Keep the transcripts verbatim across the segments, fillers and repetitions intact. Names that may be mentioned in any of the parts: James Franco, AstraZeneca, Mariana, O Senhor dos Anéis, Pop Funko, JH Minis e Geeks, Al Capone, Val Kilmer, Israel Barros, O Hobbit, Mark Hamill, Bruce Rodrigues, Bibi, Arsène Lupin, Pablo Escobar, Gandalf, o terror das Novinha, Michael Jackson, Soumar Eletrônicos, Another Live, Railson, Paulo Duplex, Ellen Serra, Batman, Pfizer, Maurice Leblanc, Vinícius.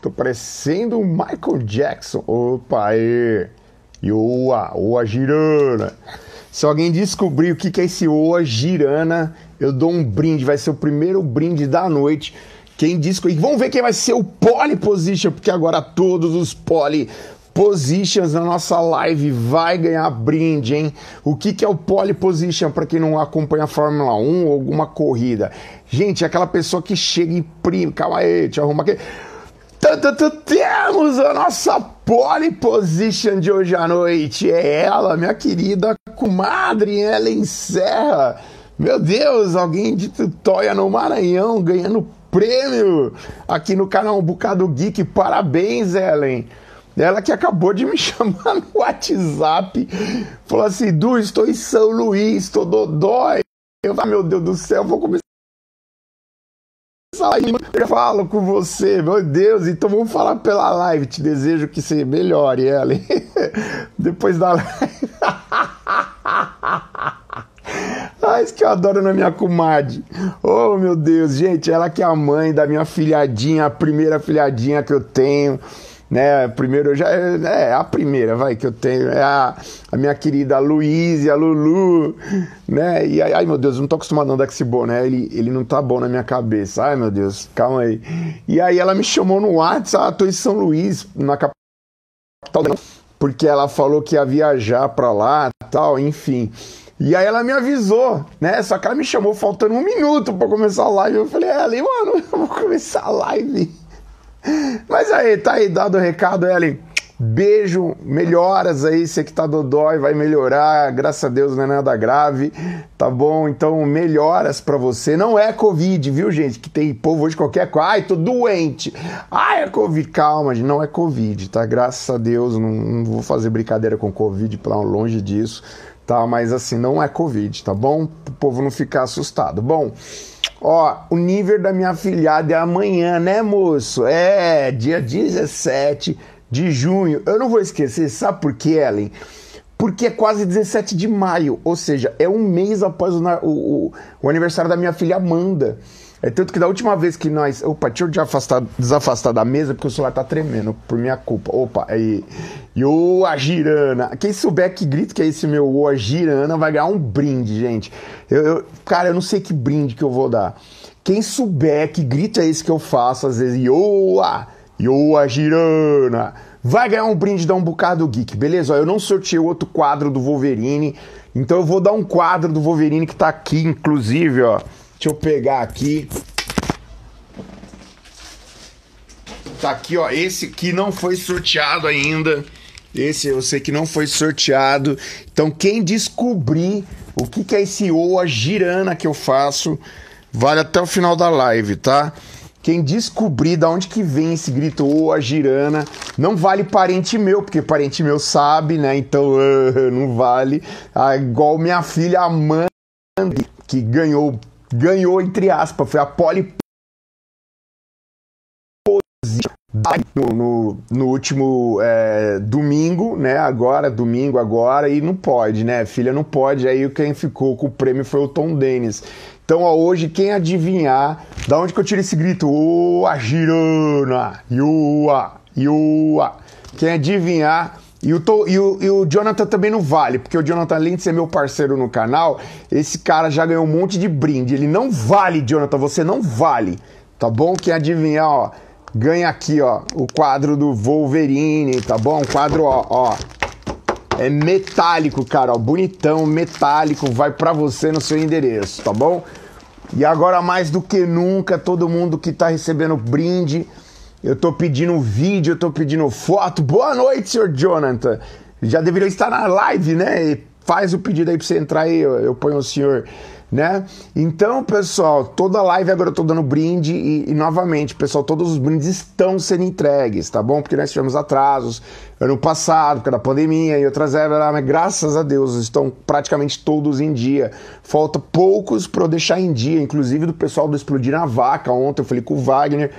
Tô parecendo o Michael Jackson. Opa, aí. E oa, oa girana. Se alguém descobrir o que é esse oa girana, eu dou um brinde. Vai ser o primeiro brinde da noite. Quem descobrir. Vamos ver quem vai ser o pole position, porque agora todos os pole positions na nossa live vai ganhar brinde, hein? O que que é o pole position para quem não acompanha a Fórmula um ou alguma corrida? Gente, é aquela pessoa que chega em primo. Calma aí, deixa eu arrumar aqui. Temos a nossa pole position de hoje à noite. É ela, minha querida comadre Ellen Serra. Meu Deus, alguém de Tutóia no Maranhão ganhando prêmio aqui no canal Um Bocado Geek. Parabéns, Ellen. Ela que acabou de me chamar no WhatsApp. Falou assim: Du, estou em São Luís, estou dodói. Eu, ah, meu Deus do céu, vou começar. Eu falo com você, meu Deus. Então vamos falar pela live. Te desejo que você melhore, Ellen. Depois da live. Ah, isso que eu adoro na minha comadre. Oh, meu Deus, gente. Ela que é a mãe da minha filhadinha, a primeira filhadinha que eu tenho. Né? Primeiro eu já. É a primeira, vai, que eu tenho. É a, a minha querida Luiz e a Lulu. Né? E aí, ai meu Deus, eu não tô acostumado a andar com esse boné, né? Ele, ele não tá bom na minha cabeça. Ai meu Deus, calma aí. E aí ela me chamou no WhatsApp, ah, tô em São Luís, na capital, porque ela falou que ia viajar pra lá e tal, enfim. E aí ela me avisou, né? Só que ela me chamou faltando um minuto pra começar a live. Eu falei, Ellen, mano, eu vou começar a live. Mas aí, tá aí dado o recado, Ellen. Beijo, melhoras aí. Você que tá dodói, vai melhorar. Graças a Deus não é nada grave, tá bom? Então, melhoras pra você. Não é Covid, viu, gente? Que tem povo hoje qualquer coisa. Ai, tô doente. Ai, é Covid. Calma, gente, não é Covid, tá? Graças a Deus, não, não vou fazer brincadeira com Covid, pra longe disso, tá? Mas assim, não é Covid, tá bom? O povo não ficar assustado. Bom... Ó, o nível da minha afilhada é amanhã, né, moço? É, dia dezessete de junho. Eu não vou esquecer, sabe por quê, Ellen? Porque é quase dezessete de maio, ou seja, é um mês após o, o, o aniversário da minha filha Amanda. É tanto que da última vez que nós... Opa, deixa eu afastar, desafastar da mesa, porque o celular tá tremendo, por minha culpa. Opa, aí... E o a girana. Quem souber que grito que é esse meu o a girana vai ganhar um brinde, gente. Eu, eu, cara, eu não sei que brinde que eu vou dar. Quem souber que grito é esse que eu faço, às vezes, Ioa, Ioa girana, vai ganhar um brinde da Um Bocado Geek, beleza? Ó, eu não sorteei outro quadro do Wolverine, então eu vou dar um quadro do Wolverine que tá aqui, inclusive, ó. Deixa eu pegar aqui. Tá aqui, ó, esse que não foi sorteado ainda. Esse eu sei que não foi sorteado. Então quem descobrir o que, que é esse oa girana que eu faço, vale até o final da live, tá? Quem descobrir da onde que vem esse grito oa girana, não vale parente meu, porque parente meu sabe, né? Então uh, não vale. Ah, igual minha filha Amanda, que ganhou, ganhou entre aspas, foi a pole No, no, no último é, domingo, né? Agora, domingo, agora, e não pode, né? Filha, não pode. Aí quem ficou com o prêmio foi o Tom Denis. Então, ó, hoje, quem adivinhar da onde que eu tiro esse grito? Oa, girana, iua, iua. Quem adivinhar. E o, to, e, o, e o Jonathan também não vale, porque o Jonathan, além de ser meu parceiro no canal, esse cara já ganhou um monte de brinde. Ele não vale, Jonathan, você não vale. Tá bom? Quem adivinhar, ó, ganha aqui, ó, o quadro do Wolverine, tá bom? O quadro, ó, ó, é metálico, cara, ó, bonitão, metálico, vai pra você no seu endereço, tá bom? E agora, mais do que nunca, todo mundo que tá recebendo brinde, eu tô pedindo vídeo, eu tô pedindo foto. Boa noite, senhor Jonathan. Já deveria estar na live, né? E faz o pedido aí pra você entrar aí, eu, eu ponho o senhor... Né? Então, pessoal, toda live agora eu tô dando brinde e, e novamente, pessoal, todos os brindes estão sendo entregues, tá bom? Porque nós tivemos atrasos ano passado, por causa da pandemia e outras épocas, mas graças a Deus estão praticamente todos em dia. Falta poucos para eu deixar em dia, inclusive do pessoal do Explodir na Vaca. Ontem eu falei com o Wagner.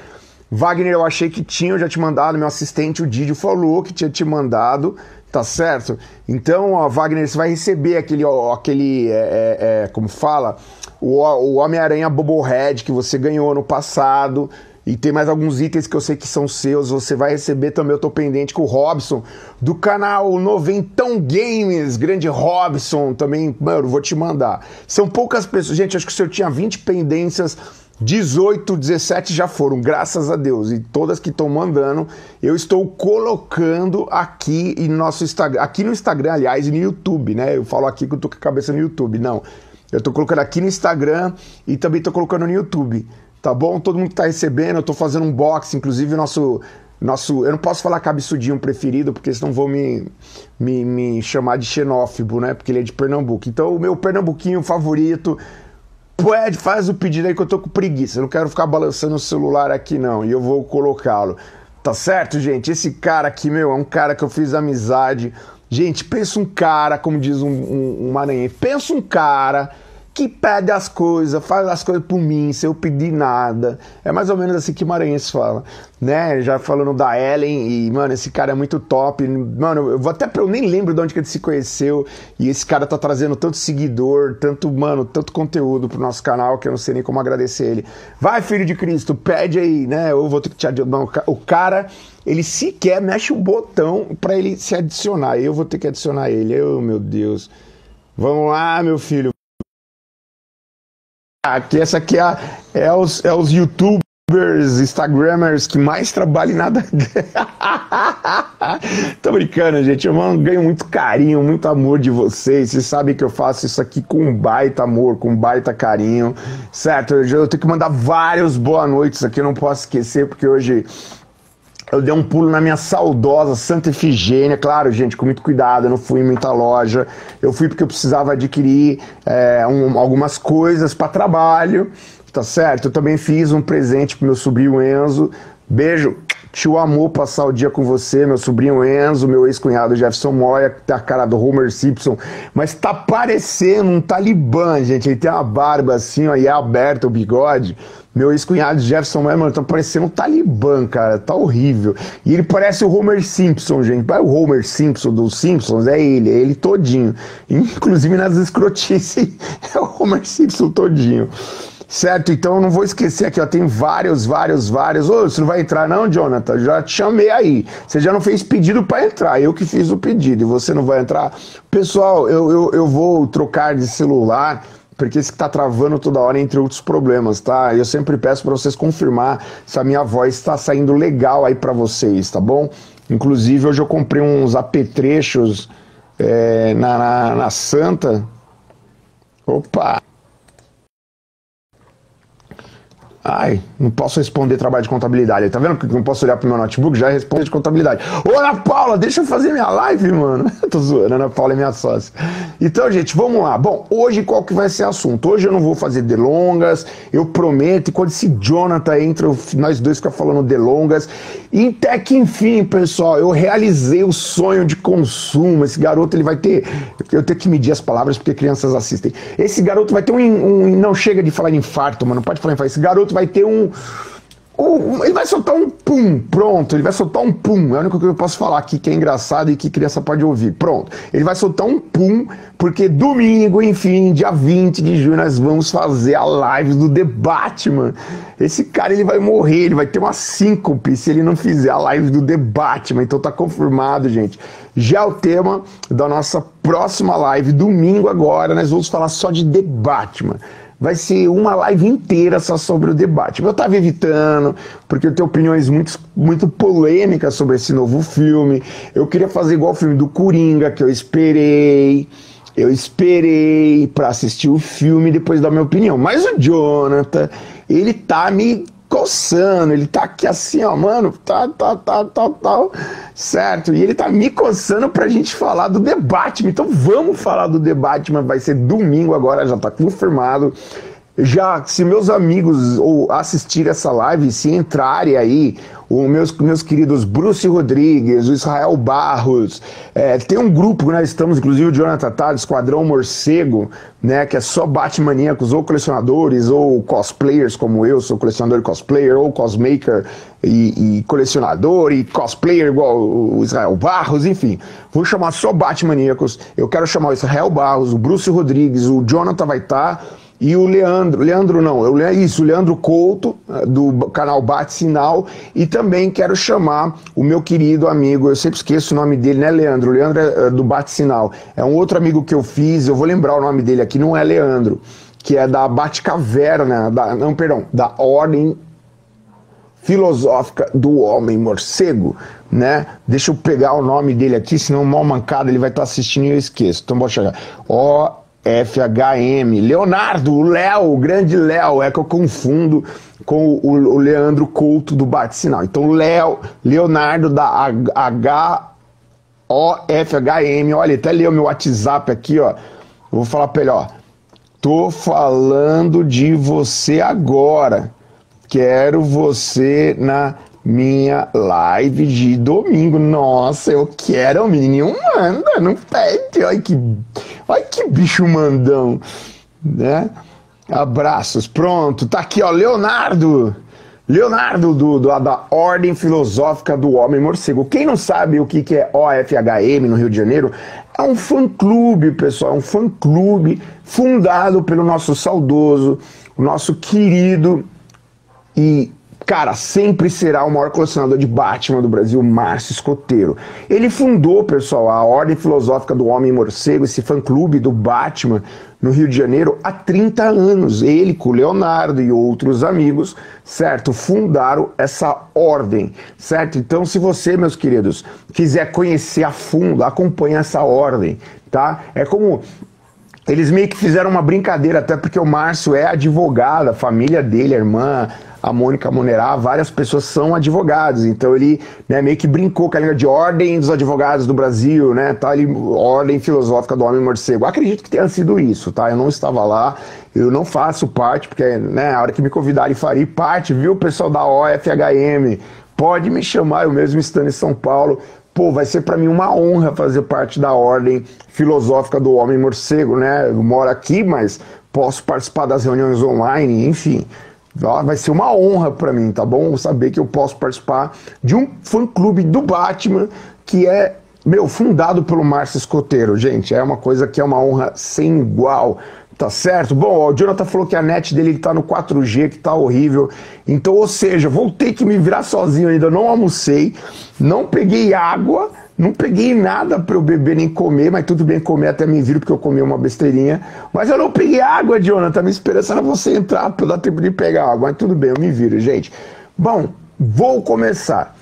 Wagner, eu achei que tinha, eu já te mandado, meu assistente, o Didio, falou que tinha te mandado, tá certo? Então, ó, Wagner, você vai receber aquele, ó, aquele é, é, como fala, o, o Homem-Aranha Bobblehead que você ganhou no passado, E tem mais alguns itens que eu sei que são seus. Você vai receber também. Eu tô pendente com o Robson, do canal Noventão Games. Grande Robson também. Mano, vou te mandar. São poucas pessoas. Gente, acho que se eu tinha vinte pendências, dezoito, dezessete já foram, graças a Deus. E todas que estão mandando, eu estou colocando aqui em nosso Instagram. Aqui no Instagram, aliás, e no YouTube, né? Eu falo aqui que eu tô com a cabeça no YouTube. Não. Eu tô colocando aqui no Instagram e também tô colocando no YouTube. Tá bom? Todo mundo que tá recebendo, eu tô fazendo um box, inclusive o nosso, nosso... Eu não posso falar cabeçudinho preferido, porque senão vão me, me, me chamar de xenófobo, né? Porque ele é de Pernambuco. Então o meu pernambuquinho favorito... Pode, faz o pedido aí que eu tô com preguiça. Eu não quero ficar balançando o celular aqui, não. E eu vou colocá-lo. Tá certo, gente? Esse cara aqui, meu, é um cara que eu fiz amizade. Gente, pensa um cara, como diz um, um, um maranhense, pensa um cara... que pede as coisas, faz as coisas por mim, sem eu pedir nada. É mais ou menos assim que maranhense fala, né? Já falando da Ellen, e, mano, esse cara é muito top. Mano, eu vou até... eu nem lembro de onde que ele se conheceu, e esse cara tá trazendo tanto seguidor, tanto, mano, tanto conteúdo pro nosso canal, que eu não sei nem como agradecer ele. Vai, filho de Cristo, pede aí, né? Eu vou ter que te adicionar. O cara, ele sequer mexe o botão pra ele se adicionar. Eu vou ter que adicionar ele. Oh, meu Deus. Vamos lá, meu filho. Aqui, essa aqui é, é, os, é os youtubers, instagramers que mais trabalham e nada... Tô brincando, gente. Eu mano, ganho muito carinho, muito amor de vocês. Vocês sabem que eu faço isso aqui com um baita amor, com um baita carinho. Certo? Eu, eu tenho que mandar vários boa noites aqui. Eu não posso esquecer, porque hoje... eu dei um pulo na minha saudosa Santa Efigênia, claro, gente, com muito cuidado, eu não fui em muita loja, eu fui porque eu precisava adquirir é, um, algumas coisas para trabalho, tá certo? Eu também fiz um presente pro meu sobrinho Enzo, beijo, tio amor, passar o dia com você, meu sobrinho Enzo, meu ex-cunhado Jefferson Moya, que tem a cara do Homer Simpson, mas tá parecendo um talibã, gente, ele tem uma barba assim, ó, e é aberta o bigode. Meu ex-cunhado Jefferson Moya, mano, tá parecendo um talibã, cara, tá horrível. E ele parece o Homer Simpson, gente. Vai o Homer Simpson dos Simpsons, é ele, é ele todinho. Inclusive nas escrotices, é o Homer Simpson todinho. Certo? Então eu não vou esquecer aqui, ó, tem vários, vários, vários. Ô, você não vai entrar não, Jonathan? Já te chamei aí. Você já não fez pedido pra entrar, eu que fiz o pedido, e você não vai entrar? Pessoal, eu, eu, eu vou trocar de celular... porque esse que tá travando toda hora, entre outros problemas, tá? Eu sempre peço para vocês confirmar se a minha voz tá saindo legal aí para vocês, tá bom? Inclusive, hoje eu comprei uns apetrechos é, na, na, na Santa. Opa! Ai, não posso responder trabalho de contabilidade. Tá vendo que não posso olhar pro meu notebook? Já responde de contabilidade. Ô, Ana Paula, deixa eu fazer minha live, mano. Tô zoando, Ana Paula é minha sócia. Então, gente, vamos lá. Bom, hoje qual que vai ser o assunto? Hoje eu não vou fazer delongas, eu prometo. E quando esse Jonathan entra, nós dois ficamos falando delongas. E até que enfim, pessoal, eu realizei o sonho de consumo. Esse garoto, ele vai ter... eu tenho que medir as palavras porque crianças assistem. Esse garoto vai ter um... um... não chega de falar de infarto, mano. Não pode falar infarto. Esse garoto vai ter um, um... ele vai soltar um pum, pronto, ele vai soltar um pum, é o único que eu posso falar aqui que é engraçado e que criança pode ouvir, pronto. Ele vai soltar um pum, porque domingo, enfim, dia vinte de junho, nós vamos fazer a live do debate, mano. Esse cara, ele vai morrer, ele vai ter uma síncope se ele não fizer a live do debate, mano. Então tá confirmado, gente. Já o tema da nossa próxima live, domingo agora, nós vamos falar só de debate, mano. Vai ser uma live inteira só sobre o debate. Eu tava evitando, porque eu tenho opiniões muito, muito polêmicas sobre esse novo filme. Eu queria fazer igual o filme do Coringa, que eu esperei. Eu esperei pra assistir o filme e depois dar minha opinião. Mas o Jonathan, ele tá me coçando, ele tá aqui assim, ó, mano, tá, tá, tá, tá, tá, certo? E ele tá me coçando pra gente falar do debate, então vamos falar do debate, mas vai ser domingo agora, já tá confirmado. Já, se meus amigos ou assistir essa live, se entrarem aí, os meus, meus queridos Bruce Rodrigues, o Israel Barros, é, tem um grupo que nós estamos, inclusive o Jonathan Taddo, Esquadrão Morcego, né, que é só Batmaníacos ou colecionadores ou cosplayers, como eu sou colecionador e cosplayer, ou cosmaker e, e colecionador e cosplayer igual o Israel Barros, enfim. Vou chamar só Batmaníacos, eu quero chamar o Israel Barros, o Bruce Rodrigues, o Jonathan vai estar... E o Leandro, Leandro não, eu, isso, o Leandro Couto, do canal Bate Sinal, e também quero chamar o meu querido amigo, eu sempre esqueço o nome dele, né, Leandro? O Leandro é do Bate Sinal, é um outro amigo que eu fiz, eu vou lembrar o nome dele aqui, não é Leandro, que é da Bate Caverna, da, não, perdão, da Ordem Filosófica do Homem-Morcego, né? Deixa eu pegar o nome dele aqui, senão mal mancado ele vai estar assistindo e eu esqueço, então bora chegar. Ó... F H M, Leonardo, o Léo, o grande Léo, é que eu confundo com o, o Leandro Couto do Bate Sinal. Então, Léo, Leonardo da H O F H M, olha, até leu meu WhatsApp aqui, ó. Eu vou falar pra ele, ó. Tô falando de você agora. Quero você na minha live de domingo. Nossa, eu quero, menino. Manda, não pede. Olha que. Olha que bicho mandão, né? Abraços, pronto, tá aqui, ó, Leonardo, Leonardo do, do, da Ordem Filosófica do Homem-Morcego. Quem não sabe o que, que é O F H M no Rio de Janeiro, é um fã-clube, pessoal, é um fã-clube fundado pelo nosso saudoso, o nosso querido e... cara, sempre será o maior colecionador de Batman do Brasil, Márcio Escoteiro. Ele fundou, pessoal, a Ordem Filosófica do Homem-Morcego, esse fã-clube do Batman, no Rio de Janeiro, há trinta anos. Ele, com o Leonardo e outros amigos, certo? Fundaram essa ordem, certo? Então, se você, meus queridos, quiser conhecer a fundo, acompanhe essa ordem, tá? É como... eles meio que fizeram uma brincadeira, até porque o Márcio é advogado, a família dele, a irmã... a Mônica Monerá, várias pessoas são advogados, então ele, né, meio que brincou com a linha de Ordem dos Advogados do Brasil, né, tá ali, Ordem Filosófica do Homem-Morcego. Acredito que tenha sido isso, tá? Eu não estava lá, eu não faço parte, porque, né, a hora que me convidarem, farei parte, viu, pessoal da O F H M? Pode me chamar, eu mesmo estando em São Paulo. Pô, vai ser pra mim uma honra fazer parte da Ordem Filosófica do Homem-Morcego, né? Eu moro aqui, mas posso participar das reuniões online, enfim... vai ser uma honra pra mim, tá bom? Saber que eu posso participar de um fã-clube do Batman que é, meu, fundado pelo Márcio Escoteiro. Gente, é uma coisa que é uma honra sem igual, tá certo? Bom, ó, o Jonathan falou que a net dele tá no quatro G, que tá horrível. Então, ou seja, vou ter que me virar sozinho ainda. Eu não almocei, não peguei água... não peguei nada para eu beber nem comer, mas tudo bem, comer até me viro porque eu comi uma besteirinha. Mas eu não peguei água, Jonathan, minha esperança era você entrar para eu dar tempo de pegar água. Mas tudo bem, eu me viro, gente. Bom, vou começar.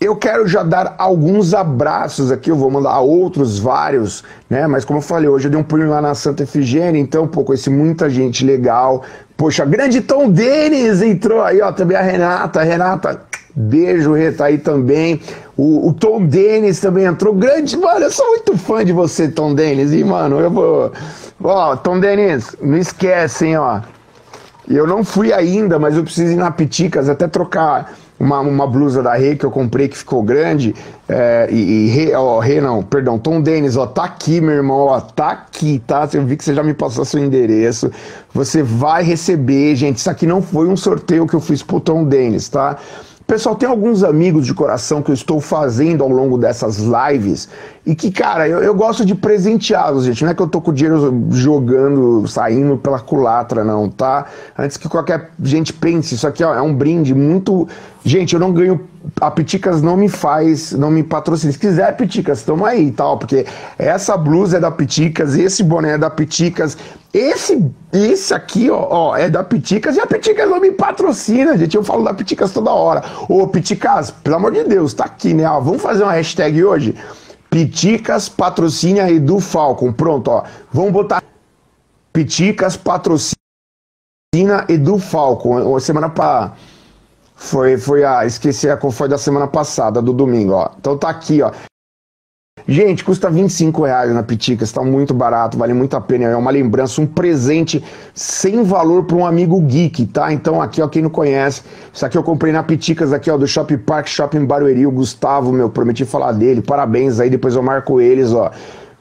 Eu quero já dar alguns abraços aqui, eu vou mandar outros, vários, né? Mas como eu falei, hoje eu dei um pulinho lá na Santa Efigênia, então, pô, conheci muita gente legal. Poxa, grande Tom Denis entrou aí, ó, também a Renata, a Renata... beijo, Rê, tá aí também. O, o Tom Denis também entrou. Grande, mano, eu sou muito fã de você, Tom Denis. E, mano, eu vou... ó, Tom Denis, não esquece, hein, ó. Eu não fui ainda, mas eu preciso ir na Piticas até trocar uma, uma blusa da Rê que eu comprei, que ficou grande. É, e, e Rê, ó, Rê não, perdão, Tom Denis, ó, tá aqui, meu irmão, ó, tá aqui, tá? Eu vi que você já me passou seu endereço. Você vai receber, gente. Isso aqui não foi um sorteio que eu fiz pro Tom Denis, tá? Pessoal, tem alguns amigos de coração que eu estou fazendo ao longo dessas lives e que, cara, eu, eu gosto de presenteá-los, gente. Não é que eu tô com o dinheiro jogando, saindo pela culatra, não, tá? Antes que qualquer gente pense, isso aqui ó, é um brinde muito... gente, eu não ganho... a Piticas não me faz, não me patrocina. Se quiser, Piticas, tamo aí e tal, porque essa blusa é da Piticas, esse boné é da Piticas, esse, esse aqui, ó, ó, é da Piticas, e a Piticas não me patrocina, gente, eu falo da Piticas toda hora. Ô, Piticas, pelo amor de Deus, tá aqui, né, ó, vamos fazer uma hashtag hoje? Piticas patrocina Edu Falcon, pronto, ó, vamos botar Piticas patrocina Edu Falcon, semana pra... Foi, foi a, esqueci a foi da semana passada, do domingo, ó. Então tá aqui, ó. Gente, custa vinte e cinco reais na Piticas, tá muito barato, vale muito a pena, é uma lembrança, um presente sem valor para um amigo geek, tá? Então aqui, ó, quem não conhece, isso aqui eu comprei na Piticas, aqui, ó, do Shopping Park, Shopping Barueri, o Gustavo, meu, prometi falar dele, parabéns aí, depois eu marco eles, ó.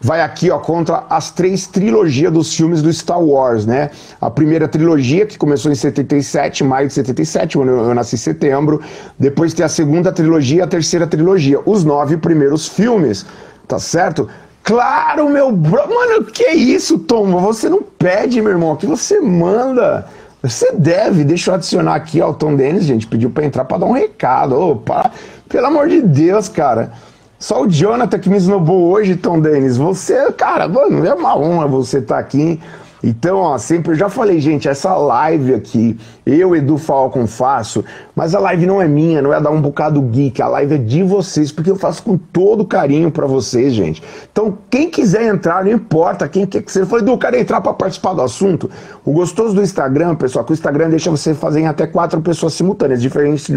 Vai aqui, ó, contra as três trilogias dos filmes do Star Wars, né? A primeira trilogia, que começou em setenta e sete, maio de setenta e sete, eu, eu nasci em setembro. Depois tem a segunda trilogia e a terceira trilogia. Os nove primeiros filmes, tá certo? Claro, meu bro. Mano, que isso, Tom? Você não pede, meu irmão. Aqui você manda. Você deve. Deixa eu adicionar aqui, ó. O Tom Denis, gente, pediu pra entrar pra dar um recado. Opa, pelo amor de Deus, cara. Só o Jonathan que me esnobou hoje, Tom Denis. Você, cara, mano, é uma honra você estar aqui. Então, ó, sempre eu já falei, gente, essa live aqui, eu, Edu Falcon, faço, mas a live não é minha, não é da Um Bocado Geek, a live é de vocês, porque eu faço com todo carinho pra vocês, gente. Então, quem quiser entrar, não importa, quem quer que seja, eu falei, Edu, eu quero entrar pra participar do assunto. O gostoso do Instagram, pessoal, que o Instagram deixa você fazer em até quatro pessoas simultâneas, diferente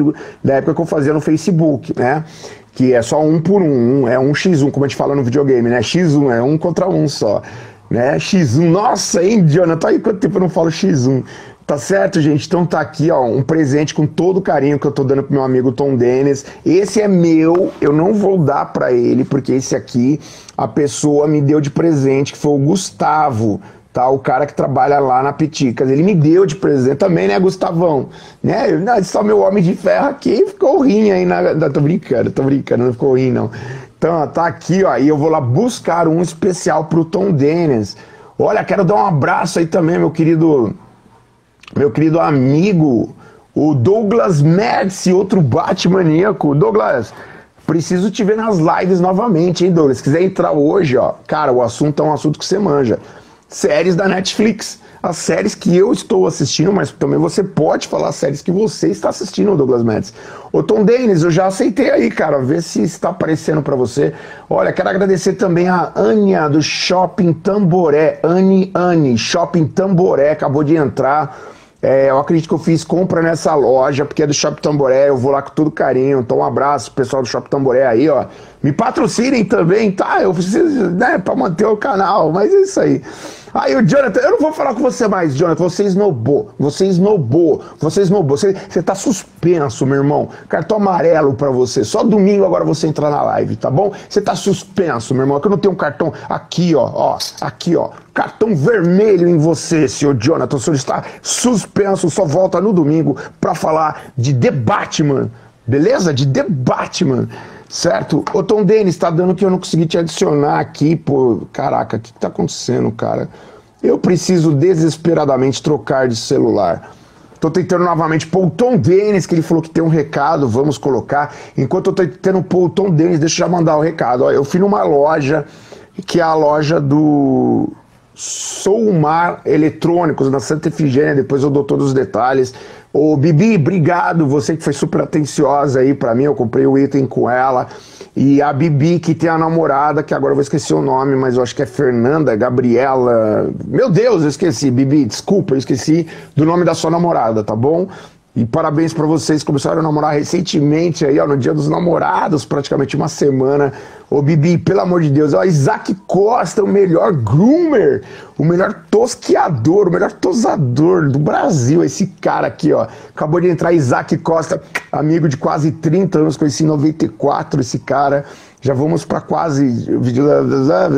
da época que eu fazia no Facebook, né? Que é só um por um, é um x um, como a gente fala no videogame, né? X um, é um contra um só. Né? X um, nossa, hein, Jonathan, olha quanto tempo eu não falo X um, tá certo, gente? Então tá aqui, ó, um presente com todo o carinho que eu tô dando pro meu amigo Tom Denis. Esse é meu, eu não vou dar pra ele, porque esse aqui a pessoa me deu de presente, que foi o Gustavo, tá? O cara que trabalha lá na Piticas, ele me deu de presente também, né, Gustavão? Né? Só meu homem de ferro aqui ficou rindo aí, na... não, tô brincando, tô brincando, não ficou rindo, não. Então, tá aqui, ó, e eu vou lá buscar um especial pro Tom Denis. Olha, quero dar um abraço aí também, meu querido, meu querido amigo, o Douglas Médici, outro Batmaníaco. Douglas, preciso te ver nas lives novamente, hein, Douglas? Se quiser entrar hoje, ó, cara, o assunto é um assunto que você manja. Séries da Netflix, as séries que eu estou assistindo, mas também você pode falar as séries que você está assistindo, Douglas Médici. Ô Tom Denis, eu já aceitei aí, cara, vê se está aparecendo para você. Olha, quero agradecer também a Ania do Shopping Tamboré, Anne, Anne, Shopping Tamboré, acabou de entrar. É, eu acredito que eu fiz compra nessa loja, porque é do Shopping Tamboré, eu vou lá com todo carinho. Então um abraço, pessoal do Shopping Tamboré aí, ó. Me patrocinem também, tá? Eu preciso, né, pra manter o canal, mas é isso aí. Aí o Jonathan, eu não vou falar com você mais, Jonathan, você esnobou, você esnobou, você esnobou, você, você tá suspenso, meu irmão. Cartão amarelo pra você, só domingo agora você entrar na live, tá bom? Você tá suspenso, meu irmão, que eu não tenho um cartão aqui, ó, ó, aqui, ó. Cartão vermelho em você, senhor Jonathan, o senhor está suspenso, só volta no domingo pra falar de The Batman, beleza? De The Batman. Certo? Ô Tom Denis, tá dando que eu não consegui te adicionar aqui, pô. Caraca, o que, que tá acontecendo, cara? Eu preciso desesperadamente trocar de celular. Tô tentando novamente pôr o Tom Denis, que ele falou que tem um recado, vamos colocar. Enquanto eu tô tentando pôr o Tom Denis, deixa eu já mandar o recado. Ó, eu fui numa loja, que é a loja do Soumar Eletrônicos, na Santa Efigênia, depois eu dou todos os detalhes. Ô, Bibi, obrigado, você que foi super atenciosa aí pra mim, eu comprei o item com ela. E a Bibi, que tem a namorada, que agora eu vou esquecer o nome, mas eu acho que é Fernanda, Gabriela... Meu Deus, eu esqueci, Bibi, desculpa, eu esqueci do nome da sua namorada, tá bom? E parabéns pra vocês, começaram a namorar recentemente aí, ó, no dia dos namorados, praticamente uma semana. Ô, Bibi, pelo amor de Deus, ó, Isaac Costa, o melhor groomer, o melhor tosqueador, o melhor tosador do Brasil, esse cara aqui, ó, acabou de entrar, Isaac Costa, amigo de quase trinta anos, conheci em noventa e quatro, esse cara, já vamos pra quase,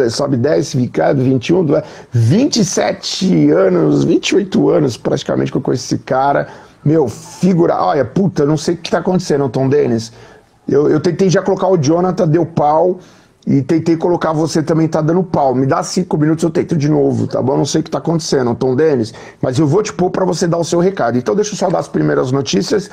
sobe dez, fica vinte e um, vinte e sete anos, vinte e oito anos praticamente que eu conheci esse cara, meu, figura, olha, puta, não sei o que tá acontecendo, Tom Denis. Eu, eu tentei já colocar o Jonathan, deu pau, e tentei colocar você também, tá dando pau. Me dá cinco minutos, eu tento de novo, tá bom? Não sei o que tá acontecendo, Tom Denis, mas eu vou te pôr pra você dar o seu recado. Então deixa eu só dar as primeiras notícias.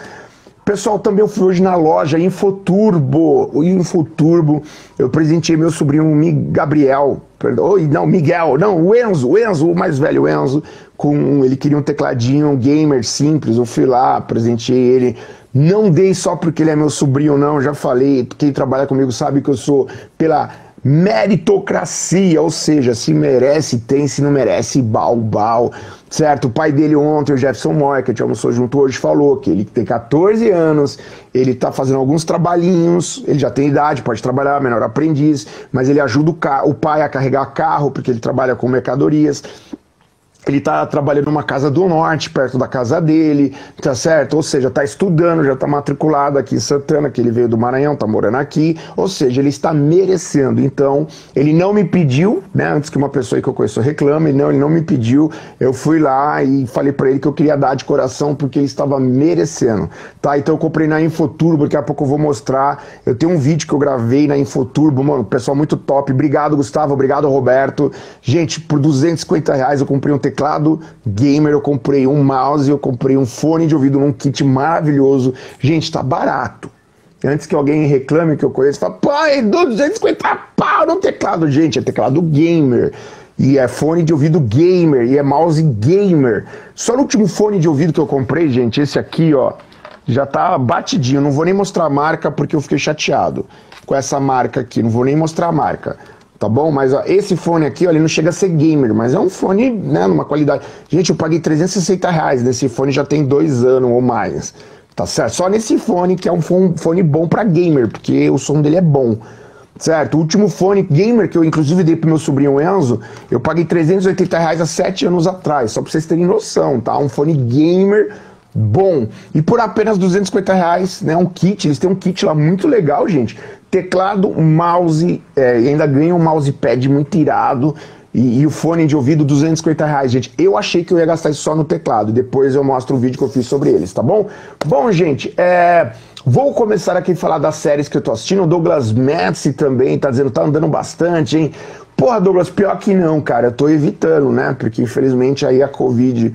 Pessoal, também eu fui hoje na loja Infoturbo, o Infoturbo, eu presenteei meu sobrinho Gabriel, perdão, oi, não, Miguel, não, o Enzo, o Enzo, o mais velho, o Enzo, com, ele queria um tecladinho, um gamer simples, eu fui lá, presenteei ele. Não dei só porque ele é meu sobrinho, não, já falei, quem trabalha comigo sabe que eu sou pela meritocracia, ou seja, se merece, tem, se não merece, bal, bal, certo? O pai dele ontem, o Jefferson Moy, que a gente almoçou junto hoje, falou que ele tem quatorze anos, ele tá fazendo alguns trabalhinhos, ele já tem idade, pode trabalhar, menor aprendiz, mas ele ajuda o, o pai a carregar carro, porque ele trabalha com mercadorias. Ele tá trabalhando numa casa do norte, perto da casa dele, tá certo? Ou seja, tá estudando, já tá matriculado aqui em Santana, que ele veio do Maranhão, tá morando aqui. Ou seja, ele está merecendo. Então, ele não me pediu, né? Antes que uma pessoa que eu conheço reclame, não, ele não me pediu. Eu fui lá e falei pra ele que eu queria dar de coração, porque ele estava merecendo, tá? Então eu comprei na Infoturbo, daqui a pouco eu vou mostrar. Eu tenho um vídeo que eu gravei na Infoturbo, mano, pessoal muito top. Obrigado, Gustavo, obrigado, Roberto. Gente, por duzentos e cinquenta reais eu comprei um teclado teclado gamer, eu comprei um mouse, eu comprei um fone de ouvido num kit maravilhoso. Gente, tá barato. Antes que alguém reclame que eu conheço, fala, pai, duzentos e cinquenta pau no teclado. Gente, é teclado gamer. E é fone de ouvido gamer. E é mouse gamer. Só no último fone de ouvido que eu comprei, gente, esse aqui, ó, já tá batidinho. Não vou nem mostrar a marca porque eu fiquei chateado com essa marca aqui. Não vou nem mostrar a marca. Tá bom? Mas ó, esse fone aqui, ó, ele não chega a ser gamer, mas é um fone, né, numa qualidade... Gente, eu paguei trezentos e sessenta reais nesse fone, já tem dois anos ou mais, tá certo? Só nesse fone, que é um fone bom pra gamer, porque o som dele é bom, certo? O último fone gamer, que eu inclusive dei pro meu sobrinho Enzo, eu paguei trezentos e oitenta reais há sete anos atrás, só pra vocês terem noção, tá? Um fone gamer... bom, e por apenas duzentos e cinquenta reais, né, um kit, eles têm um kit lá muito legal, gente, teclado, mouse, é, ainda ganha um mousepad muito irado, e, e o fone de ouvido duzentos e cinquenta reais, gente, eu achei que eu ia gastar isso só no teclado, depois eu mostro o vídeo que eu fiz sobre eles, tá bom? Bom, gente, é... vou começar aqui a falar das séries que eu tô assistindo. O Douglas Messi também tá dizendo, tá andando bastante, hein? Porra, Douglas, pior que não, cara, eu tô evitando, né, porque infelizmente aí a Covid...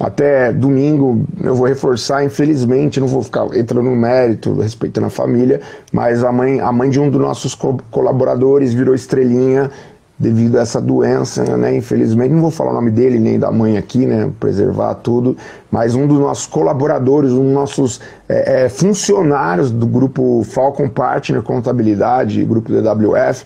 Até domingo eu vou reforçar, infelizmente, não vou ficar entrando no mérito, respeitando a família, mas a mãe, a mãe de um dos nossos co- colaboradores virou estrelinha devido a essa doença, né? Infelizmente, não vou falar o nome dele nem da mãe aqui, né? Preservar tudo, mas um dos nossos colaboradores, um dos nossos é, é, funcionários do grupo Falcon Partner Contabilidade, grupo D W F,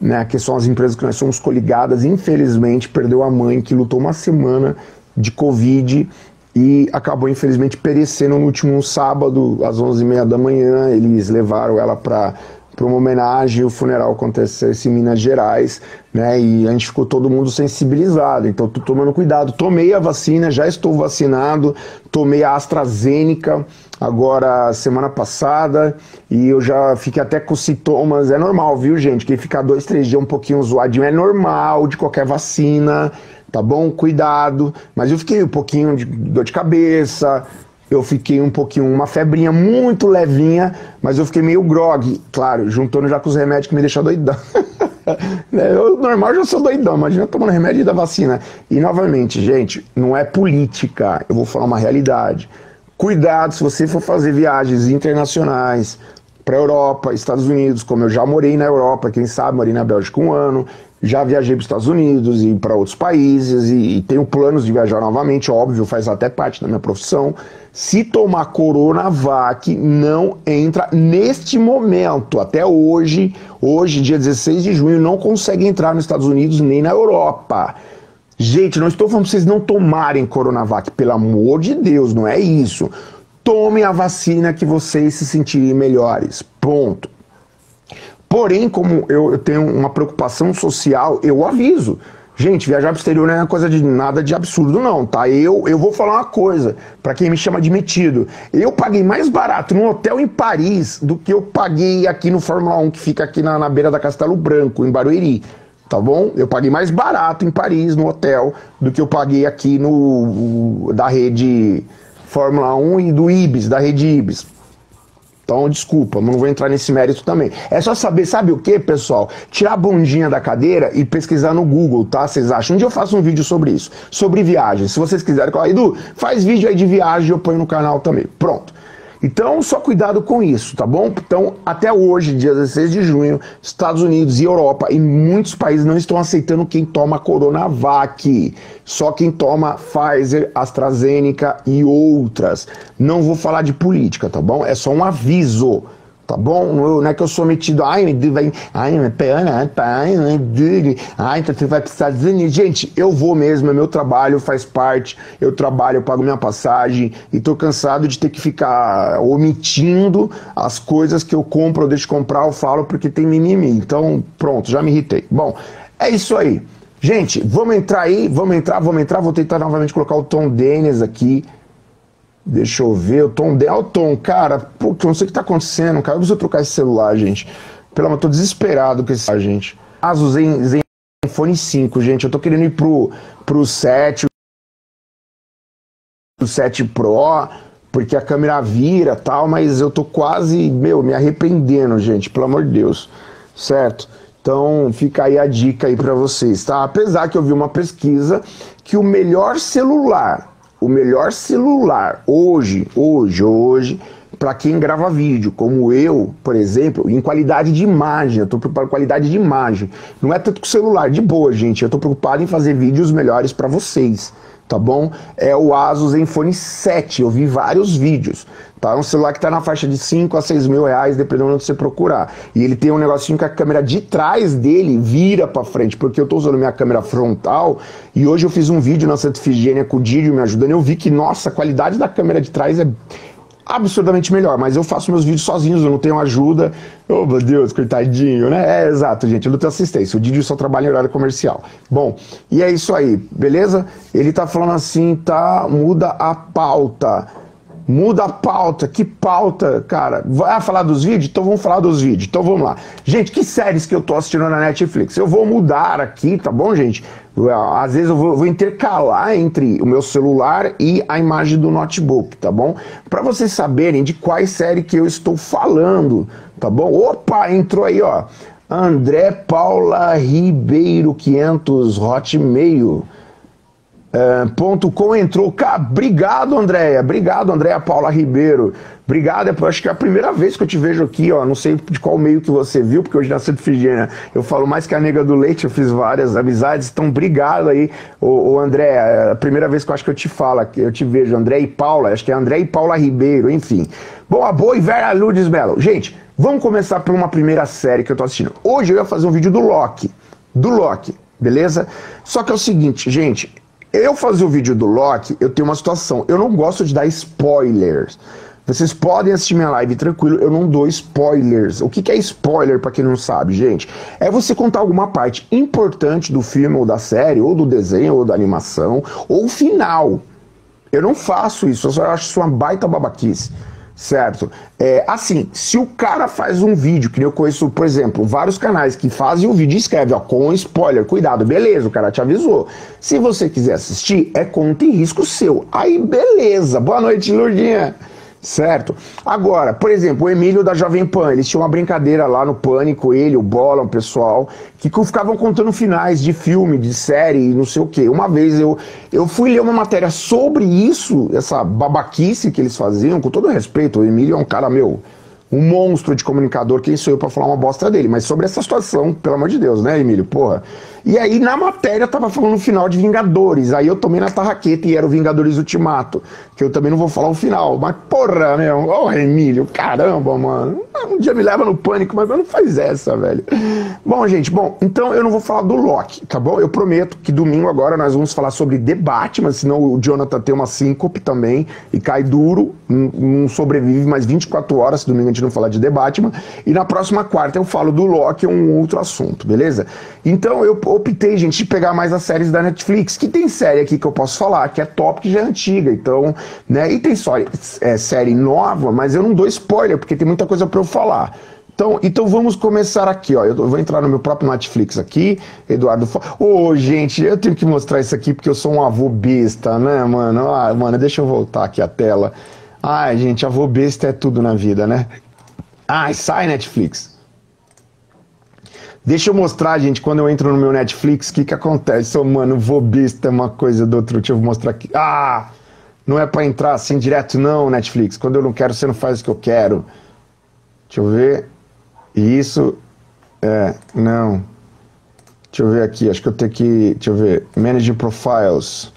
né? Que são as empresas que nós somos coligadas, infelizmente, perdeu a mãe que lutou uma semana de Covid e acabou infelizmente perecendo no último sábado às onze e meia da manhã. Eles levaram ela para uma homenagem, o funeral aconteceu em Minas Gerais, né, e a gente ficou todo mundo sensibilizado, então tô tomando cuidado, tomei a vacina, já estou vacinado, tomei a AstraZeneca agora semana passada e eu já fiquei até com sintomas, é normal, viu gente, que ficar dois, três dias um pouquinho zoadinho, é normal de qualquer vacina, tá bom? Cuidado. Mas eu fiquei um pouquinho de dor de cabeça, eu fiquei um pouquinho, uma febrinha muito levinha, mas eu fiquei meio grogue, claro, juntando já com os remédios que me deixam doidão. Eu, normal, já sou doidão, imagina tomando remédio da vacina. E, novamente, gente, não é política, eu vou falar uma realidade. Cuidado se você for fazer viagens internacionais para a Europa, Estados Unidos, como eu já morei na Europa, quem sabe, morei na Bélgica um ano, já viajei para os Estados Unidos e para outros países e, e tenho planos de viajar novamente, óbvio, faz até parte da minha profissão. Se tomar Coronavac, não entra neste momento. Até hoje, hoje, dia dezesseis de junho, não consegue entrar nos Estados Unidos nem na Europa. Gente, não estou falando para vocês não tomarem Coronavac, pelo amor de Deus, não é isso. Tomem a vacina que vocês se sentirem melhores, ponto. Porém, como eu, eu tenho uma preocupação social, eu aviso. Gente, viajar para o exterior não é coisa de nada de absurdo não, tá? Eu, eu vou falar uma coisa, para quem me chama de metido. Eu paguei mais barato num hotel em Paris do que eu paguei aqui no Fórmula um, que fica aqui na, na beira da Castelo Branco, em Barueri. Tá bom? Eu paguei mais barato em Paris, no hotel, do que eu paguei aqui no da rede Fórmula um e do Ibis, da rede Ibis. Então, desculpa, não vou entrar nesse mérito também. É só saber, sabe o que, pessoal? Tirar a bundinha da cadeira e pesquisar no Google, tá? Vocês acham? Um dia eu faço um vídeo sobre isso, sobre viagem. Se vocês quiserem, fala, Edu, faz vídeo aí de viagem, eu ponho no canal também. Pronto. Então, só cuidado com isso, tá bom? Então, até hoje, dia dezesseis de junho, Estados Unidos e Europa e muitos países não estão aceitando quem toma Coronavac. Só quem toma Pfizer, AstraZeneca e outras. Não vou falar de política, tá bom? É só um aviso, tá bom? Não é que eu sou metido... Ai, vai... Ai, você vai precisar... Gente, eu vou mesmo, é meu trabalho, faz parte. Eu trabalho, eu pago minha passagem. E tô cansado de ter que ficar omitindo as coisas que eu compro, eu deixo comprar, eu falo, porque tem mimimi. Então, pronto, já me irritei. Bom, é isso aí. Gente, vamos entrar aí, vamos entrar, vamos entrar. Vou tentar novamente colocar o Tom Denis aqui. Deixa eu ver, o Tom Denis. Olha o Tom, cara. Puta, eu não sei o que tá acontecendo, cara. Eu preciso trocar esse celular, gente. Pelo amor, eu tô desesperado com esse, ah, gente. Asus Zenfone cinco, gente. Eu tô querendo ir pro, pro sete, pro sete Pro, porque a câmera vira e tal, mas eu tô quase, meu, me arrependendo, gente. Pelo amor de Deus, certo? Então fica aí a dica aí pra vocês, tá? Apesar que eu vi uma pesquisa que o melhor celular, o melhor celular hoje, hoje, hoje, para quem grava vídeo, como eu, por exemplo, em qualidade de imagem, eu tô preocupado com qualidade de imagem. Não é tanto com o celular, de boa, gente, eu tô preocupado em fazer vídeos melhores para vocês, tá bom? É o Asus Zenfone sete, eu vi vários vídeos, tá? É um celular que tá na faixa de cinco a seis mil reais, dependendo de onde você procurar. E ele tem um negocinho que a câmera de trás dele vira pra frente, porque eu tô usando minha câmera frontal, e hoje eu fiz um vídeo na Santa Efigênia com o Didio me ajudando, e eu vi que, nossa, a qualidade da câmera de trás é absurdamente melhor, mas eu faço meus vídeos sozinhos, eu não tenho ajuda. Oh, meu Deus, coitadinho, né? É, exato, gente, eu não tenho assistência, o Didio só trabalha em horário comercial. Bom, e é isso aí, beleza? Ele tá falando assim, tá, muda a pauta. Muda a pauta, que pauta, cara? Vai falar dos vídeos? Então vamos falar dos vídeos, então vamos lá. Gente, que séries que eu tô assistindo na Netflix? Eu vou mudar aqui, tá bom, gente? Às vezes eu vou, vou intercalar entre o meu celular e a imagem do notebook, tá bom? Pra vocês saberem de quais séries que eu estou falando, tá bom? Opa, entrou aí, ó. André Paula Ribeiro quinhentos, Hotmail. Uh, ponto com entrou, cara, obrigado Andréia, obrigado Andréia Paula Ribeiro, obrigado, acho que é a primeira vez que eu te vejo aqui, ó, não sei de qual meio que você viu, porque hoje na Santa Efigênia eu falo mais que a nega do leite, eu fiz várias amizades, então obrigado aí, ô, ô Andréia, é a primeira vez que eu acho que eu te falo, eu te vejo, André e Paula, acho que é André e Paula Ribeiro, enfim. Bom, a boa e velha Lourdes Mello, gente, vamos começar por uma primeira série que eu tô assistindo, hoje eu ia fazer um vídeo do Loki, do Loki, beleza? Só que é o seguinte, gente, eu fazer o vídeo do Loki, eu tenho uma situação, eu não gosto de dar spoilers. Vocês podem assistir minha live tranquilo, eu não dou spoilers. O que que é spoiler, pra quem não sabe, gente? É você contar alguma parte importante do filme ou da série, ou do desenho, ou da animação, ou o final. Eu não faço isso, eu só acho isso uma baita babaquice. Certo? É, assim, se o cara faz um vídeo, que eu conheço, por exemplo, vários canais que fazem um vídeo e escrevem, ó, com spoiler, cuidado, beleza, o cara te avisou. Se você quiser assistir, é conta e risco seu. Aí, beleza, boa noite, Lourdinha. Certo? Agora, por exemplo, o Emílio da Jovem Pan, eles tinham uma brincadeira lá no Pânico, ele, o Bola, o pessoal, que ficavam contando finais de filme, de série, não sei o quê. Uma vez eu, eu fui ler uma matéria sobre isso, essa babaquice que eles faziam, com todo respeito, o Emílio é um cara, meu, um monstro de comunicador, quem sou eu pra falar uma bosta dele, mas sobre essa situação, pelo amor de Deus, né, Emílio, porra. E aí, na matéria, tava falando no final de Vingadores, aí eu tomei na tarraqueta e era o Vingadores Ultimato, que eu também não vou falar o final, mas porra, meu, ô oh, Emílio, caramba, mano, um dia me leva no pânico, mas não faz essa, velho. Bom, gente, bom, então eu não vou falar do Loki, tá bom? Eu prometo que domingo agora nós vamos falar sobre The Batman, senão o Jonathan tem uma síncope também e cai duro, não sobrevive mais vinte e quatro horas, se domingo a gente não falar de The Batman, e na próxima quarta eu falo do Loki, um outro assunto, beleza? Então eu optei, gente, de pegar mais as séries da Netflix, que tem série aqui que eu posso falar, que é top, que já é antiga, então, né, e tem só é, série nova, mas eu não dou spoiler, porque tem muita coisa pra eu falar. Então, então vamos começar aqui, ó, eu vou entrar no meu próprio Netflix aqui, Eduardo... Ô, oh, gente, eu tenho que mostrar isso aqui, porque eu sou um avô besta, né, mano? Ah, mano, deixa eu voltar aqui a tela. Ai, gente, avô besta é tudo na vida, né? Ai, sai, Netflix. Deixa eu mostrar, gente, quando eu entro no meu Netflix, o que que acontece? Ô, oh, mano, vô besta é uma coisa do outro. Deixa eu mostrar aqui. Ah, não é pra entrar assim direto, não, Netflix. Quando eu não quero, você não faz o que eu quero. Deixa eu ver. Isso. É, não. Deixa eu ver aqui. Acho que eu tenho que... Deixa eu ver. Manage Profiles.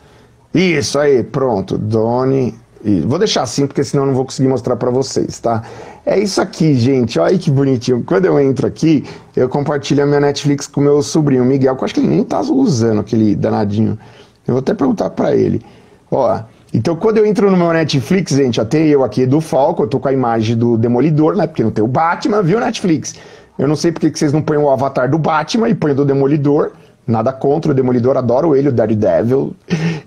Isso aí, pronto. Doni... E vou deixar assim, porque senão eu não vou conseguir mostrar pra vocês, tá? É isso aqui, gente. Olha aí que bonitinho. Quando eu entro aqui, eu compartilho a minha Netflix com o meu sobrinho, Miguel, que eu acho que ele nem tá usando aquele danadinho. Eu vou até perguntar pra ele. Ó, então quando eu entro no meu Netflix, gente, até eu aqui do Falco, eu tô com a imagem do Demolidor, né? Porque não tem o Batman, viu, Netflix? Eu não sei porque que vocês não põem o avatar do Batman e põem o do Demolidor, Nada contra o Demolidor, adoro ele, o Daredevil.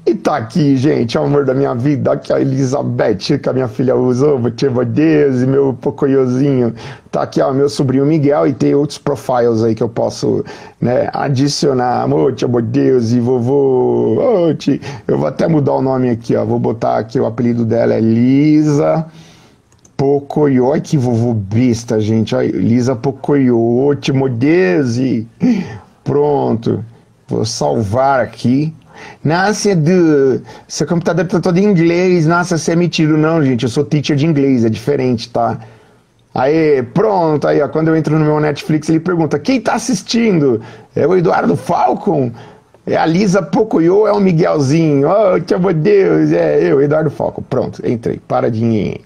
E tá aqui, gente, o amor da minha vida, que a Elizabeth, que a minha filha usou, Deus, e meu pocoyozinho. Tá aqui, ó, meu sobrinho Miguel, e tem outros profiles aí que eu posso, né, adicionar. Amor, Deus, e vovô. Oh, te... Eu vou até mudar o nome aqui, ó. Vou botar aqui, o apelido dela é Lisa Pocoyo. Ai, que vovô besta, gente. Ai, Lisa Pocoyo, Timodese. Pronto, vou salvar aqui. Nossa, Edu, seu computador tá todo em inglês. Nossa, você é metido. Não, gente, eu sou teacher de inglês, é diferente, tá? Aí, pronto, aí, ó, quando eu entro no meu Netflix, ele pergunta, quem tá assistindo? É o Eduardo Falcon? É a Lisa Pocoyo, é o Miguelzinho? Oh, que amor de Deus, é eu, Eduardo Falcon. Pronto, entrei, para de...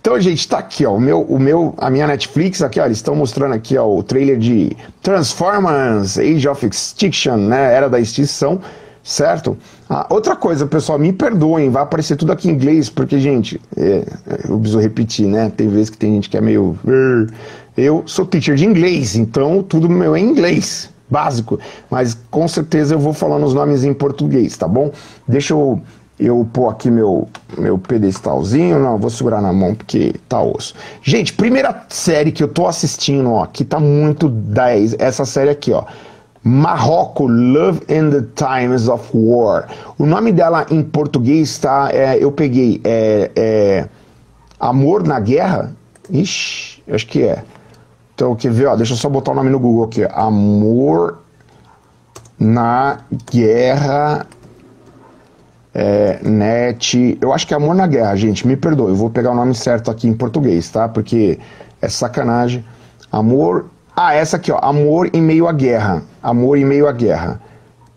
Então, gente, tá aqui, ó, o meu, o meu, a minha Netflix, aqui, ó, eles estão mostrando aqui, ó, o trailer de Transformers, Age of Extinction, né, Era da Extinção, certo? Ah, outra coisa, pessoal, me perdoem, vai aparecer tudo aqui em inglês, porque, gente, é, eu preciso repetir, né, tem vezes que tem gente que é meio... Eu sou teacher de inglês, então tudo meu é em inglês, básico, mas com certeza eu vou falando os nomes em português, tá bom? Deixa eu... Eu pôr aqui meu, meu pedestalzinho. Não, vou segurar na mão porque tá osso. Gente, primeira série que eu tô assistindo, ó, que tá muito dez. Essa série aqui, ó, Marrocos, Love in the Times of War. O nome dela em português, tá? É, eu peguei é, é, Amor na Guerra. Ixi, acho que é. Então, quer ver, ó, deixa eu só botar o nome no Google aqui, ó. Amor na Guerra. É, net, eu acho que é Amor na Guerra, gente, me perdoe, eu vou pegar o nome certo aqui em português, tá? Porque é sacanagem. Amor, ah, essa aqui, ó, Amor em Meio à Guerra, Amor em Meio à Guerra,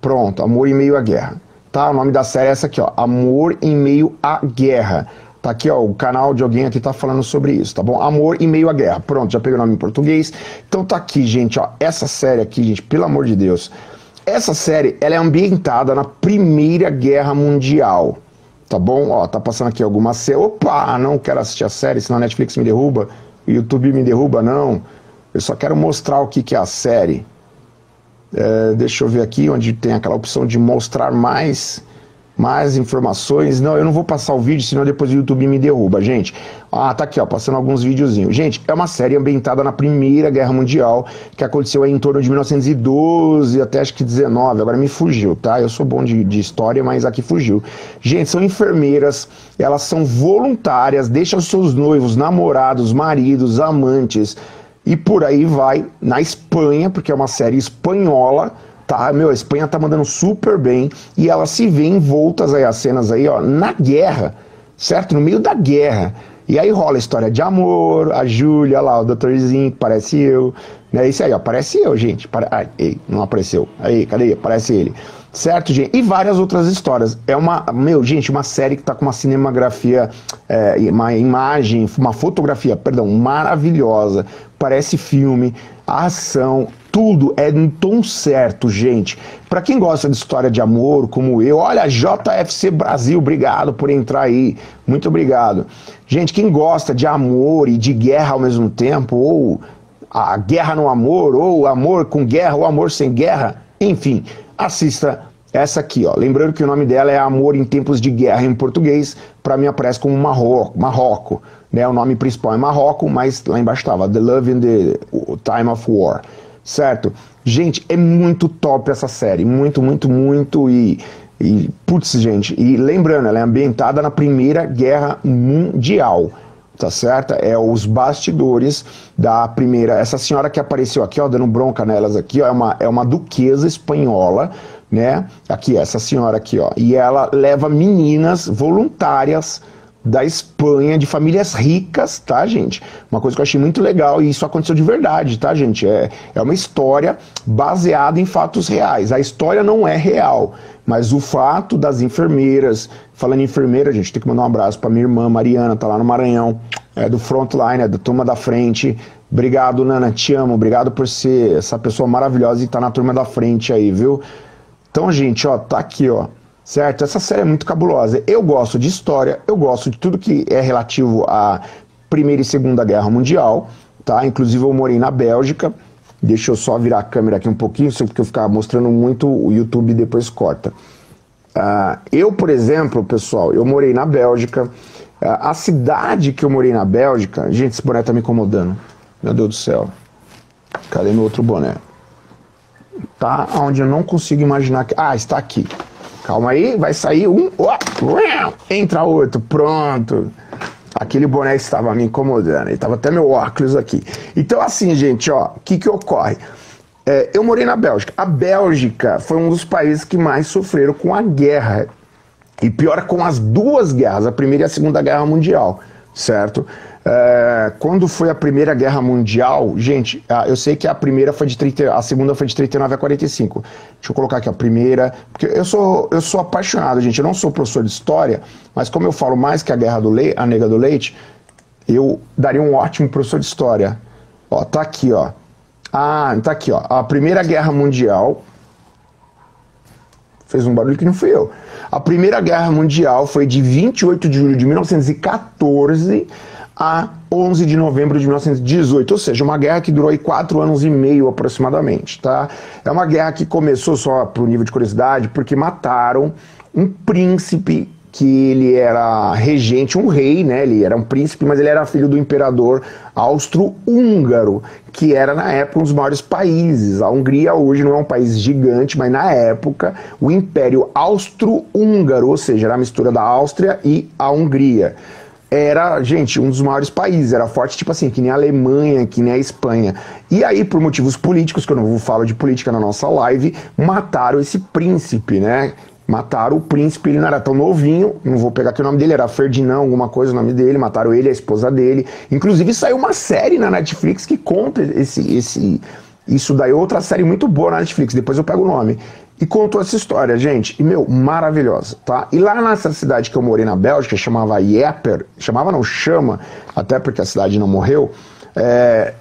pronto, Amor em Meio à Guerra, tá? O nome da série é essa aqui, ó, Amor em Meio à Guerra, tá aqui, ó, o canal de alguém aqui tá falando sobre isso, tá bom? Amor em Meio à Guerra, pronto, já peguei o nome em português, então tá aqui, gente, ó, essa série aqui, gente, pelo amor de Deus... Essa série, ela é ambientada na Primeira Guerra Mundial, tá bom? Ó, tá passando aqui alguma cena. Opa, não quero assistir a série, senão a Netflix me derruba, o YouTube me derruba, não. Eu só quero mostrar o que, que é a série. É, deixa eu ver aqui, onde tem aquela opção de mostrar mais, mais informações. Não, eu não vou passar o vídeo, senão depois o YouTube me derruba, gente. Ah, tá aqui, ó, passando alguns videozinhos. Gente, é uma série ambientada na Primeira Guerra Mundial, que aconteceu aí em torno de mil novecentos e doze até acho que dezenove, agora me fugiu, tá? Eu sou bom de, de história, mas aqui fugiu. Gente, são enfermeiras, elas são voluntárias, deixam seus noivos, namorados, maridos, amantes, e por aí vai, na Espanha, porque é uma série espanhola, tá? Meu, a Espanha tá mandando super bem, e elas se veem voltas aí, as cenas aí, ó, na guerra, certo? No meio da guerra. E aí rola a história de amor, a Júlia lá, o doutorzinho, que parece eu. É isso aí, ó, parece eu, gente. Pare... Ai, ei, não apareceu. Aí, cadê? Parece ele. Certo, gente? E várias outras histórias. É uma, meu, gente, uma série que tá com uma cinematografia, é, uma imagem, uma fotografia, perdão, maravilhosa. Parece filme, a ação, tudo é no tom certo, gente. Pra quem gosta de história de amor, como eu, olha, J F C Brasil, obrigado por entrar aí. Muito obrigado. Gente, quem gosta de amor e de guerra ao mesmo tempo, ou a guerra no amor, ou amor com guerra, ou amor sem guerra, enfim, assista essa aqui, ó. Lembrando que o nome dela é Amor em Tempos de Guerra, em português, pra mim aparece como Marroco, Marroco, né? O nome principal é Marroco, mas lá embaixo tava The Love in the Time of War, certo? Gente, é muito top essa série, muito, muito, muito, e... E, putz, gente, e lembrando, ela é ambientada na Primeira Guerra Mundial, tá certo? É os bastidores da primeira... Essa senhora que apareceu aqui, ó, dando bronca nelas aqui, ó, é uma, é uma duquesa espanhola, né? Aqui, essa senhora aqui, ó. E ela leva meninas voluntárias da Espanha, de famílias ricas, tá, gente? Uma coisa que eu achei muito legal, e isso aconteceu de verdade, tá, gente? É, é uma história baseada em fatos reais. A história não é real, mas o fato das enfermeiras... Falando em enfermeira, gente, tem que mandar um abraço pra minha irmã Mariana, tá lá no Maranhão, é do Frontline, é da Turma da Frente. Obrigado, Nana, te amo, obrigado por ser essa pessoa maravilhosa e tá na Turma da Frente aí, viu? Então, gente, ó, tá aqui, ó. Certo? Essa série é muito cabulosa. Eu gosto de história, eu gosto de tudo que é relativo à Primeira e Segunda Guerra Mundial, tá? Inclusive eu morei na Bélgica, Deixa eu só virar a câmera aqui um pouquinho, porque eu ficar mostrando muito, o YouTube depois corta. Uh, eu, por exemplo, pessoal, eu morei na Bélgica. Uh, a cidade que eu morei na Bélgica... Gente, esse boné tá me incomodando. Meu Deus do céu. Cadê meu outro boné? Tá onde eu não consigo imaginar... Que... Ah, está aqui. Calma aí, vai sair um... Entra outro, pronto. Aquele boné estava me incomodando. Estava até meu óculos aqui. Então, assim, gente, ó, o que que ocorre? É, eu morei na Bélgica. A Bélgica foi um dos países que mais sofreram com a guerra. E pior, com as duas guerras, a Primeira e a Segunda Guerra Mundial, certo? É, quando foi a Primeira Guerra Mundial, gente, eu sei que a primeira foi de trinta, a segunda foi de trinta e nove a quarenta e cinco. Deixa eu colocar aqui a primeira, porque eu sou, eu sou apaixonado, gente. Eu não sou professor de história, mas como eu falo mais que a guerra do leite, a nega do leite, eu daria um ótimo professor de história. Ó, tá aqui, ó. Ah, tá aqui, ó. A Primeira Guerra Mundial. Fez um barulho que não fui eu. A Primeira Guerra Mundial foi de vinte e oito de julho de mil novecentos e quatorze a onze de novembro de mil novecentos e dezoito, ou seja, uma guerra que durou aí quatro anos e meio aproximadamente, tá? É uma guerra que começou, só para o nível de curiosidade, porque mataram um príncipe que ele era regente, um rei, né? Ele era um príncipe, mas ele era filho do imperador austro-húngaro, que era, na época, um dos maiores países. A Hungria hoje não é um país gigante, mas na época, o Império Austro-Húngaro, ou seja, era a mistura da Áustria e a Hungria. Era, gente, um dos maiores países, era forte, tipo assim, que nem a Alemanha, que nem a Espanha. E aí, por motivos políticos, que eu não falo de política na nossa live, mataram esse príncipe, né? Mataram o príncipe, ele não era tão novinho, não vou pegar aqui o nome dele, era Ferdinand, alguma coisa o nome dele, mataram ele, a esposa dele. Inclusive saiu uma série na Netflix que conta esse, esse, isso daí, outra série muito boa na Netflix, depois eu pego o nome. E contou essa história, gente, e meu, maravilhosa, tá? E lá nessa cidade que eu morei na Bélgica, chamava Ypres, chamava não, chama, até porque a cidade não morreu, é...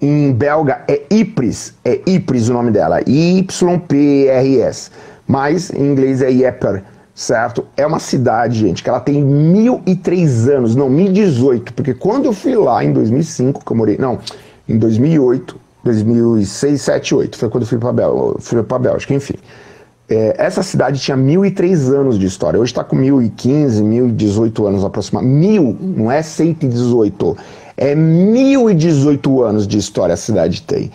em belga é Ypres, é Ypres o nome dela, Y P R S. Mas em inglês é Ypres, certo? É uma cidade, gente, que ela tem mil e três anos, não, mil e dezoito, porque quando eu fui lá em dois mil e cinco, que eu morei, não, em dois mil e oito, dois mil e seis, dois mil e sete, dois mil e oito, foi quando eu fui pra, Bel, fui pra Bélgica, enfim. É, essa cidade tinha mil e três anos de história, hoje está com mil e quinze, mil e dezoito anos aproximadamente, mil, não é cento e dezoito, é mil e dezoito anos de história a cidade tem.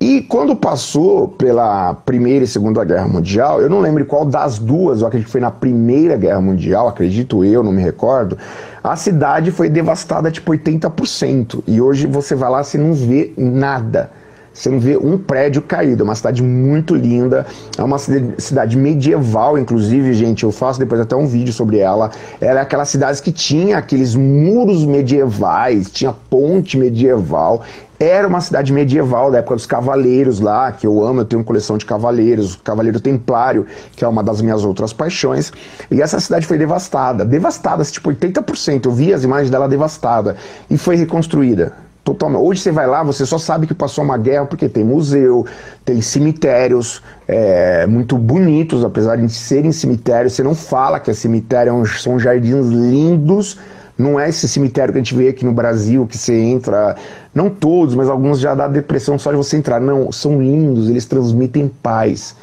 E quando passou pela Primeira e Segunda Guerra Mundial, eu não lembro qual das duas, eu acredito que foi na Primeira Guerra Mundial, acredito eu, não me recordo, a cidade foi devastada tipo oitenta por cento. E hoje você vai lá e você não vê nada. Você não vê um prédio caído, é uma cidade muito linda, é uma cidade medieval, inclusive, gente, eu faço depois até um vídeo sobre ela. Ela é aquelas cidades que tinha aqueles muros medievais, tinha ponte medieval, era uma cidade medieval da época dos cavaleiros lá, que eu amo, eu tenho uma coleção de cavaleiros, o Cavaleiro Templário, que é uma das minhas outras paixões, e essa cidade foi devastada, devastada, tipo oitenta por cento, eu vi as imagens dela devastada, e foi reconstruída. Totalmente. Hoje você vai lá, você só sabe que passou uma guerra porque tem museu, tem cemitérios é, muito bonitos, apesar de serem cemitérios, você não fala que é cemitério, são jardins lindos, não é esse cemitério que a gente vê aqui no Brasil, que você entra, não todos, mas alguns já dá depressão só de você entrar, não, são lindos, eles transmitem paz,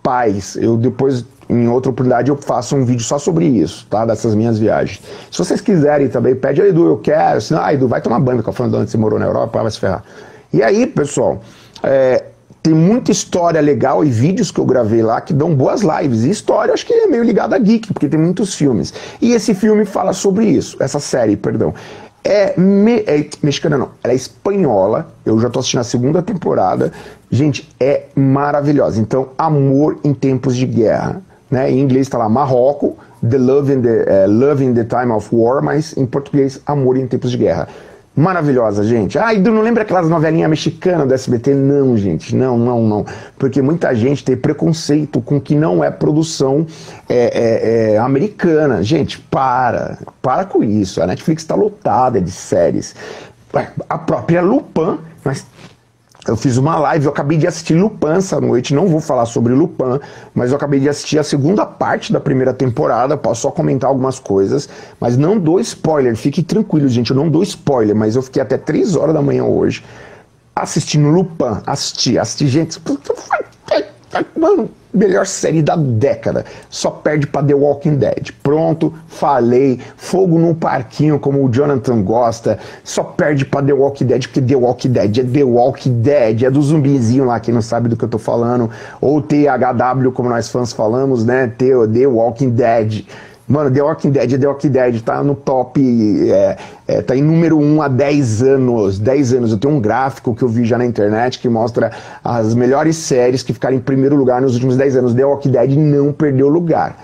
paz, eu depois... Em outra oportunidade eu faço um vídeo só sobre isso, tá? Dessas minhas viagens. Se vocês quiserem também, pede, Edu, eu quero. Senão, ah, Edu, vai tomar banho, que eu falando de onde você morou na Europa, vai se ferrar. E aí, pessoal, é, tem muita história legal e vídeos que eu gravei lá que dão boas lives. E história, acho que é meio ligada a geek, porque tem muitos filmes. E esse filme fala sobre isso, essa série, perdão. É, me, é mexicana não, ela é espanhola, eu já tô assistindo a segunda temporada. Gente, é maravilhosa. Então, Amor em Tempos de Guerra. Né? Em inglês está lá, Marrocos, the love, in the, uh, love in the Time of War, mas em português, Amor em Tempos de Guerra. Maravilhosa, gente. Ah, Edu, não lembra aquelas novelinhas mexicanas do S B T? Não, gente, não, não, não. Porque muita gente tem preconceito com que não é produção é, é, é, americana. Gente, para, para com isso. A Netflix está lotada de séries. A própria Lupin, mas... Eu fiz uma live, eu acabei de assistir Lupin essa noite, não vou falar sobre Lupin, mas eu acabei de assistir a segunda parte da primeira temporada, posso só comentar algumas coisas, mas não dou spoiler, fique tranquilo, gente, eu não dou spoiler, mas eu fiquei até três horas da manhã hoje assistindo Lupin, assisti, assisti gente, mano, melhor série da década, só perde pra The Walking Dead, pronto, falei, fogo num parquinho como o Jonathan gosta, só perde pra The Walking Dead, porque The Walking Dead é The Walking Dead, é do zumbizinho lá, quem não sabe do que eu tô falando, ou T H W, como nós fãs falamos, né, The Walking Dead. Mano, The Walking Dead é The Walking Dead, tá no top, é, é, tá em número um há dez anos, dez anos. Eu tenho um gráfico que eu vi já na internet que mostra as melhores séries que ficaram em primeiro lugar nos últimos dez anos. The Walking Dead não perdeu lugar.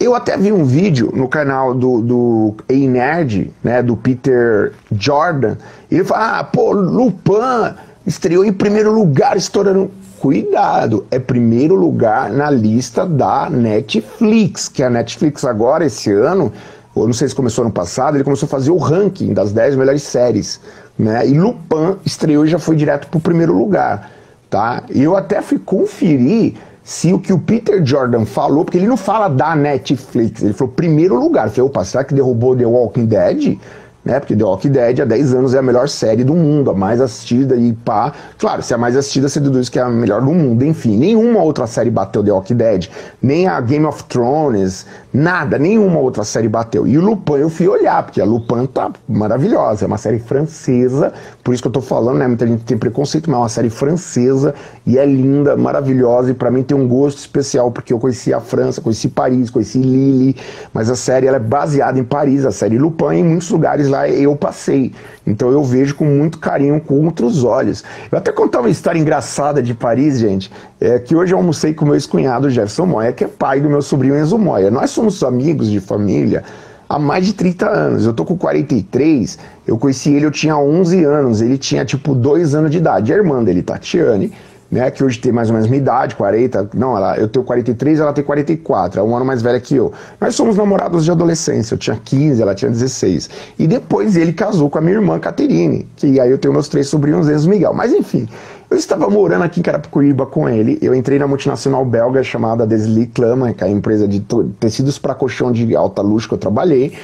Eu até vi um vídeo no canal do, do Ei Nerd, né, do Peter Jordan, e ele fala, ah, pô, Lupin estreou em primeiro lugar, estourando... Cuidado, é primeiro lugar na lista da Netflix, que a Netflix agora, esse ano, ou não sei se começou ano passado, ele começou a fazer o ranking das dez melhores séries, né? E Lupin estreou e já foi direto pro primeiro lugar, tá? E eu até fui conferir se o que o Peter Jordan falou, porque ele não fala da Netflix, ele falou primeiro lugar. Eu falei, opa, será que derrubou The Walking Dead? Né? Porque The Walking Dead há dez anos é a melhor série do mundo, a mais assistida e pá. Claro, se é a mais assistida, você deduz que é a melhor do mundo, enfim. Nenhuma outra série bateu The Walking Dead, nem a Game of Thrones, nada, nenhuma outra série bateu. E o Lupin eu fui olhar, porque a Lupin tá maravilhosa, é uma série francesa, por isso que eu tô falando, né? Muita gente tem preconceito, mas é uma série francesa e é linda, maravilhosa, e pra mim tem um gosto especial, porque eu conheci a França, conheci Paris, conheci Lille, mas a série ela é baseada em Paris, a série Lupin, em muitos lugares lá eu passei, então eu vejo com muito carinho, com outros olhos. Eu até contar uma história engraçada de Paris, gente, é que hoje eu almocei com meu ex-cunhado Jefferson Moya, que é pai do meu sobrinho Enzo Moya. Nós somos amigos de família há mais de trinta anos, eu tô com quarenta e três, eu conheci ele, eu tinha onze anos, ele tinha tipo dois anos de idade, a irmã dele, Tatiane, né, que hoje tem mais ou menos minha idade, quarenta, não, ela, eu tenho quarenta e três, ela tem quarenta e quatro, é um ano mais velha que eu. Nós somos namorados de adolescência, eu tinha quinze, ela tinha dezesseis. E depois ele casou com a minha irmã, Caterine, que aí eu tenho meus três sobrinhos, Enzo e Miguel. Mas enfim, eu estava morando aqui em Carapicuíba com ele, eu entrei na multinacional belga chamada Desli Clama, que é a empresa de tecidos para colchão de alta luxo que eu trabalhei.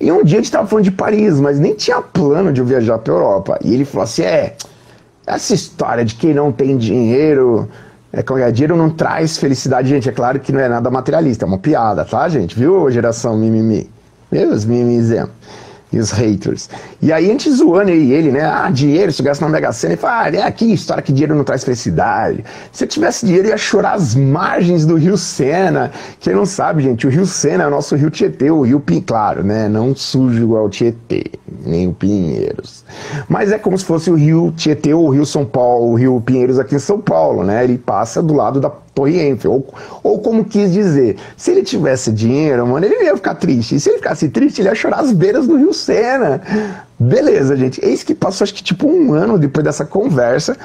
E um dia a gente estava falando de Paris, mas nem tinha plano de eu viajar para a Europa. E ele falou assim, é... essa história de quem não tem dinheiro, é, dinheiro não traz felicidade, gente. É claro que não é nada materialista, é uma piada, tá, gente? Viu, geração mimimi? Meus mimimizemos. E os haters. E aí a gente zoando aí ele, né? Ah, dinheiro, se eu gasto na Mega Sena, ele fala, ah, é aqui, história que dinheiro não traz felicidade. Se eu tivesse dinheiro, eu ia chorar as margens do Rio Sena. Quem não sabe, gente, o Rio Sena é o nosso Rio Tietê, o Rio Pinheiros, claro, né? Não sujo igual o Tietê, nem o Pinheiros. Mas é como se fosse o Rio Tietê ou o Rio São Paulo, o Rio Pinheiros aqui em São Paulo, né? Ele passa do lado da Torre Eiffel, ou, ou como quis dizer, se ele tivesse dinheiro, mano, ele ia ficar triste, e se ele ficasse triste, ele ia chorar as beiras do Rio Sena. Beleza, gente, eis que passou acho que tipo um ano depois dessa conversa,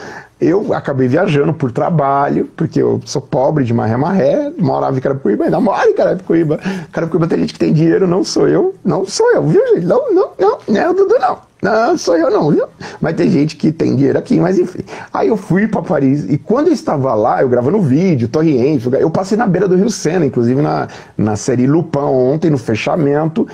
eu acabei viajando por trabalho, porque eu sou pobre de maré-maré, morava em Carapicuíba, ainda moro em Carapicuíba, Carapicuíba tem gente que tem dinheiro, não sou eu, não sou eu, viu, gente, não, não, não, não é o Dudu, não. Não, sou eu não, viu? Mas tem gente que tem dinheiro aqui, mas enfim. Aí eu fui pra Paris, e quando eu estava lá, eu gravando vídeo, Torre Eiffel, eu passei na beira do Rio Sena, inclusive na, na série Lupin ontem, no fechamento,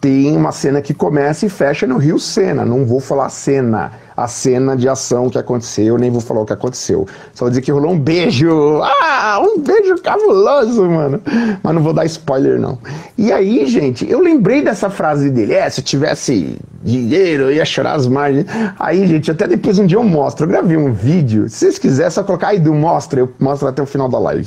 tem uma cena que começa e fecha no Rio Sena, não vou falar cena, a cena de ação que aconteceu, nem vou falar o que aconteceu. Só vou dizer que rolou um beijo, ah, um beijo cabuloso, mano. Mas não vou dar spoiler, não. E aí, gente, eu lembrei dessa frase dele, é, se eu tivesse dinheiro, eu ia chorar as margens. Aí, gente, até depois um dia eu mostro, eu gravei um vídeo, se vocês quiserem, é só colocar aí do mostra, eu mostro até o final da live.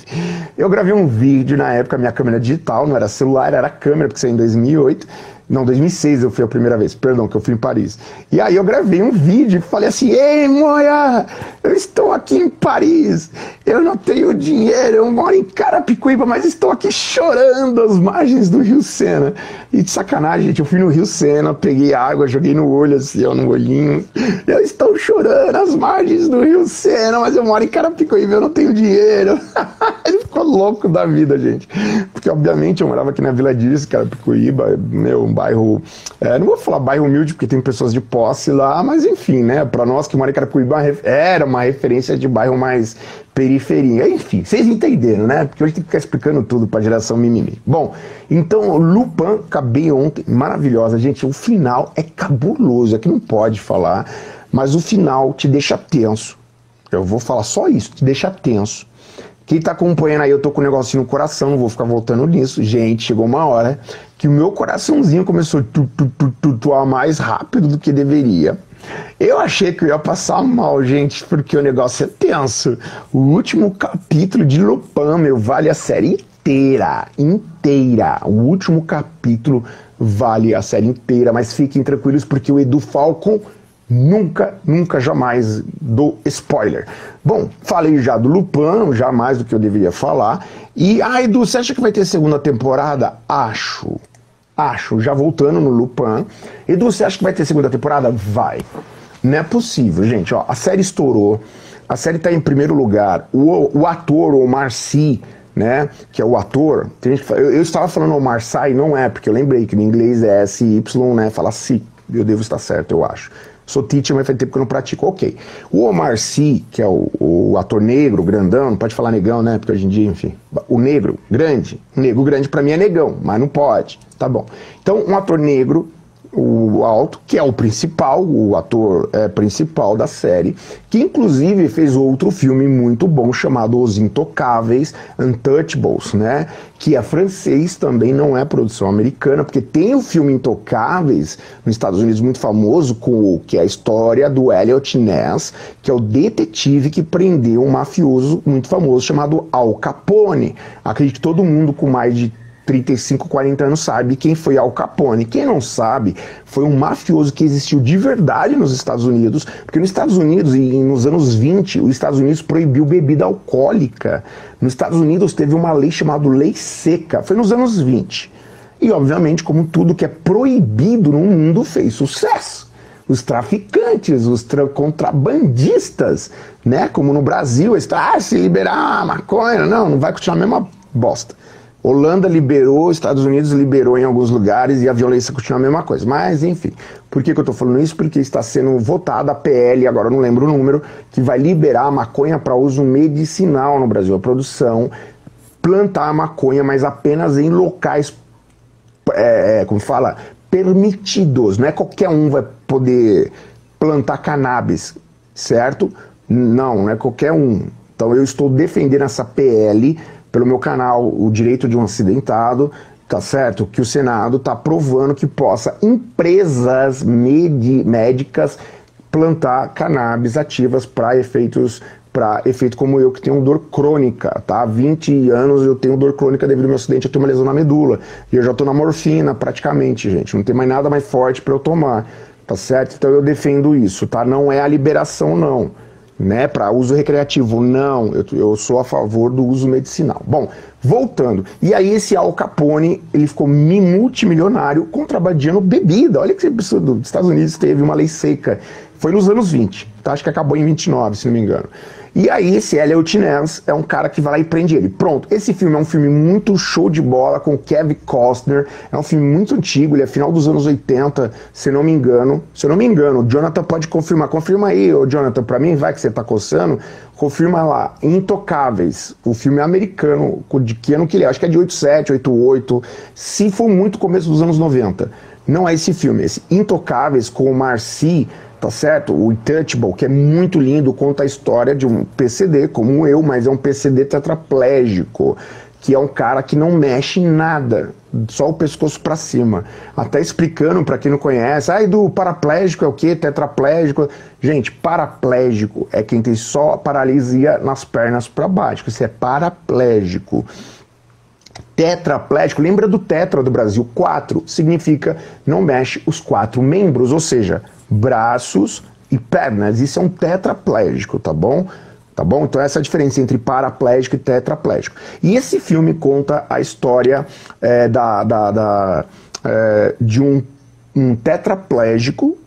Eu gravei um vídeo, na época, minha câmera digital, não era celular, era câmera, porque saiu em dois mil e oito, não, dois mil e seis eu fui a primeira vez, perdão, que eu fui em Paris. E aí eu gravei um vídeo e falei assim, ei, Moya, eu estou aqui em Paris, eu não tenho dinheiro, eu moro em Carapicuíba, mas estou aqui chorando às margens do Rio Sena. E de sacanagem, gente, eu fui no Rio Sena, peguei água, joguei no olho, assim, ó, no olhinho. Eu estou chorando às margens do Rio Sena, mas eu moro em Carapicuíba, eu não tenho dinheiro. Ele ficou louco da vida, gente. Porque, obviamente, eu morava aqui na Vila Dirce, Carapicuíba, meu... bairro, é, não vou falar bairro humilde porque tem pessoas de posse lá, mas enfim, né, pra nós que moramos em Carapicuíba era uma referência de bairro mais periferia, enfim, vocês entenderam, né, porque hoje tem que ficar explicando tudo pra geração mimimi. Bom, então Lupin, acabei ontem, maravilhosa, gente, o final é cabuloso, é que não pode falar, mas o final te deixa tenso. Eu vou falar só isso, te deixa tenso. Quem tá acompanhando aí, eu tô com um negocinho no coração, não vou ficar voltando nisso. Gente, chegou uma hora que o meu coraçãozinho começou a tu, tu, tu, tu, tu, mais rápido do que deveria. Eu achei que eu ia passar mal, gente, porque o negócio é tenso. O último capítulo de Lupin, meu, vale a série inteira, inteira. O último capítulo vale a série inteira, mas fiquem tranquilos porque o Edu Falcon nunca, nunca, jamais dou spoiler. Bom, falei já do Lupin, jamais do que eu deveria falar. E, ah, Edu, você acha que vai ter segunda temporada? Acho. Acho, já voltando no Lupin. Edu, você acha que vai ter segunda temporada? Vai. Não é possível, gente. Ó, a série estourou. A série tá em primeiro lugar. O, o ator, o Omar Sy, né, que é o ator... Tem gente que fala, eu, eu estava falando Omar Sy, não é, porque eu lembrei que no inglês é S Y, né, fala Sy. Eu devo estar certo, eu acho. Sou teacher, mas faz tempo que eu não pratico. Ok. O Omar Sy, que é o, o ator negro, grandão, não pode falar negão, né, porque hoje em dia, enfim... O negro, grande. O negro grande pra mim é negão, mas não pode. Tá bom. Então, um ator negro, o alto, que é o principal, o ator é, principal da série, que inclusive fez outro filme muito bom chamado Os Intocáveis, Untouchables, né? Que é francês também, não é produção americana, porque tem o filme Intocáveis, nos Estados Unidos, muito famoso, com, que é a história do Elliot Ness, que é o detetive que prendeu um mafioso muito famoso chamado Al Capone. Acredito que todo mundo com mais de trinta e cinco, quarenta anos sabe quem foi Al Capone. Quem não sabe, foi um mafioso que existiu de verdade nos Estados Unidos, porque nos Estados Unidos, e nos anos vinte, os Estados Unidos proibiu bebida alcoólica. Nos Estados Unidos teve uma lei chamada Lei Seca, foi nos anos vinte. E, obviamente, como tudo que é proibido no mundo fez sucesso. Os traficantes, os tra contrabandistas, né? Como no Brasil, eles falam, ah, se liberar a maconha, não, não vai continuar a mesma bosta. Holanda liberou, Estados Unidos liberou em alguns lugares e a violência continua a mesma coisa. Mas, enfim, por que, que eu tô falando isso? Porque está sendo votada a P L, agora eu não lembro o número, que vai liberar a maconha para uso medicinal no Brasil. A produção, plantar a maconha, mas apenas em locais, é, como fala, permitidos. Não é qualquer um vai poder plantar cannabis, certo? Não, não é qualquer um. Então eu estou defendendo essa P L... pelo meu canal, o direito de um acidentado, tá certo? Que o Senado tá aprovando que possa empresas médicas plantar cannabis ativas para efeitos, para efeito como eu, que tenho dor crônica, tá? Há vinte anos eu tenho dor crônica devido ao meu acidente, eu tenho uma lesão na medula, e eu já tô na morfina praticamente, gente, não tem mais nada mais forte para eu tomar, tá certo? Então eu defendo isso, tá? Não é a liberação, não. Né, para uso recreativo, não, eu, eu sou a favor do uso medicinal. Bom, voltando, e aí esse Al Capone, ele ficou multimilionário contrabandeando bebida, olha que absurdo, dos Estados Unidos teve uma lei seca, foi nos anos vinte, tá? Acho que acabou em vinte e nove, se não me engano. E aí esse Elliot Ness é um cara que vai lá e prende ele. Pronto, esse filme é um filme muito show de bola, com Kevin Costner, é um filme muito antigo, ele é final dos anos oitenta, se não me engano. Se eu não me engano, o Jonathan pode confirmar. Confirma aí, ô Jonathan, pra mim, vai que você tá coçando, confirma lá, Intocáveis, o filme americano, de que ano que ele é? Acho que é de oitenta e sete, oitenta e oito, se for muito começo dos anos noventa. Não é esse filme, esse Intocáveis com o Omar Sy, tá certo? O Untouchable, que é muito lindo, conta a história de um P C D, como eu, mas é um P C D tetraplégico, que é um cara que não mexe em nada, só o pescoço pra cima. Até explicando pra quem não conhece, ah, Edu, paraplégico é o quê? Tetraplégico? Gente, paraplégico é quem tem só a paralisia nas pernas pra baixo, isso é paraplégico. Tetraplégico, lembra do tetra do Brasil, quatro, significa não mexe os quatro membros, ou seja, braços e pernas, isso é um tetraplégico, tá bom? Tá bom? Então essa é a diferença entre paraplégico e tetraplégico. E esse filme conta a história é, da, da, da, é, de um, um tetraplégico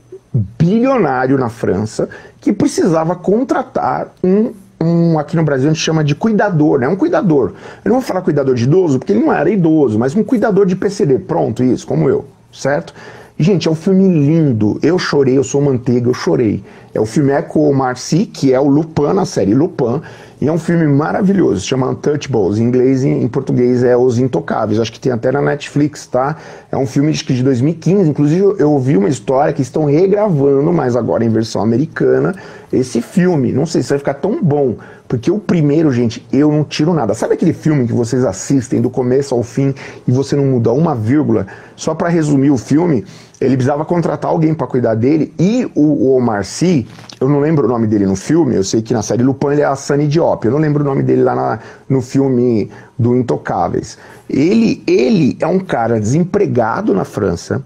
bilionário na França que precisava contratar um, um aqui no Brasil a gente chama de cuidador, né? Um cuidador. Eu não vou falar cuidador de idoso, porque ele não era idoso, mas um cuidador de P C D, pronto, isso, como eu, certo? Gente, é um filme lindo. Eu chorei, eu sou manteiga, eu chorei. É o filme com o Marcy, que é o Lupin na série Lupin. E é um filme maravilhoso, se chama Untouchables. Em inglês e em português é Os Intocáveis. Acho que tem até na Netflix, tá? É um filme de dois mil e quinze. Inclusive, eu ouvi uma história que estão regravando, mas agora em versão americana, esse filme. Não sei se vai ficar tão bom, porque o primeiro, gente, eu não tiro nada. Sabe aquele filme que vocês assistem do começo ao fim e você não muda uma vírgula? Só para resumir o filme, ele precisava contratar alguém para cuidar dele, e o Omar Sy, eu não lembro o nome dele no filme, eu sei que na série Lupin ele é a Sunny Diop, eu não lembro o nome dele lá na, no filme do Intocáveis. Ele, ele é um cara desempregado na França,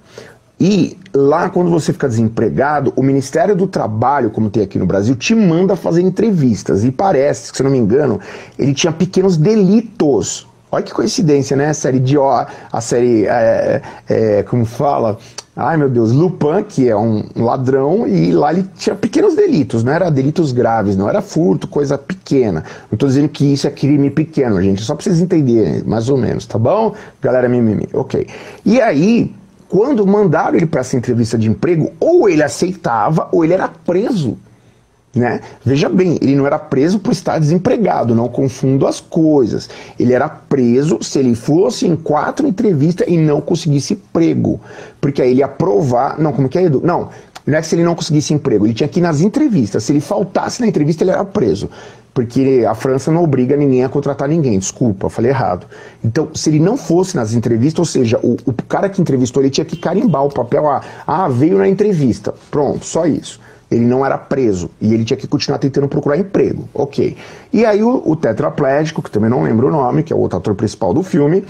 e lá quando você fica desempregado, o Ministério do Trabalho, como tem aqui no Brasil, te manda fazer entrevistas, e parece, se eu não me engano, ele tinha pequenos delitos. Olha que coincidência, né? A série Dior, a série, é, é, como fala... Ai, meu Deus, Lupin, que é um ladrão, e lá ele tinha pequenos delitos, não era delitos graves, não era furto, coisa pequena. Não tô dizendo que isso é crime pequeno, gente, só pra vocês entenderem, mais ou menos, tá bom? Galera mimimi, ok. E aí, quando mandaram ele pra essa entrevista de emprego, ou ele aceitava, ou ele era preso. Né? Veja bem, ele não era preso por estar desempregado, não confundo as coisas. Ele era preso se ele fosse em quatro entrevistas e não conseguisse emprego. Porque aí ele ia provar... Não, como que é, Edu? Não, não é que se ele não conseguisse emprego, ele tinha que ir nas entrevistas. Se ele faltasse na entrevista, ele era preso. Porque a França não obriga ninguém a contratar ninguém, desculpa, falei errado. Então, se ele não fosse nas entrevistas, ou seja, o, o cara que entrevistou, ele tinha que carimbar o papel, ah, ah, veio na entrevista, pronto, só isso. Ele não era preso e ele tinha que continuar tentando procurar emprego, ok. E aí o, o tetraplégico, que também não lembro o nome, que é o outro ator principal do filme,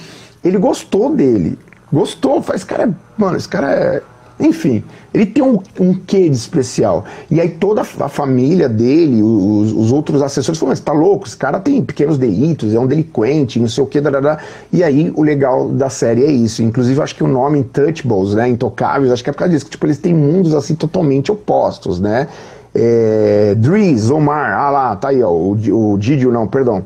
ele gostou dele, gostou, faz, esse cara é, mano, esse cara é, enfim, ele tem um, um quê de especial. E aí toda a família dele, os, os outros assessores falaram, mas tá louco, esse cara tem pequenos delitos, é um delinquente, não sei o quê, dadada. E aí o legal da série é isso, inclusive acho que o nome Untouchables, né, Intocáveis, acho que é por causa disso, que tipo, eles têm mundos assim totalmente opostos, né. É, Driz, Omar, ah lá, tá aí ó, o, o Didio não, perdão.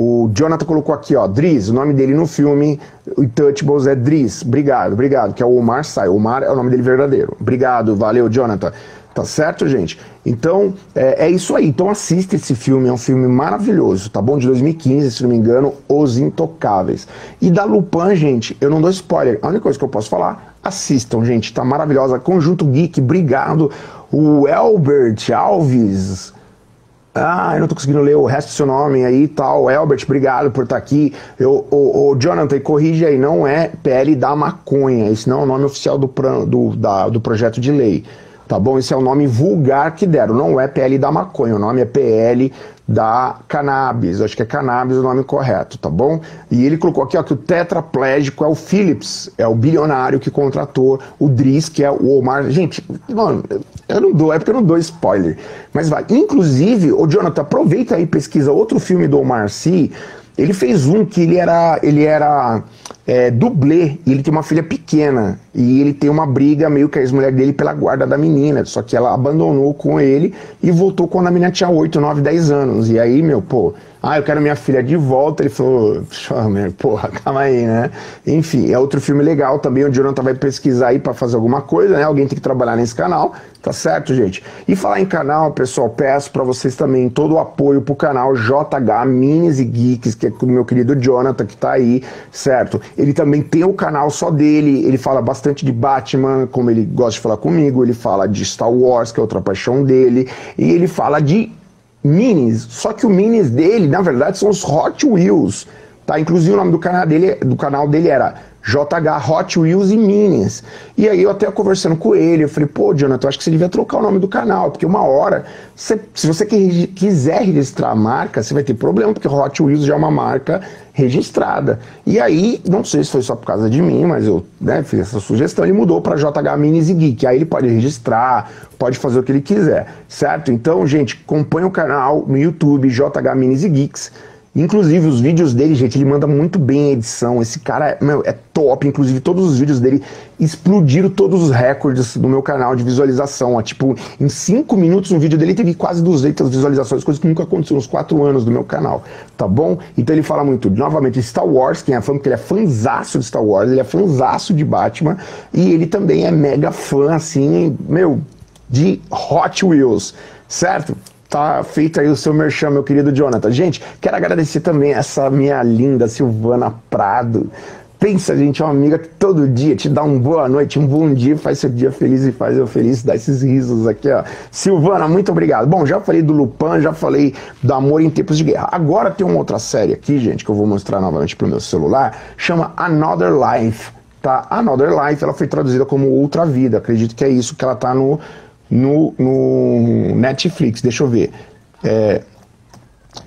O Jonathan colocou aqui, ó, Driz, o nome dele no filme, o Untouchables é Driz, obrigado, obrigado, que é o Omar Sy, Omar é o nome dele verdadeiro, obrigado, valeu, Jonathan, tá certo, gente? Então, é, é isso aí, então assista esse filme, é um filme maravilhoso, tá bom? De dois mil e quinze, se não me engano, Os Intocáveis. E da Lupin, gente, eu não dou spoiler, a única coisa que eu posso falar, assistam, gente, tá maravilhosa, Conjunto Geek, obrigado, o Elbert Alves... Ah, eu não tô conseguindo ler o resto do seu nome aí e tal. Elbert, obrigado por estar aqui. Eu, o, o Jonathan, corrige aí, não é P L da maconha. Esse não é o nome oficial do, pra, do, da, do projeto de lei, tá bom? Esse é o nome vulgar que deram, não é P L da maconha. O nome é P L da cannabis. Eu acho que é cannabis o nome correto, tá bom? E ele colocou aqui ó, que o tetraplégico é o Phillips, é o bilionário que contratou o Driz, que é o Omar. Gente, mano... Eu não dou, é porque eu não dou spoiler. Mas vai. Inclusive, o Jonathan, aproveita aí e pesquisa outro filme do Omar Sy. Ele fez um que ele era, ele era é, dublê, e ele tem uma filha pequena. E ele tem uma briga meio que a ex-mulher dele pela guarda da menina. Só que ela abandonou com ele e voltou quando a menina tinha oito, nove, dez anos. E aí, meu, pô... Ah, eu quero minha filha de volta. Ele falou, porra, calma aí, né? Enfim, é outro filme legal também. O Jonathan vai pesquisar aí pra fazer alguma coisa, né? Alguém tem que trabalhar nesse canal, tá certo, gente? E falar em canal, pessoal, peço pra vocês também todo o apoio pro canal J H Minis e Geeks, que é do meu querido Jonathan, que tá aí, certo? Ele também tem o canal só dele. Ele fala bastante de Batman, como ele gosta de falar comigo. Ele fala de Star Wars, que é outra paixão dele. E ele fala de... Minis, só que o Minis dele, na verdade, são os Hot Wheels, tá? Inclusive o nome do canal dele, do canal dele era J H Hot Wheels e Minis. E aí eu até conversando com ele, eu falei, pô, Jonathan, acho que você devia trocar o nome do canal, porque uma hora, você, se você quiser registrar a marca, você vai ter problema, porque Hot Wheels já é uma marca registrada. E aí, não sei se foi só por causa de mim, mas eu né, fiz essa sugestão, ele mudou para J H Minis e Geek, aí ele pode registrar, pode fazer o que ele quiser, certo? Então, gente, acompanha o canal no YouTube J H Minis e Geeks, Inclusive, os vídeos dele, gente, ele manda muito bem a edição. Esse cara, meu, é top. Inclusive, todos os vídeos dele explodiram todos os recordes do meu canal de visualização. Ó. Tipo, em cinco minutos, um vídeo dele teve quase duzentas visualizações, coisa que nunca aconteceu nos quatro anos do meu canal, tá bom? Então, ele fala muito, novamente, Star Wars, quem é fã, porque ele é fãzaço de Star Wars, ele é fãzaço de Batman, e ele também é mega fã, assim, meu, de Hot Wheels, certo? Tá feito aí o seu merchan, meu querido Jonathan. Gente, quero agradecer também essa minha linda Silvana Prado. Pensa, gente, é uma amiga que todo dia te dá um boa noite, um bom dia, faz seu dia feliz e faz eu feliz, dá esses risos aqui, ó. Silvana, muito obrigado. Bom, já falei do Lupin, já falei do Amor em Tempos de Guerra. Agora tem uma outra série aqui, gente, que eu vou mostrar novamente pro meu celular, chama Another Life, tá? Another Life, ela foi traduzida como Outra Vida, acredito que é isso, que ela tá no... No, no Netflix, deixa eu ver, é,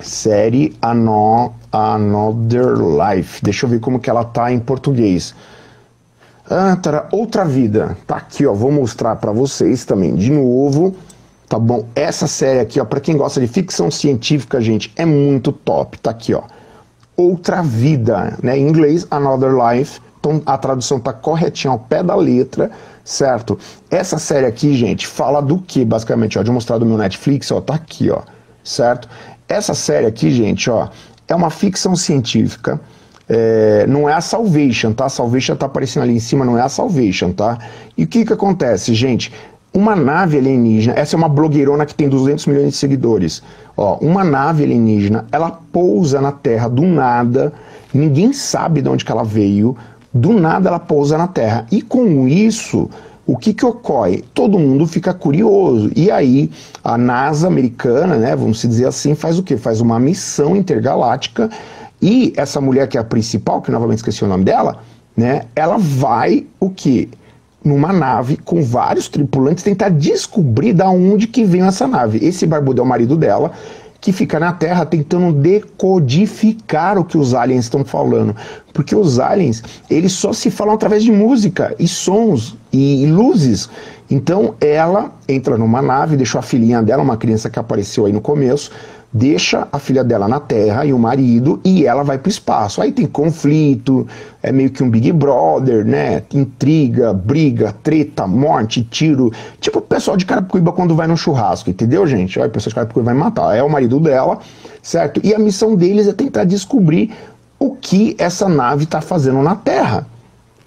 série Ano, Another Life, deixa eu ver como que ela tá em português, ah, tá, Outra Vida, tá aqui, ó, vou mostrar pra vocês também de novo, tá bom, essa série aqui, ó, pra quem gosta de ficção científica, gente, é muito top, tá aqui, ó, Outra Vida, né, em inglês, Another Life, então a tradução tá corretinha ao pé da letra, certo? Essa série aqui, gente, fala do que, basicamente, ó, de mostrar do meu Netflix, ó, tá aqui, ó, certo? Essa série aqui, gente, ó, é uma ficção científica, é, não é a Salvation, tá? A Salvation tá aparecendo ali em cima, não é a Salvation, tá? E o que que acontece, gente? Uma nave alienígena, essa é uma blogueirona que tem duzentos milhões de seguidores, ó, uma nave alienígena, ela pousa na Terra do nada, ninguém sabe de onde que ela veio, do nada ela pousa na Terra. E com isso, o que que ocorre? Todo mundo fica curioso. E aí, a NASA americana, né, vamos dizer assim, faz o quê? Faz uma missão intergaláctica. E essa mulher que é a principal, que novamente esqueci o nome dela, né, ela vai, o quê? Numa nave com vários tripulantes tentar descobrir da onde que veio essa nave. Esse barbudo é o marido dela, que fica na Terra tentando decodificar o que os aliens estão falando. Porque os aliens, eles só se falam através de música, e sons, e luzes. Então ela entra numa nave, deixou a filhinha dela, uma criança que apareceu aí no começo, deixa a filha dela na Terra e o marido, e ela vai para o espaço. Aí tem conflito, é meio que um Big Brother, né? Intriga, briga, treta, morte, tiro. Tipo o pessoal de Carapicuíba quando vai no churrasco, entendeu, gente? Olha, o pessoal de Carapicuíba vai matar. É o marido dela, certo? E a missão deles é tentar descobrir o que essa nave está fazendo na Terra,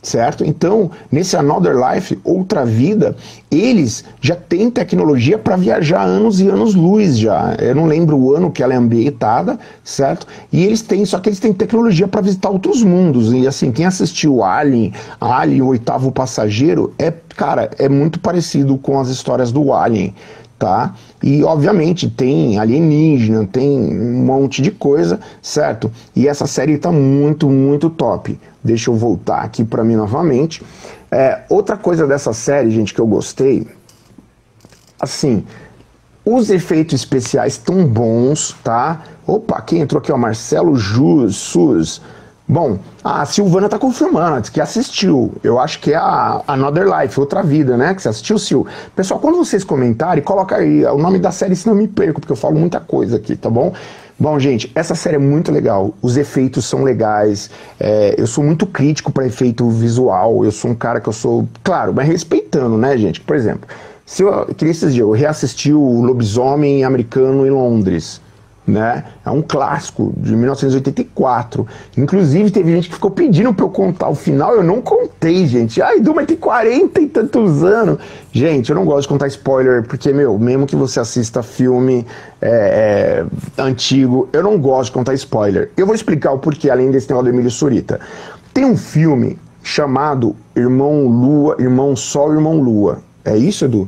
certo? Então, nesse Another Life, Outra Vida, eles já têm tecnologia para viajar anos e anos-luz já. Eu não lembro o ano que ela é ambientada, certo? E eles têm, só que eles têm tecnologia para visitar outros mundos. E assim, quem assistiu Alien, Alien, o oitavo passageiro, é, cara, é muito parecido com as histórias do Alien, tá? E obviamente tem alienígena, tem um monte de coisa, certo? E essa série tá muito, muito top. Deixa eu voltar aqui para mim novamente. É, outra coisa dessa série, gente, que eu gostei, assim, os efeitos especiais tão bons, tá? Opa, quem entrou aqui, ó, Marcelo Jus, Sus. Bom, a Silvana tá confirmando que assistiu. Eu acho que é a Another Life, Outra Vida, né? Que você assistiu, Sil. Pessoal, quando vocês comentarem, coloca aí o nome da série, senão eu me perco, porque eu falo muita coisa aqui, tá bom? Bom, gente, essa série é muito legal, os efeitos são legais, é, eu sou muito crítico para efeito visual, eu sou um cara que eu sou, claro, mas respeitando, né, gente? Por exemplo, se eu, que esses dias eu reassisti o Lobisomem Americano em Londres, né? É um clássico de mil novecentos e oitenta e quatro, inclusive teve gente que ficou pedindo para eu contar o final, eu não contei, gente. Ai, Duma, tem quarenta e tantos anos. Gente, eu não gosto de contar spoiler, porque, meu, mesmo que você assista filme é, é, antigo, eu não gosto de contar spoiler. Eu vou explicar o porquê, além desse tema do Emílio Surita. Tem um filme chamado Irmão Lua, Irmão Sol, Irmão Lua. É isso, Edu?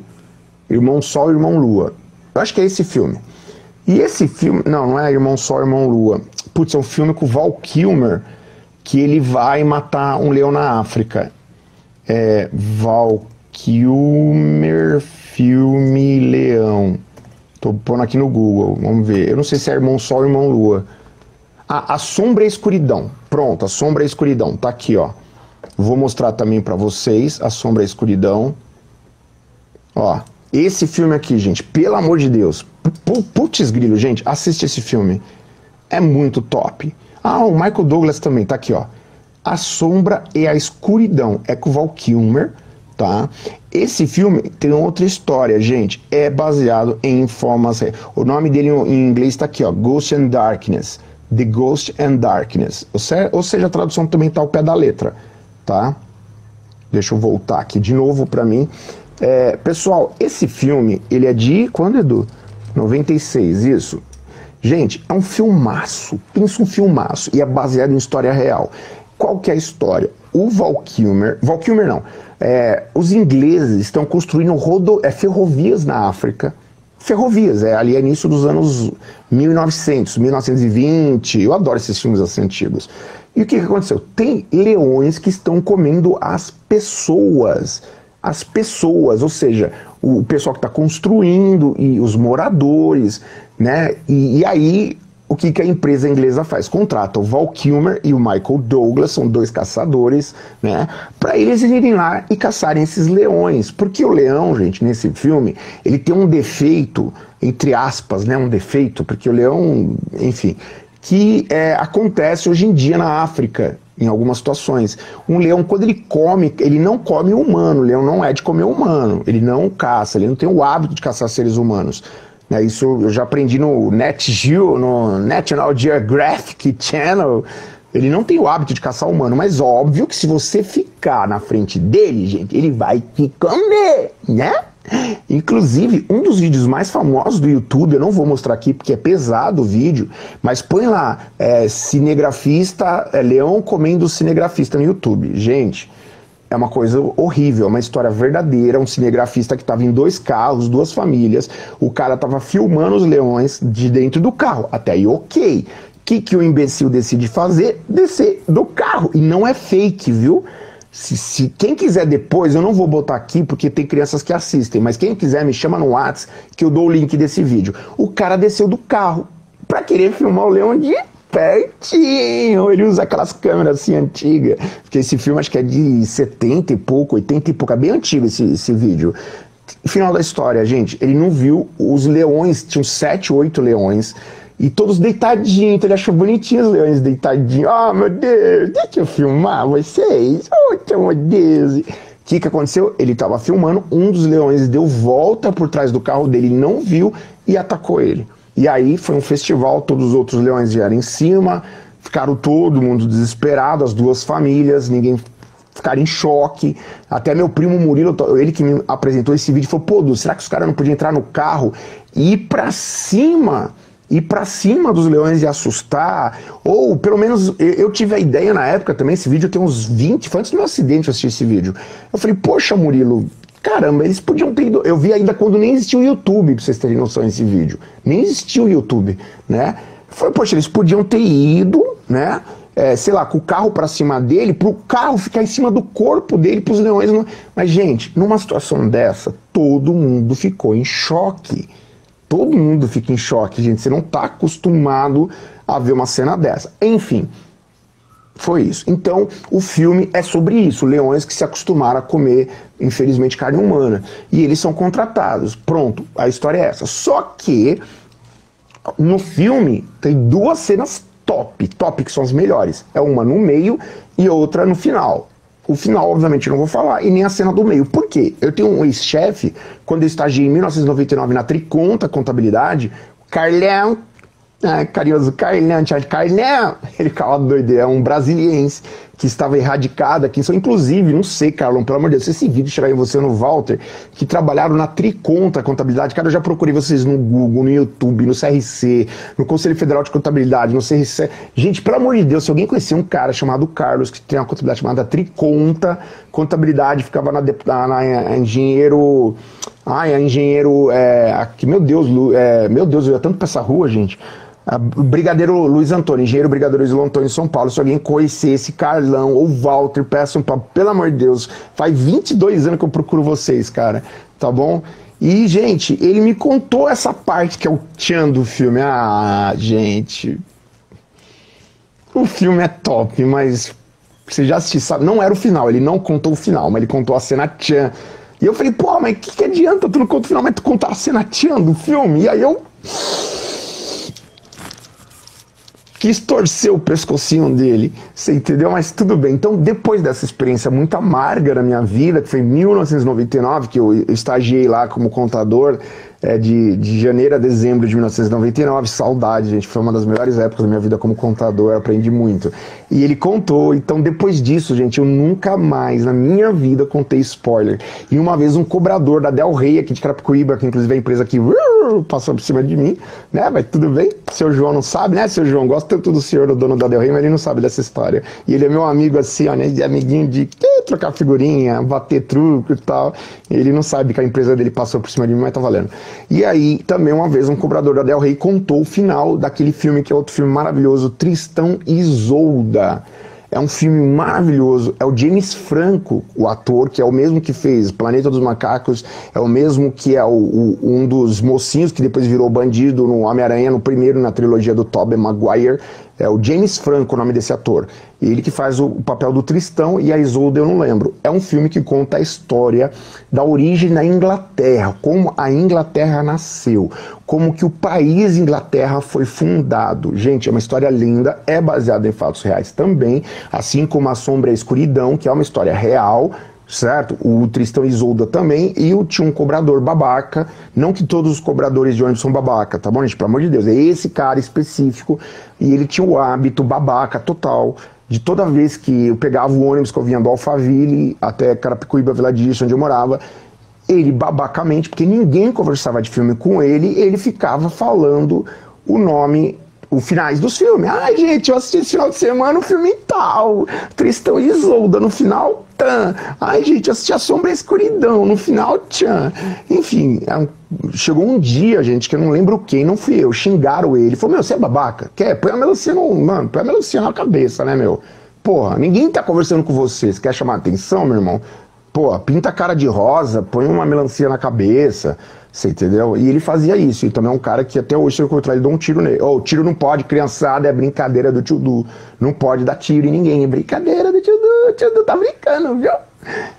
Irmão Sol, Irmão Lua. Eu acho que é esse filme. E esse filme... Não, não é Irmão Sol, Irmão Lua. Putz, é um filme com o Val Kilmer, que ele vai matar um leão na África. É... Val... Kilmer, filme Leão. Tô pondo aqui no Google, vamos ver. Eu não sei se é Irmão Sol ou Irmão Lua. Ah, A Sombra e a Escuridão. Pronto, A Sombra e a Escuridão. Tá aqui, ó. Vou mostrar também pra vocês A Sombra e a Escuridão. Ó, esse filme aqui, gente, pelo amor de Deus. Putz grilo, gente, assiste esse filme. é muito top. Ah, o Michael Douglas também, tá aqui, ó. A Sombra e a Escuridão, é com o Val Kilmer, tá? Esse filme tem outra história, gente. É baseado em formas... O nome dele em inglês tá aqui, ó. Ghost and Darkness. The Ghost and Darkness. Ou seja, a tradução também tá ao pé da letra, tá? Deixa eu voltar aqui de novo pra mim. É, pessoal, esse filme, ele é de... Quando, Edu? noventa e seis, isso. Gente, é um filmaço. Pensa um filmaço. E é baseado em história real. Qual que é a história? O Val Kilmer... Val Kilmer não. É, os ingleses estão construindo rodo, é, ferrovias na África. Ferrovias, é, ali é início dos anos mil e novecentos, mil novecentos e vinte. Eu adoro esses filmes assim antigos. E o que, que aconteceu? Tem leões que estão comendo as pessoas. As pessoas, ou seja, o pessoal que está construindo e os moradores, né? E, e aí... O que, que a empresa inglesa faz? Contrata o Val Kilmer e o Michael Douglas, são dois caçadores, né? Para eles irem lá e caçarem esses leões. Porque o leão, gente, nesse filme, ele tem um defeito, entre aspas, né? Um defeito, porque o leão, enfim, que é, acontece hoje em dia na África, em algumas situações. Um leão, quando ele come, ele não come humano, o leão não é de comer humano, ele não caça, ele não tem o hábito de caçar seres humanos. Isso eu já aprendi no Nat Geo, no National Geographic Channel. Ele não tem o hábito de caçar humano, mas óbvio que se você ficar na frente dele, gente, ele vai te comer, né? Inclusive, um dos vídeos mais famosos do YouTube, eu não vou mostrar aqui porque é pesado o vídeo, mas põe lá, é, cinegrafista, é, leão comendo cinegrafista no YouTube. Gente, é uma coisa horrível, é uma história verdadeira. Um cinegrafista que estava em dois carros, duas famílias. O cara estava filmando os leões de dentro do carro. Até aí, ok. O que, que o imbecil decide fazer? Descer do carro. E não é fake, viu? Se, se, quem quiser depois, eu não vou botar aqui porque tem crianças que assistem. Mas quem quiser, me chama no WhatsApp que eu dou o link desse vídeo. O cara desceu do carro para querer filmar o leão de... pertinho, ele usa aquelas câmeras assim antigas, porque esse filme acho que é de setenta e pouco, oitenta e pouco, é bem antigo esse, esse vídeo. Final da história, gente, ele não viu os leões, tinham sete, oito leões, e todos deitadinhos, então ele achou bonitinho os leões deitadinhos. Oh meu Deus, deixa eu filmar vocês, oh meu Deus. O que, que aconteceu? Ele estava filmando, um dos leões deu volta por trás do carro dele, não viu e atacou ele. E aí foi um festival, todos os outros leões vieram em cima, ficaram todo mundo desesperado, as duas famílias, ninguém ficaram em choque. Até meu primo Murilo, ele que me apresentou esse vídeo, falou, pô, Du, será que os caras não podiam entrar no carro e ir pra cima, ir pra cima dos leões e assustar? Ou, pelo menos, eu tive a ideia na época também, esse vídeo tem uns vinte, foi antes do meu acidente eu assisti esse vídeo. Eu falei, poxa, Murilo... Caramba, eles podiam ter ido... Eu vi ainda quando nem existia o YouTube, pra vocês terem noção desse vídeo. Nem existia o YouTube, né? Foi, poxa, eles podiam ter ido, né? É, sei lá, com o carro pra cima dele, pro carro ficar em cima do corpo dele, pros leões... Não... Mas, gente, numa situação dessa, todo mundo ficou em choque. Todo mundo fica em choque, gente. Você não tá acostumado a ver uma cena dessa. Enfim... Foi isso. Então, o filme é sobre isso. Leões que se acostumaram a comer, infelizmente, carne humana. E eles são contratados. Pronto, a história é essa. Só que, no filme, tem duas cenas top. Top, que são as melhores. É uma no meio e outra no final. O final, obviamente, eu não vou falar. E nem a cena do meio. Por quê? Eu tenho um ex-chefe, quando eu estagiei em mil novecentos e noventa e nove na Triconta Contabilidade, Carlão. Ah, carinhoso Carlão, Charles Carlão. Ele ficava doido, é um brasiliense que estava erradicado aqui. Inclusive, não sei, Carlão, pelo amor de Deus, se esse vídeo chegar em você no Walter, que trabalharam na Triconta Contabilidade. Cara, eu já procurei vocês no Google, no YouTube, no C R C, no Conselho Federal de Contabilidade, no C R C. Gente, pelo amor de Deus, se alguém conhecer um cara chamado Carlos, que tem uma contabilidade chamada Triconta Contabilidade, ficava na, na, na engenheiro... Ai, é engenheiro... É, aqui, meu Deus, é, meu Deus, eu ia tanto pra essa rua, gente... Brigadeiro Luiz Antônio, engenheiro Brigadeiro Luiz Antônio em São Paulo. Se alguém conhecer esse Carlão ou Walter, peçam, pelo amor de Deus, faz vinte e dois anos que eu procuro vocês, cara, tá bom? E, gente, ele me contou essa parte que é o tchan do filme. Ah, gente, o filme é top, mas você já assistiu, sabe? Não era o final, ele não contou o final, mas ele contou a cena tchan. E eu falei, pô, mas o que, que adianta? Tu não conta o final, mas tu contar a cena tchan do filme? E aí eu... quis torcer o pescocinho dele, você entendeu? Mas tudo bem. Então, depois dessa experiência muito amarga na minha vida, que foi em mil novecentos e noventa e nove, que eu estagiei lá como contador, é, de, de janeiro a dezembro de mil novecentos e noventa e nove, saudade, gente, foi uma das melhores épocas da minha vida como contador, eu aprendi muito. E ele contou, então depois disso, gente, eu nunca mais na minha vida contei spoiler. E uma vez um cobrador da Del Rey, aqui de Carapicuíba, que inclusive é a empresa que passou por cima de mim, né, mas tudo bem, seu João não sabe, né, seu João, gosto tanto do senhor, do dono da Del Rey, mas ele não sabe dessa história. E ele é meu amigo assim, ó, né, amiguinho de que, trocar figurinha, bater truco e tal, ele não sabe que a empresa dele passou por cima de mim, mas tá valendo. E aí, também uma vez, um cobrador da Del Rey contou o final daquele filme, que é outro filme maravilhoso, Tristão e Isolda. É um filme maravilhoso, é o James Franco, o ator, que é o mesmo que fez Planeta dos Macacos, é o mesmo que é o, o, um dos mocinhos que depois virou bandido no Homem-Aranha, no primeiro, na trilogia do Tobey Maguire. É o James Franco, o nome desse ator. Ele que faz o papel do Tristão e a Isolda, eu não lembro. É um filme que conta a história da origem da Inglaterra, como a Inglaterra nasceu, como que o país Inglaterra foi fundado. Gente, é uma história linda, é baseada em fatos reais também, assim como A Sombra e a Escuridão, que é uma história real, certo? O Tristão e Isolda também, e o tinha um cobrador babaca, não que todos os cobradores de ônibus são babaca, tá bom, gente? Pelo amor de Deus, é esse cara específico, e ele tinha o hábito babaca total, de toda vez que eu pegava o ônibus que eu vinha do Alphaville até Carapicuíba, Vila Disso, onde eu morava, ele babacamente, porque ninguém conversava de filme com ele, ele ficava falando o nome... os finais dos filmes. Ah, gente, eu assisti esse final de semana o filme tal, Tristão e Isolda, no final, tan. Ai, gente, eu assisti A Sombra e a Escuridão, no final, tchan. Enfim, chegou um dia, gente, que eu não lembro quem, não fui eu, xingaram ele. Falou, meu, você é babaca? Quer? Põe a melancia no... Mano, põe a melancia na cabeça, né, meu? Porra, ninguém tá conversando com você. Você quer chamar a atenção, meu irmão? Pô, pinta a cara de rosa, põe uma melancia na cabeça... Você entendeu? E ele fazia isso. E também é um cara que até hoje, se eu encontrar, ele dá um tiro nele. Oh, tiro não pode, criançada, é brincadeira do tio Du. Não pode dar tiro em ninguém, é brincadeira do tio Du. O tio Du tá brincando, viu?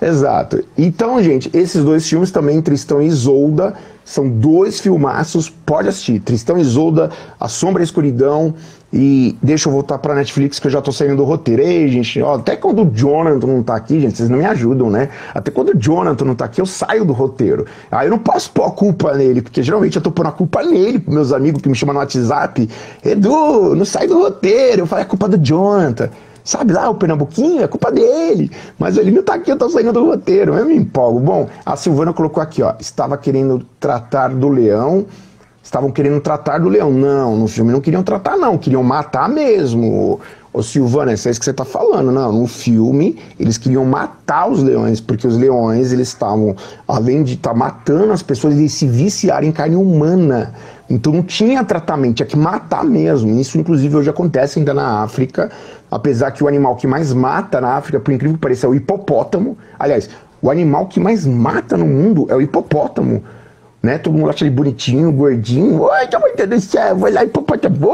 Exato. Então, gente, esses dois filmes também, Tristão e Isolda, são dois filmaços, pode assistir. Tristão e Isolda, A Sombra e a Escuridão, e deixa eu voltar pra Netflix, que eu já tô saindo do roteiro. Ei, gente, ó, até quando o Jonathan não tá aqui, gente, vocês não me ajudam, né? Até quando o Jonathan não tá aqui, eu saio do roteiro. Aí ah, eu não posso pôr a culpa nele, porque geralmente eu tô pondo a culpa nele, pros meus amigos que me chamam no WhatsApp. Edu, não sai do roteiro. Eu falo, é culpa do Jonathan. Sabe lá, o Pernambuquinho, é culpa dele. Mas ele não tá aqui, eu tô saindo do roteiro. Eu me empolgo. Bom, a Silvana colocou aqui, ó. Estava querendo tratar do leão. Estavam querendo tratar do leão. Não, no filme não queriam tratar, não. Queriam matar mesmo. Ô, Silvana, isso é isso que você tá falando. Não, no filme eles queriam matar os leões. Porque os leões, eles estavam, além de estar tá matando as pessoas, eles se viciaram em carne humana. Então não tinha tratamento, tinha que matar mesmo. Isso, inclusive, hoje acontece ainda na África. Apesar que o animal que mais mata na África, por incrível que pareça, é o hipopótamo. Aliás, o animal que mais mata no mundo é o hipopótamo. Né? Todo mundo acha ele bonitinho, gordinho. Oi, tá muito do céu, vai lá, hipopótamo.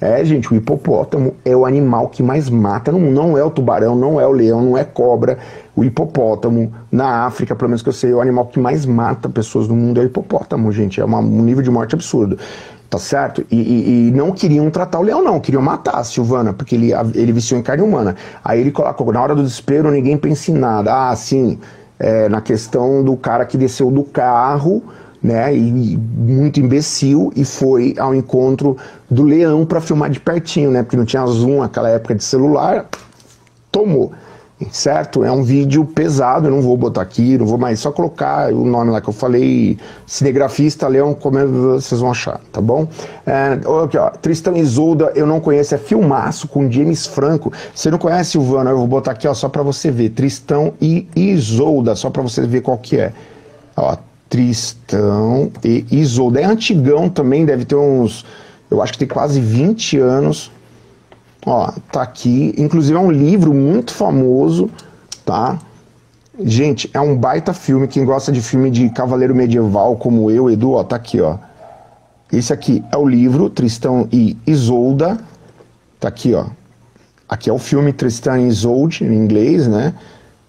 É, gente, o hipopótamo é o animal que mais mata no mundo. Não é o tubarão, não é o leão, não é cobra. O hipopótamo, na África, pelo menos que eu sei, é o animal que mais mata pessoas no mundo, é o hipopótamo, gente. É uma, um nível de morte absurdo. Tá certo? E, e, e não queriam tratar o leão, não. Queriam matar a Silvana, porque ele, ele viciou em carne humana. Aí ele colocou, na hora do desespero, ninguém pensa em nada. Ah, sim, é, na questão do cara que desceu do carro, né, e muito imbecil, e foi ao encontro do leão pra filmar de pertinho, né, porque não tinha zoom naquela época de celular. Tomou. Certo? É um vídeo pesado, eu não vou botar aqui, não vou mais, só colocar o nome lá que eu falei, cinegrafista, Leão, como é, vocês vão achar, tá bom? É, aqui, ó, Tristão e Isolda, eu não conheço, é filmaço com James Franco. Você não conhece, Silvana? Eu vou botar aqui, ó, só pra você ver, Tristão e Isolda, só pra você ver qual que é. Ó, Tristão e Isolda, é antigão também, deve ter uns, eu acho que tem quase vinte anos... Ó, tá aqui, inclusive é um livro muito famoso, tá? Gente, é um baita filme, quem gosta de filme de cavaleiro medieval como eu, Edu, ó, tá aqui, ó. Esse aqui é o livro, Tristão e Isolda, tá aqui, ó. Aqui é o filme Tristão e Isolde, em inglês, né?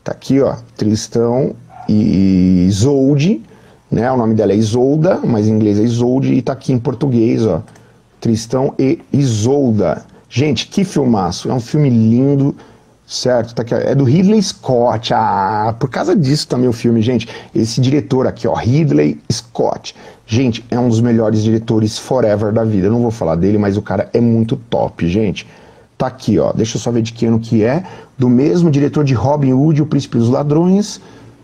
Tá aqui, ó, Tristão e Isolde, né? O nome dela é Isolda, mas em inglês é Isolde, e tá aqui em português, ó. Tristão e Isolda. Gente, que filmaço. É um filme lindo, certo? Tá aqui, é do Ridley Scott. Ah, por causa disso também o filme, gente. Esse diretor aqui, ó, Ridley Scott. Gente, é um dos melhores diretores forever da vida. Eu não vou falar dele, mas o cara é muito top, gente. Tá aqui, ó. Deixa eu só ver de que ano que é. Do mesmo diretor de Robin Hood, O Príncipe dos Ladrões.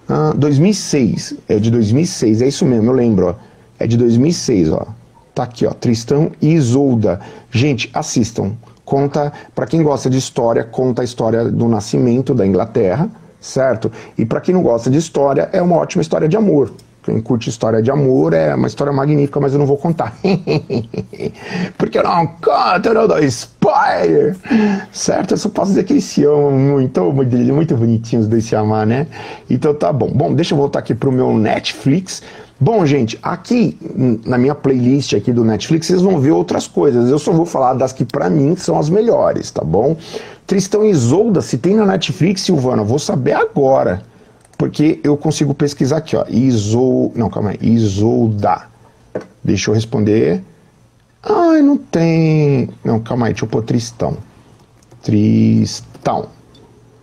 Ah, dois mil e seis. É de dois mil e seis, é isso mesmo, eu lembro, ó. É de dois mil e seis, ó. Tá aqui, ó, Tristão e Isolda. Gente, assistam. Conta, para quem gosta de história, conta a história do nascimento da Inglaterra, certo? E para quem não gosta de história, é uma ótima história de amor. Quem curte história de amor é uma história magnífica, mas eu não vou contar. Porque eu não conto, eu não dou spoiler. Certo? Eu só posso dizer que eles se amam muito, muito bonitinhos de se amar, né? Então tá bom. Bom, deixa eu voltar aqui pro meu Netflix. Bom, gente, aqui na minha playlist aqui do Netflix, vocês vão ver outras coisas. Eu só vou falar das que pra mim são as melhores, tá bom? Tristão e Isolda, se tem na Netflix, Silvana, eu vou saber agora. Porque eu consigo pesquisar aqui, ó. Iso... Não, calma aí. Isolda. Deixa eu responder. Ai, não tem... Não, calma aí. Deixa eu pôr Tristão. Tristão.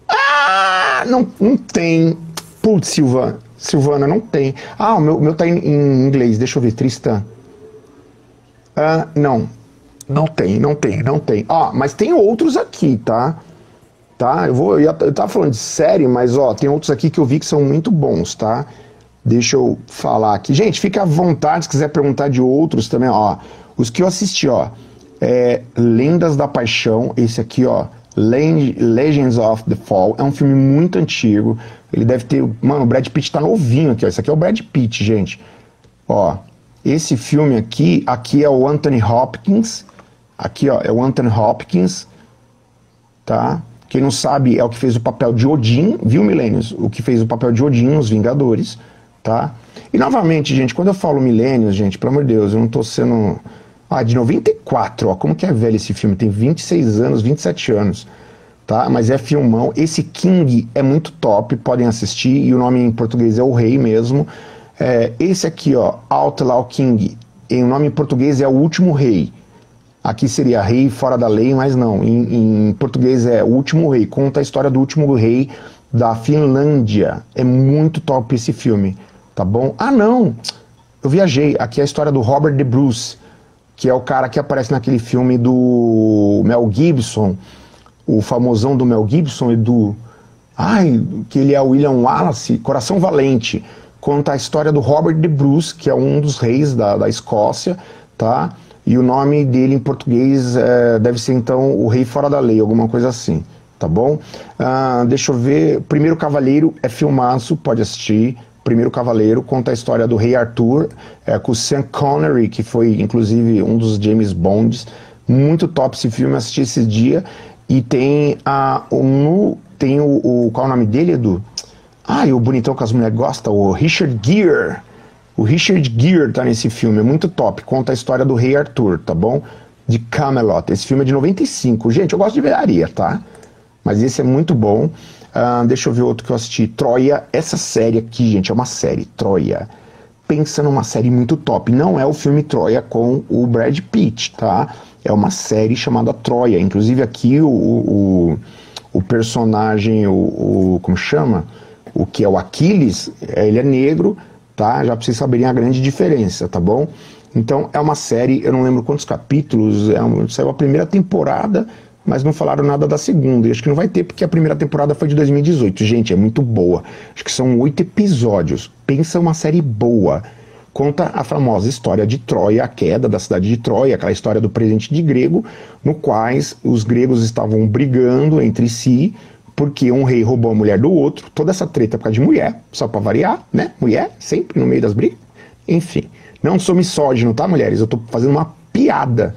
Ah! Não, não tem. Putz, Silvana. Silvana, não tem. Ah, o meu, meu tá em, em inglês. Deixa eu ver. Tristão. Ah, não. Não tem, não tem, não tem. Ó, ah, mas tem outros aqui, tá? Tá? Eu, vou, eu, ia, eu tava falando de série, mas ó, tem outros aqui que eu vi que são muito bons, tá? Deixa eu falar aqui. Gente, fica à vontade se quiser perguntar de outros também, ó. Os que eu assisti, ó. É Lendas da Paixão, esse aqui, ó. Legends of the Fall. É um filme muito antigo. Ele deve ter... Mano, o Brad Pitt tá novinho aqui, ó. Esse aqui é o Brad Pitt, gente. Ó, esse filme aqui, aqui é o Anthony Hopkins. Aqui, ó, é o Anthony Hopkins. Tá? Quem não sabe é o que fez o papel de Odin, viu, Millennials? O que fez o papel de Odin nos Vingadores, tá? E novamente, gente, quando eu falo Millennials, gente, pelo amor de Deus, eu não tô sendo... Ah, de noventa e quatro, ó, como que é velho esse filme? Tem vinte e seis anos, vinte e sete anos, tá? Mas é filmão. Esse King é muito top, podem assistir, e o nome em português é O Rei mesmo. É, esse aqui, ó, Outlaw King, e o nome em português é O Último Rei. Aqui seria Rei Fora da Lei, mas não. Em, em português é O Último Rei. Conta a história do último rei da Finlândia. É muito top esse filme, tá bom? Ah, não! Eu viajei. Aqui é a história do Robert De Bruce, que é o cara que aparece naquele filme do Mel Gibson, o famosão do Mel Gibson e do... Ai, que ele é o William Wallace, Coração Valente. Conta a história do Robert De Bruce, que é um dos reis da, da Escócia, tá? E o nome dele em português é, deve ser então O Rei Fora da Lei, alguma coisa assim, tá bom? Ah, deixa eu ver, Primeiro Cavaleiro é filmaço, pode assistir. Primeiro Cavaleiro conta a história do Rei Arthur, é, com o Sean Connery, que foi inclusive um dos James Bonds. Muito top esse filme, assisti esse dia. E tem, a, um, tem o, o... Qual é o nome dele, Edu? Ah, e o bonitão que as mulheres gostam, o Richard Gere. O Richard Gere tá nesse filme, é muito top. Conta a história do Rei Arthur, tá bom? De Camelot. Esse filme é de noventa e cinco. Gente, eu gosto de velharia, tá? Mas esse é muito bom. Uh, deixa eu ver outro que eu assisti. Troia. Essa série aqui, gente, é uma série. Troia. Pensa numa série muito top. Não é o filme Troia com o Brad Pitt, tá? É uma série chamada Troia. Inclusive aqui o, o, o personagem, o, o... Como chama? O que é o Aquiles, ele é negro... Tá? Já pra vocês saberem a grande diferença, tá bom? Então é uma série, eu não lembro quantos capítulos, é um, saiu a primeira temporada, mas não falaram nada da segunda. E acho que não vai ter, porque a primeira temporada foi de dois mil e dezoito. Gente, é muito boa. Acho que são oito episódios. Pensa uma série boa. Conta a famosa história de Troia, a queda da cidade de Troia, aquela história do presente de grego, no quais os gregos estavam brigando entre si, porque um rei roubou a mulher do outro, toda essa treta por causa de mulher, só pra variar, né? Mulher, sempre no meio das brigas. Enfim, não sou misógino, tá, mulheres? Eu tô fazendo uma piada,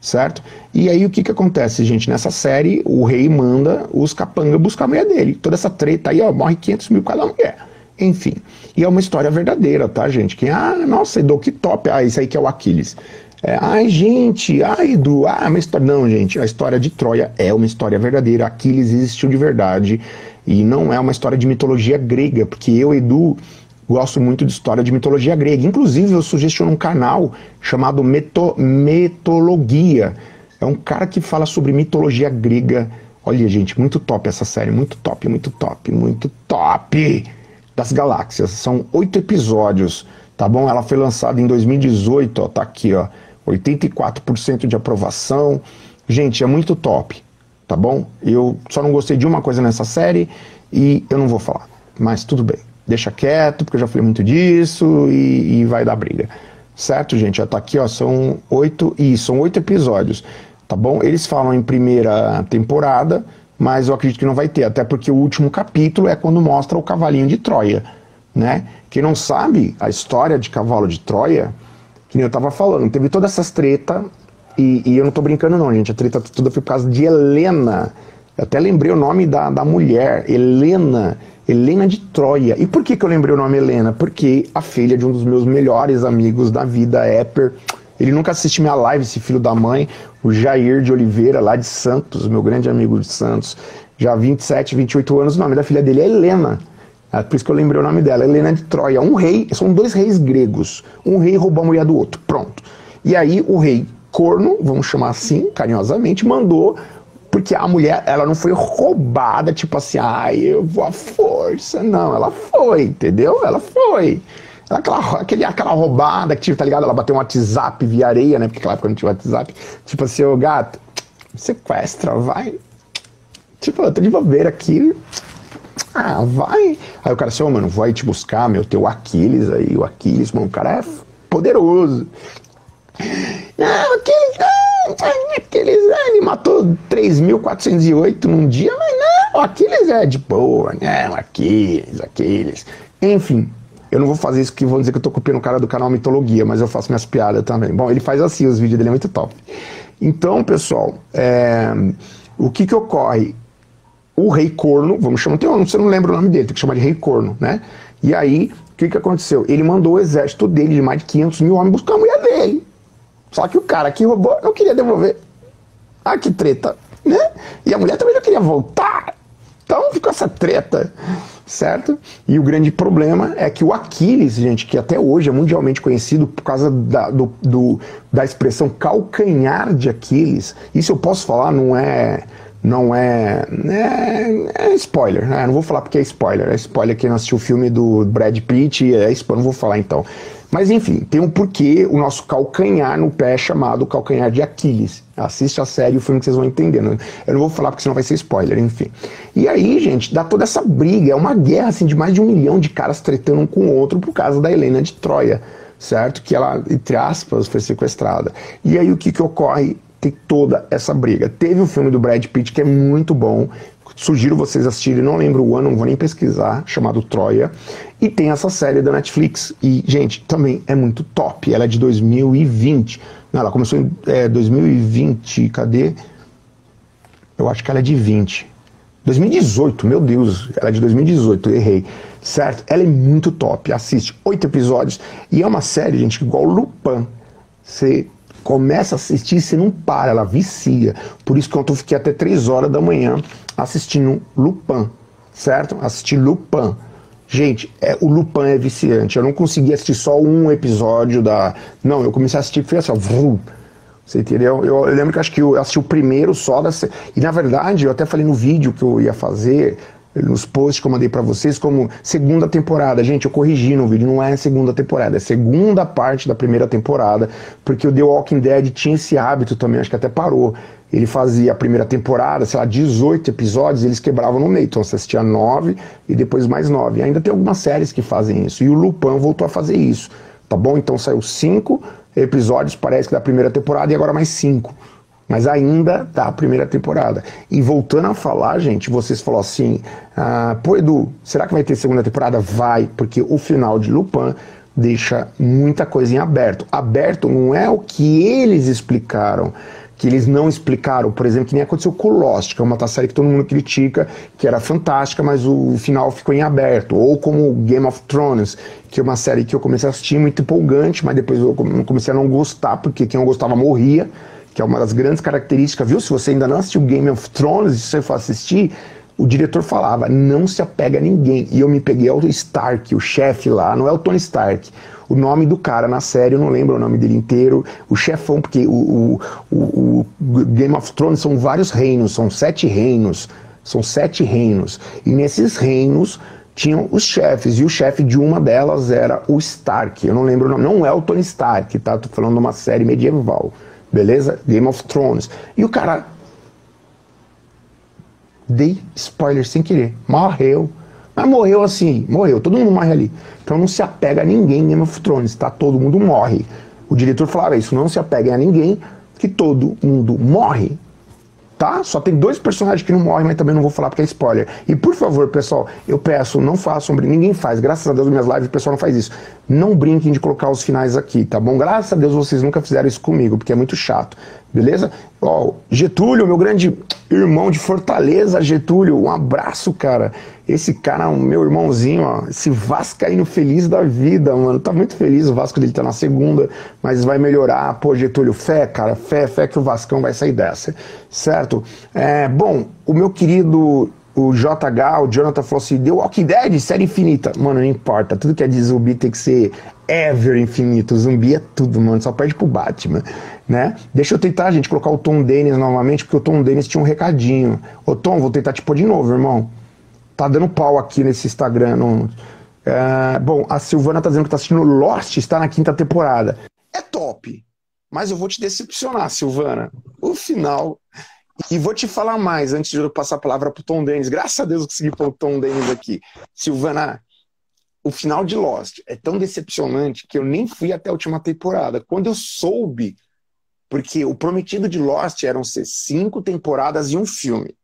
certo? E aí o que que acontece, gente? Nessa série, o rei manda os capangas buscar a mulher dele. Toda essa treta aí, ó, morre quinhentos mil cada mulher. Enfim, e é uma história verdadeira, tá, gente? Quem, ah, nossa, Edu, que top. Ah, isso aí que é o Aquiles. É, ai, gente, ai, Edu, ah, uma história... Não, gente, a história de Troia é uma história verdadeira. Aquiles existiu de verdade e não é uma história de mitologia grega, porque eu, Edu, Gosto muito de história de mitologia grega. Inclusive, eu sugestiono um canal chamado Meto, Metologia. É um cara que fala sobre mitologia grega. Olha, gente, muito top essa série. Muito top, muito top, muito top das galáxias. São oito episódios, tá bom? Ela foi lançada em dois mil e dezoito, ó, tá aqui, ó. oitenta e quatro por cento de aprovação. Gente, é muito top, tá bom? Eu só não gostei de uma coisa nessa série e eu não vou falar. Mas tudo bem. Deixa quieto, porque eu já falei muito disso e, e vai dar briga. Certo, gente? Ó, tá aqui, ó, são oito... Ih, são oito episódios, tá bom? Eles falam em primeira temporada, mas eu acredito que não vai ter, até porque o último capítulo é quando mostra o cavalinho de Troia, né? Quem não sabe a história de cavalo de Troia, que nem eu tava falando, teve todas essas tretas, e, e eu não tô brincando não, gente, a treta toda foi por causa de Helena. Eu até lembrei o nome da, da mulher, Helena... Helena de Troia. E por que que eu lembrei o nome Helena? Porque a filha de um dos meus melhores amigos da vida, Éper, ele nunca assiste minha live, esse filho da mãe, o Jair de Oliveira, lá de Santos, meu grande amigo de Santos, já há vinte e sete, vinte e oito anos, o nome da filha dele é Helena. É por isso que eu lembrei o nome dela, Helena de Troia. Um rei, são dois reis gregos, um rei roubou a mulher do outro, pronto. E aí o rei corno, vamos chamar assim, carinhosamente, mandou... Porque a mulher, ela não foi roubada, tipo assim, ai, eu vou à força. Não, ela foi, entendeu? Ela foi. Aquela, aquele, aquela roubada que, tá ligado? Ela bateu um WhatsApp via areia, né? Porque naquela época não tinha WhatsApp. Tipo assim, ô gato, sequestra, vai. Tipo, eu tô de bobeira aqui. Ah, vai. Aí o cara assim, ô, mano, vou aí te buscar, meu, teu Aquiles aí. O Aquiles, mano, o cara é poderoso. Não, Aquiles não. Aquiles, é, ele matou três mil quatrocentos e oito num dia, mas não, Aquiles é de boa, né, Aquiles, Aquiles. Enfim, eu não vou fazer isso que vão dizer que eu tô copiando o cara do canal Mitologia, mas eu faço minhas piadas também. Bom, ele faz assim, os vídeos dele é muito top. Então, pessoal, é, o que que ocorre? O rei corno, vamos chamar, tem, você não lembra o nome dele, tem que chamar de rei corno, né? E aí, o que que aconteceu? Ele mandou o exército dele de mais de quinhentos mil homens buscar a mulher dele. Só que o cara que roubou não queria devolver. Ah, que treta, né? E a mulher também não queria voltar. Então ficou essa treta, certo? E o grande problema é que o Aquiles, gente, que até hoje é mundialmente conhecido por causa da, do, do, da expressão calcanhar de Aquiles, isso eu posso falar, não é... Não é, é, é spoiler, né? Não vou falar porque é spoiler. É spoiler quem não assistiu o filme do Brad Pitt, é spoiler, não vou falar então. Mas enfim, tem um porquê o nosso calcanhar no pé é chamado calcanhar de Aquiles. Assiste a série e o filme que vocês vão entender. Eu não vou falar porque senão vai ser spoiler, enfim. E aí, gente, dá toda essa briga, é uma guerra assim, de mais de um milhão de caras tretando um com o outro por causa da Helena de Troia, certo? Que ela, entre aspas, foi sequestrada. E aí o que que ocorre? Tem toda essa briga. Teve o filme do Brad Pitt, que é muito bom. Sugiro vocês assistirem, não lembro o ano, não vou nem pesquisar, chamado Troia. E tem essa série da Netflix. E, gente, também é muito top. Ela é de dois mil e vinte. Não, ela começou em é, dois mil e vinte, cadê? Eu acho que ela é de vinte. dois mil e dezoito, meu Deus, ela é de dois mil e dezoito, errei. Certo? Ela é muito top, assiste. Oito episódios. E é uma série, gente, igual Lupin. Você... começa a assistir e você não para, ela vicia. Por isso que eu fiquei até três horas da manhã assistindo Lupin, certo? Assisti Lupin. Gente, é, o Lupin é viciante. Eu não consegui assistir só um episódio da... Não, eu comecei a assistir e fui assim, ó, vrum. Você entendeu? Eu, eu lembro que acho que eu assisti o primeiro só da... E na verdade, eu até falei no vídeo que eu ia fazer... nos posts que eu mandei pra vocês como segunda temporada, gente, eu corrigi no vídeo, não é segunda temporada, é segunda parte da primeira temporada, porque o The Walking Dead tinha esse hábito também, acho que até parou, ele fazia a primeira temporada, sei lá, dezoito episódios, eles quebravam no meio, então você assistia nove e depois mais nove, ainda tem algumas séries que fazem isso, e o Lupin voltou a fazer isso, tá bom? Então saiu cinco episódios, parece que da primeira temporada, e agora mais cinco. Mas ainda tá a primeira temporada. E voltando a falar, gente, vocês falaram assim, ah, pô Edu, será que vai ter segunda temporada? Vai, porque o final de Lupin deixa muita coisa em aberto. Aberto não é o que eles explicaram, que eles não explicaram, por exemplo, que nem aconteceu com Lost, que é uma série que todo mundo critica, que era fantástica, mas o final ficou em aberto. Ou como Game of Thrones, que é uma série que eu comecei a assistir muito empolgante, mas depois eu comecei a não gostar, porque quem não gostava morria, que é uma das grandes características, viu? Se você ainda não assistiu Game of Thrones, se você for assistir, o diretor falava, não se apega a ninguém. E eu me peguei ao Stark, o chefe lá, não é o Tony Stark. O nome do cara na série, eu não lembro o nome dele inteiro. O chefão, porque o, o, o, o Game of Thrones são vários reinos, são sete reinos. São sete reinos. E nesses reinos tinham os chefes. E o chefe de uma delas era o Stark. Eu não lembro o nome. Não é o Tony Stark, tá? Tô falando de uma série medieval. Beleza? Game of Thrones. E o cara... Dei spoiler sem querer. Morreu. Mas morreu assim. Morreu. Todo mundo morre ali. Então não se apega a ninguém em Game of Thrones, tá? Todo mundo morre. O diretor falava isso. Não se apeguem a ninguém, que todo mundo morre. Tá? Só tem dois personagens que não morrem, mas também não vou falar porque é spoiler. E por favor, pessoal, eu peço, não façam, ninguém faz, graças a Deus, minhas lives o pessoal não faz isso. Não brinquem de colocar os finais aqui, tá bom? Graças a Deus vocês nunca fizeram isso comigo, porque é muito chato, beleza? Ó, Getúlio, meu grande irmão de Fortaleza, Getúlio, um abraço, cara. Esse cara, meu irmãozinho, ó, esse vascaíno feliz da vida, mano. Tá muito feliz, o Vasco dele tá na segunda, mas vai melhorar. Pô, Getúlio, fé, cara, fé, fé que o Vascão vai sair dessa, certo? É, bom, o meu querido, o J H, o Jonathan falou assim, The Walking Dead, série infinita. Mano, não importa, tudo que é de zumbi tem que ser ever infinito. Zumbi é tudo, mano, só perde pro Batman, né? Deixa eu tentar, gente, colocar o Tom Denis novamente, porque o Tom Denis tinha um recadinho. Ô Tom, vou tentar te pôr de novo, irmão. Tá dando pau aqui nesse Instagram. Não... É... Bom, a Silvana tá dizendo que tá assistindo Lost, está na quinta temporada. É top, mas eu vou te decepcionar, Silvana. O final... E vou te falar mais, antes de eu passar a palavra pro Tom Denis. Graças a Deus eu consegui pôr o Tom Denis aqui. Silvana... O final de Lost é tão decepcionante que eu nem fui até a última temporada. Quando eu soube, porque o prometido de Lost eram ser cinco temporadas e um filme,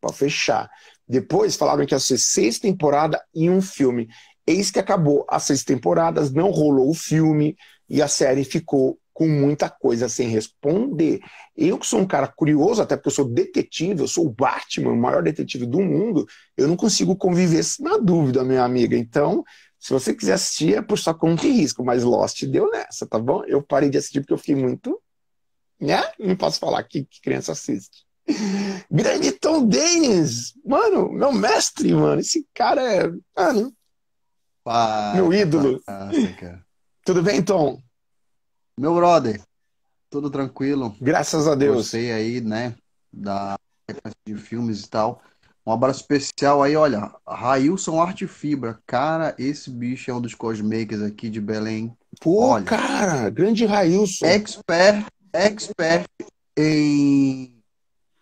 para fechar. Depois falaram que ia ser seis temporadas e um filme. Eis que acabou as seis temporadas, não rolou o filme e a série ficou com muita coisa sem responder. Eu que sou um cara curioso, até porque eu sou detetive, eu sou o Batman, o maior detetive do mundo, eu não consigo conviver na dúvida, minha amiga. Então, se você quiser assistir, é por sua conta e risco, mas Lost deu nessa, tá bom? Eu parei de assistir porque eu fiquei muito... né? Não posso falar que, que criança assiste. Grande Tom Denis! Mano, meu mestre, mano, esse cara é... Mano, Pai, meu ídolo. Fantástica. Tudo bem, Tom? Meu brother, tudo tranquilo. Graças a Deus. Você aí, né, da de filmes e tal. Um abraço especial aí, olha, Railson Arte Fibra. Cara, esse bicho é um dos cosmakers aqui de Belém. Pô, olha, cara, grande Railson. Expert, expert em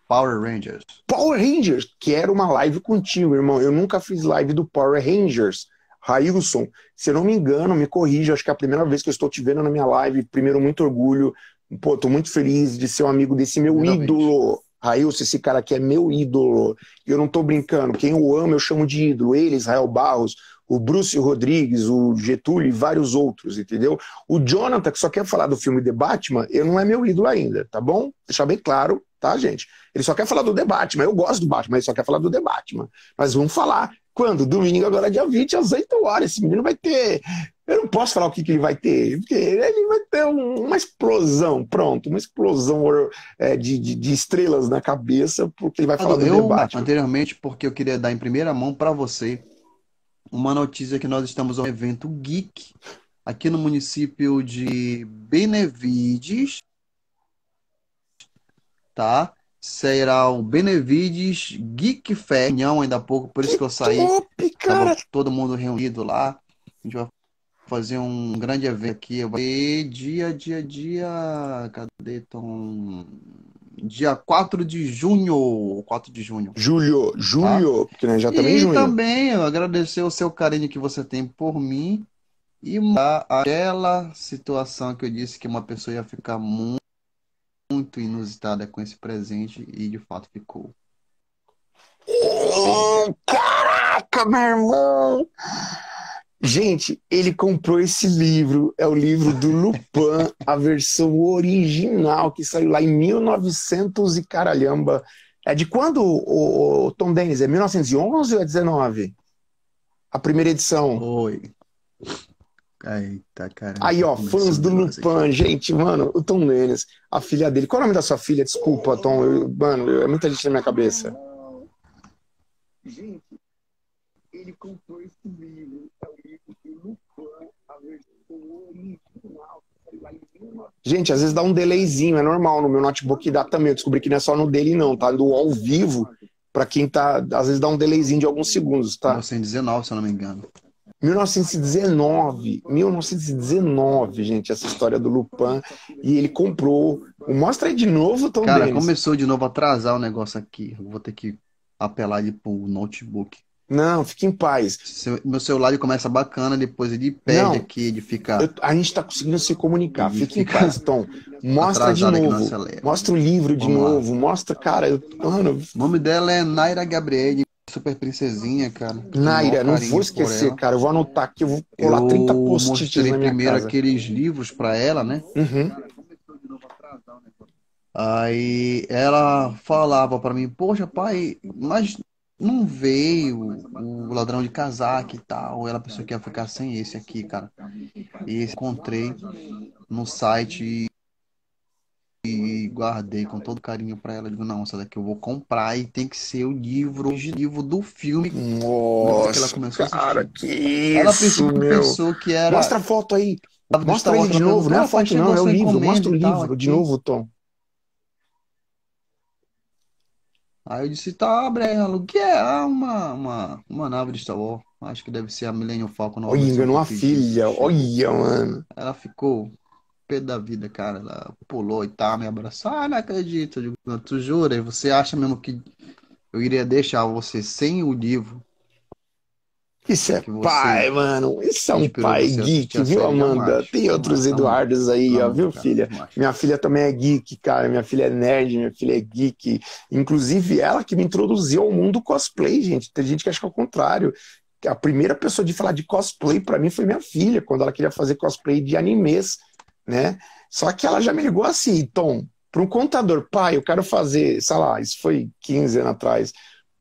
Power Rangers. Power Rangers, quero uma live contigo, irmão. Eu nunca fiz live do Power Rangers. Railson, se eu não me engano, me corrija, acho que é a primeira vez que eu estou te vendo na minha live. Primeiro, muito orgulho, pô, tô muito feliz de ser um amigo desse meu Realmente. ídolo. Railson, esse cara aqui é meu ídolo, eu não tô brincando, quem eu amo eu chamo de ídolo, ele, Israel Barros, o Bruce Rodrigues, o Getúlio e vários outros, entendeu? O Jonathan, que só quer falar do filme The Batman, ele não é meu ídolo ainda, tá bom? Deixar bem claro, tá, gente? Ele só quer falar do The Batman, eu gosto do Batman, ele só quer falar do The Batman, mas vamos falar. Quando? Domingo, agora dia vinte, às oito horas. Esse menino vai ter... Eu não posso falar o que, que ele vai ter, porque ele vai ter um, uma explosão, pronto, uma explosão é, de, de, de estrelas na cabeça, porque ele vai falar eu, do eu, debate. Anteriormente, porque eu queria dar em primeira mão para você uma notícia que nós estamos ao evento Geek, aqui no município de Benevides, tá? Será o Benevides Geek Fair, reunião ainda há pouco, por isso que, que eu saí. Top, cara. Todo mundo reunido lá. A gente vai fazer um grande evento aqui. E dia, dia, dia. Cadê, Tom? Dia quatro de junho. quatro de junho. Julho, julho, tá? Porque nós já estamos em junho. E também eu agradecer o seu carinho que você tem por mim e mudar aquela situação que eu disse que uma pessoa ia ficar muito. muito inusitada com esse presente e de fato ficou. Oh, caraca, meu irmão! Gente, ele comprou esse livro, é o livro do Lupin, a versão original que saiu lá em mil e novecentos e caralhamba. É de quando, o, o Tom Denis? É mil novecentos e onze ou é dezenove? A primeira edição. Oi. Eita, caramba, aí, ó, fãs do Lupin, gente, mano, o Tom Denis, a filha dele. Qual é o nome da sua filha? Desculpa, Tom, eu, mano, eu, é muita gente na minha cabeça. Gente, ele comprou esse livro, é o livro do Lupin, a versão original. Gente, às vezes dá um delayzinho, é normal. No meu notebook dá também. Eu descobri que não é só no dele, não, tá? Do ao vivo, pra quem tá. Às vezes dá um delayzinho de alguns segundos, tá? mil novecentos e dezenove, se eu não me engano. mil novecentos e dezenove, mil novecentos e dezenove, gente, essa história do Lupin. E ele comprou. Mostra aí de novo, Tom Denis. Cara, começou de novo a atrasar o negócio aqui. Eu vou ter que apelar ele pro notebook. Não, fique em paz. Seu, meu celular ele começa bacana, depois ele perde não, aqui, ele fica... Eu, a gente tá conseguindo se comunicar. Fique em paz, Tom. Mostra de novo. Mostra o livro de Vamos novo. Lá. Mostra, cara. Eu... Mano... O nome dela é Naira Gabriele, super princesinha, cara. Naira, não vou esquecer, cara. Eu vou anotar aqui, eu vou colar eu trinta post-its na minha primeiro casa. Aqueles livros pra ela, né? Uhum. Aí ela falava pra mim, poxa, pai, mas... Não veio o ladrão de casaca e tal. Ela pensou que ia ficar sem esse aqui, cara. Esse encontrei no site e guardei com todo carinho pra ela. Eu digo, não, essa daqui eu vou comprar e tem que ser o livro, o livro do filme. Nossa, que ela começou a cara, que isso, ela pensou, meu. Pensou que era... Mostra a foto aí. Mostra aí de novo. Não é a foto, não. É o livro. Mostra o livro de novo, Tom. Aí eu disse, tá, Breno, o que é? Ah, uma, uma, uma nave de Star Wars. Acho que deve ser a Millennium Falcon. Olha, enganou a filha. Olha, mano. Ela ficou pé da vida, cara. Ela pulou e tá, me abraçou. Ah, não acredito. Eu digo, não, tu jura? E você acha mesmo que eu iria deixar você sem o livro? Isso é pai, mano. Isso é um pai geek, viu, Amanda? Tem outros Eduardos aí, ó, viu, filha? Minha filha também é geek, cara. Minha filha é nerd, minha filha é geek. Inclusive, ela que me introduziu ao mundo cosplay, gente. Tem gente que acha que é o contrário. A primeira pessoa de falar de cosplay pra mim foi minha filha, quando ela queria fazer cosplay de animes, né? Só que ela já me ligou assim, Tom, pra um contador, pai, eu quero fazer, sei lá, isso foi quinze anos atrás.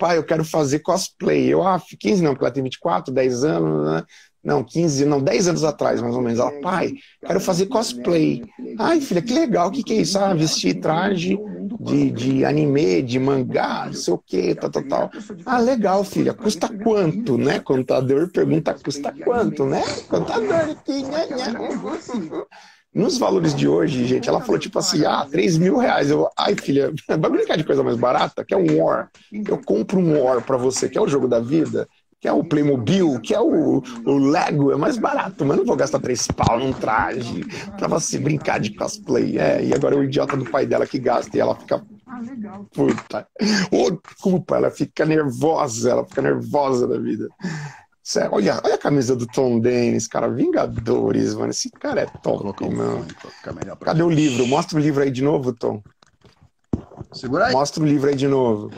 Pai, eu quero fazer cosplay. Eu, ah, quinze não, porque ela tem vinte e quatro, dez anos, né? Não, quinze, não, dez anos atrás, mais ou menos. Ela, pai, quero fazer cosplay. Ai, filha, que legal, o que que é isso? Ah, vestir traje de, de anime, de mangá, não sei o que, tal, tal, tal. Ah, legal, filha, custa quanto, né? Contador pergunta, custa quanto, né? Contador aqui, né? Nos valores de hoje, gente, ela falou tipo assim, ah, três mil reais. Eu, ai, filha, vai brincar de coisa mais barata? Quer um War? Eu compro um War pra você, que é o jogo da vida, que é o Playmobil, que é o, o Lego, é mais barato, mas não vou gastar três pau num traje pra você brincar de cosplay. É, e agora é o idiota do pai dela que gasta e ela fica... Puta. Oh, desculpa, ela fica nervosa, ela fica nervosa da vida. Sério, olha, olha a camisa do Tom Denis, cara. Vingadores, mano. Esse cara é top, um mano. Fone, cadê gente? O livro? Mostra o livro aí de novo, Tom. Segura aí. Mostra o livro aí de novo.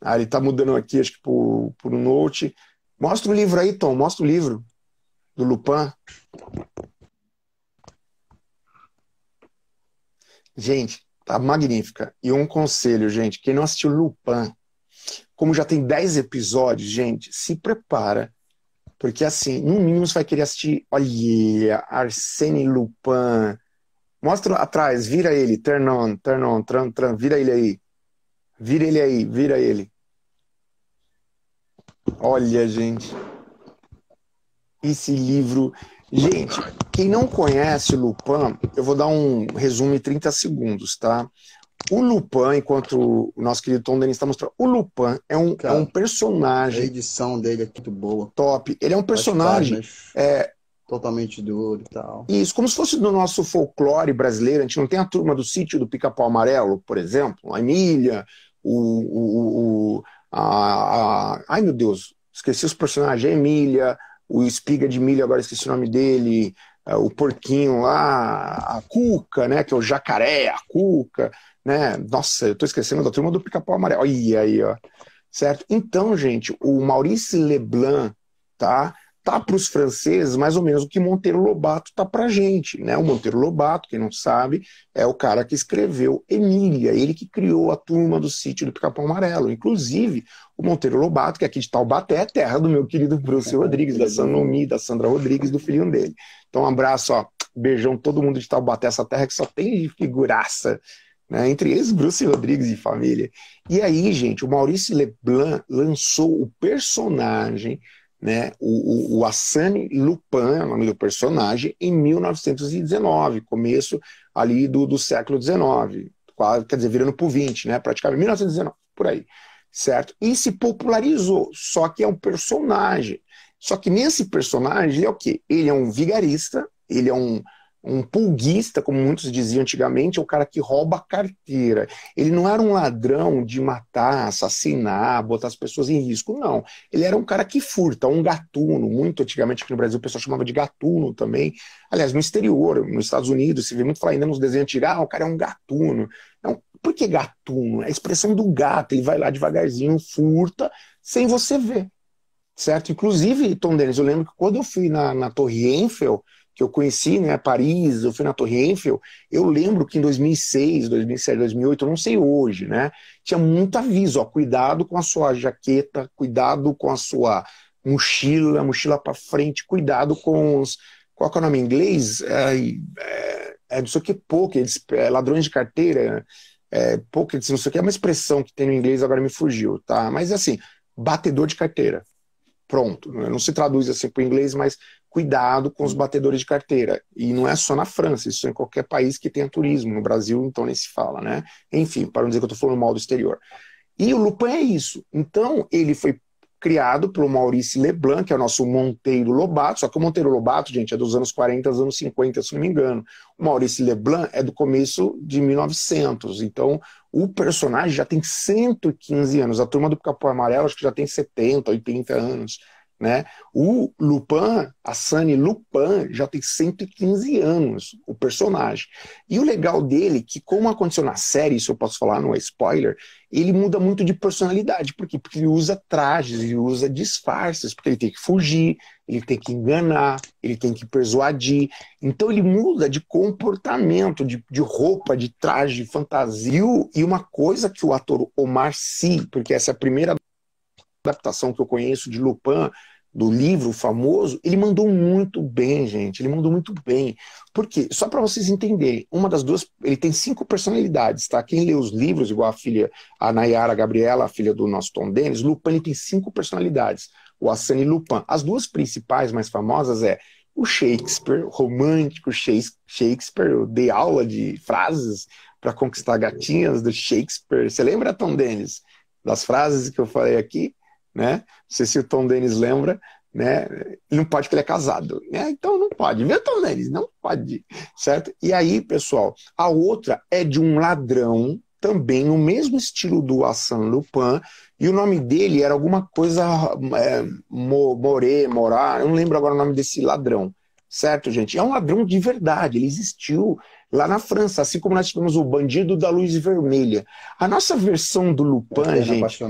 Ah, ele tá mudando aqui, acho que por, por um note. Mostra o livro aí, Tom. Mostra o livro do Lupin. Gente, tá magnífica. E um conselho, gente. Quem não assistiu Lupin... Como já tem dez episódios, gente, se prepara. Porque assim, no mínimo você vai querer assistir... Olha, Arsène Lupin. Mostra atrás, vira ele. Turn on, turn on, turn, turn. Vira ele aí. Vira ele aí, vira ele. Olha, gente. Esse livro... Gente, quem não conhece Lupin, eu vou dar um resumo em trinta segundos, tá? O Lupin, enquanto o nosso querido Tom Denis está mostrando, o Lupin é um, cara, é um personagem... A edição dele é muito boa. Top. Ele é um personagem... É, totalmente duro e tal. Isso, como se fosse do nosso folclore brasileiro. A gente não tem a turma do sítio do Pica-Pau Amarelo, por exemplo. A Emília, o... o, o a, a, ai, meu Deus. Esqueci os personagens. A Emília, o Espiga de Milho, agora esqueci o nome dele. O Porquinho lá, a Cuca, né? Que é o Jacaré, a Cuca... Né? Nossa, eu tô esquecendo da turma do Pica-Pau Amarelo. Olha aí, ó. Certo? Então, gente, o Maurice Leblanc, tá? Tá pros franceses mais ou menos o que Monteiro Lobato tá pra gente, né? O Monteiro Lobato, quem não sabe, é o cara que escreveu Emília, ele que criou a turma do sítio do Pica-Pau Amarelo. Inclusive, o Monteiro Lobato, que é aqui de Taubaté, é terra do meu querido Bruce Rodrigues, da Sanomi, da Sandra Rodrigues, do filhinho dele. Então, um abraço, ó. Beijão todo mundo de Taubaté, essa terra que só tem figuraça. né, entre eles Bruce Rodrigues e família. E aí, gente, o Maurice Leblanc lançou o personagem, né, o, o, o Arsène Lupin é o nome do personagem, em mil novecentos e dezenove, começo ali do, do século dezenove, quase, quer dizer, virando para o vinte, né, praticamente mil novecentos e dezenove, por aí, certo? E se popularizou, só que é um personagem. Só que nesse personagem, ele é o quê? Ele é um vigarista, ele é um, um pulguista, como muitos diziam antigamente, é o cara que rouba a carteira. Ele não era um ladrão de matar, assassinar, botar as pessoas em risco, não. Ele era um cara que furta, um gatuno. Muito antigamente aqui no Brasil o pessoal chamava de gatuno também. Aliás, no exterior, nos Estados Unidos, se vê muito falar ainda nos desenhos antigos, ah, o cara é um gatuno. Não, por que gatuno? É a expressão do gato, ele vai lá devagarzinho, furta, sem você ver. Certo? Inclusive, Tom Denis, eu lembro que quando eu fui na, na Torre Eiffel, que eu conheci, né, Paris, eu fui na Torre Eiffel, eu lembro que em dois mil e seis, dois mil e sete, dois mil e oito, eu não sei hoje, né, tinha muito aviso, ó, cuidado com a sua jaqueta, cuidado com a sua mochila, mochila para frente, cuidado com os, qual que é o nome em inglês? É, é, é não sei o que, pockets, é, ladrões de carteira, é, pockets, não sei o que, é uma expressão que tem no inglês, agora me fugiu, tá? Mas assim, batedor de carteira. Pronto, não se traduz assim para o inglês, mas cuidado com os batedores de carteira. E não é só na França, isso é em qualquer país que tenha turismo. No Brasil, então, nem se fala, né? Enfim, para não dizer que eu estou falando mal do exterior. E o Lupin é isso. Então, ele foi criado pelo Maurice Leblanc, que é o nosso Monteiro Lobato. Só que o Monteiro Lobato, gente, é dos anos quarenta, anos cinquenta, se não me engano. O Maurice Leblanc é do começo de mil e novecentos. Então, o personagem já tem cento e quinze anos. A turma do Capão Amarelo acho que já tem setenta, oitenta anos, né? O Lupin, Arsène Lupin, já tem cento e quinze anos, o personagem. E o legal dele, que como aconteceu na série, isso eu posso falar, não é spoiler, ele muda muito de personalidade. Por quê? Porque ele usa trajes, ele usa disfarces, porque ele tem que fugir, ele tem que enganar, ele tem que persuadir. Então ele muda de comportamento, de, de roupa, de traje, de fantasia. E uma coisa que o ator Omar Sy, porque essa é a primeira adaptação que eu conheço de Lupin, do livro famoso, ele mandou muito bem, gente, ele mandou muito bem. Por quê? Só para vocês entenderem, uma das duas, ele tem cinco personalidades, tá? Quem lê os livros, igual a filha, a Nayara Gabriela, a filha do nosso Tom Denis, Lupin, ele tem cinco personalidades, o Arsène Lupin. As duas principais, mais famosas, é o Shakespeare, romântico Shakespeare, eu dei aula de frases para conquistar gatinhas do Shakespeare. Você lembra, Tom Denis, das frases que eu falei aqui? Né? Não sei se o Tom Denis lembra, né? Ele não pode porque ele é casado, né? Então não pode, meu Tom Denis, não pode, certo? E aí, pessoal, a outra é de um ladrão, também o mesmo estilo do Arsène Lupin, e o nome dele era alguma coisa é, Moré, Morá, eu não lembro agora o nome desse ladrão, certo, gente? É um ladrão de verdade, ele existiu lá na França, assim como nós tivemos o Bandido da Luz Vermelha. A nossa versão do Lupin, gente,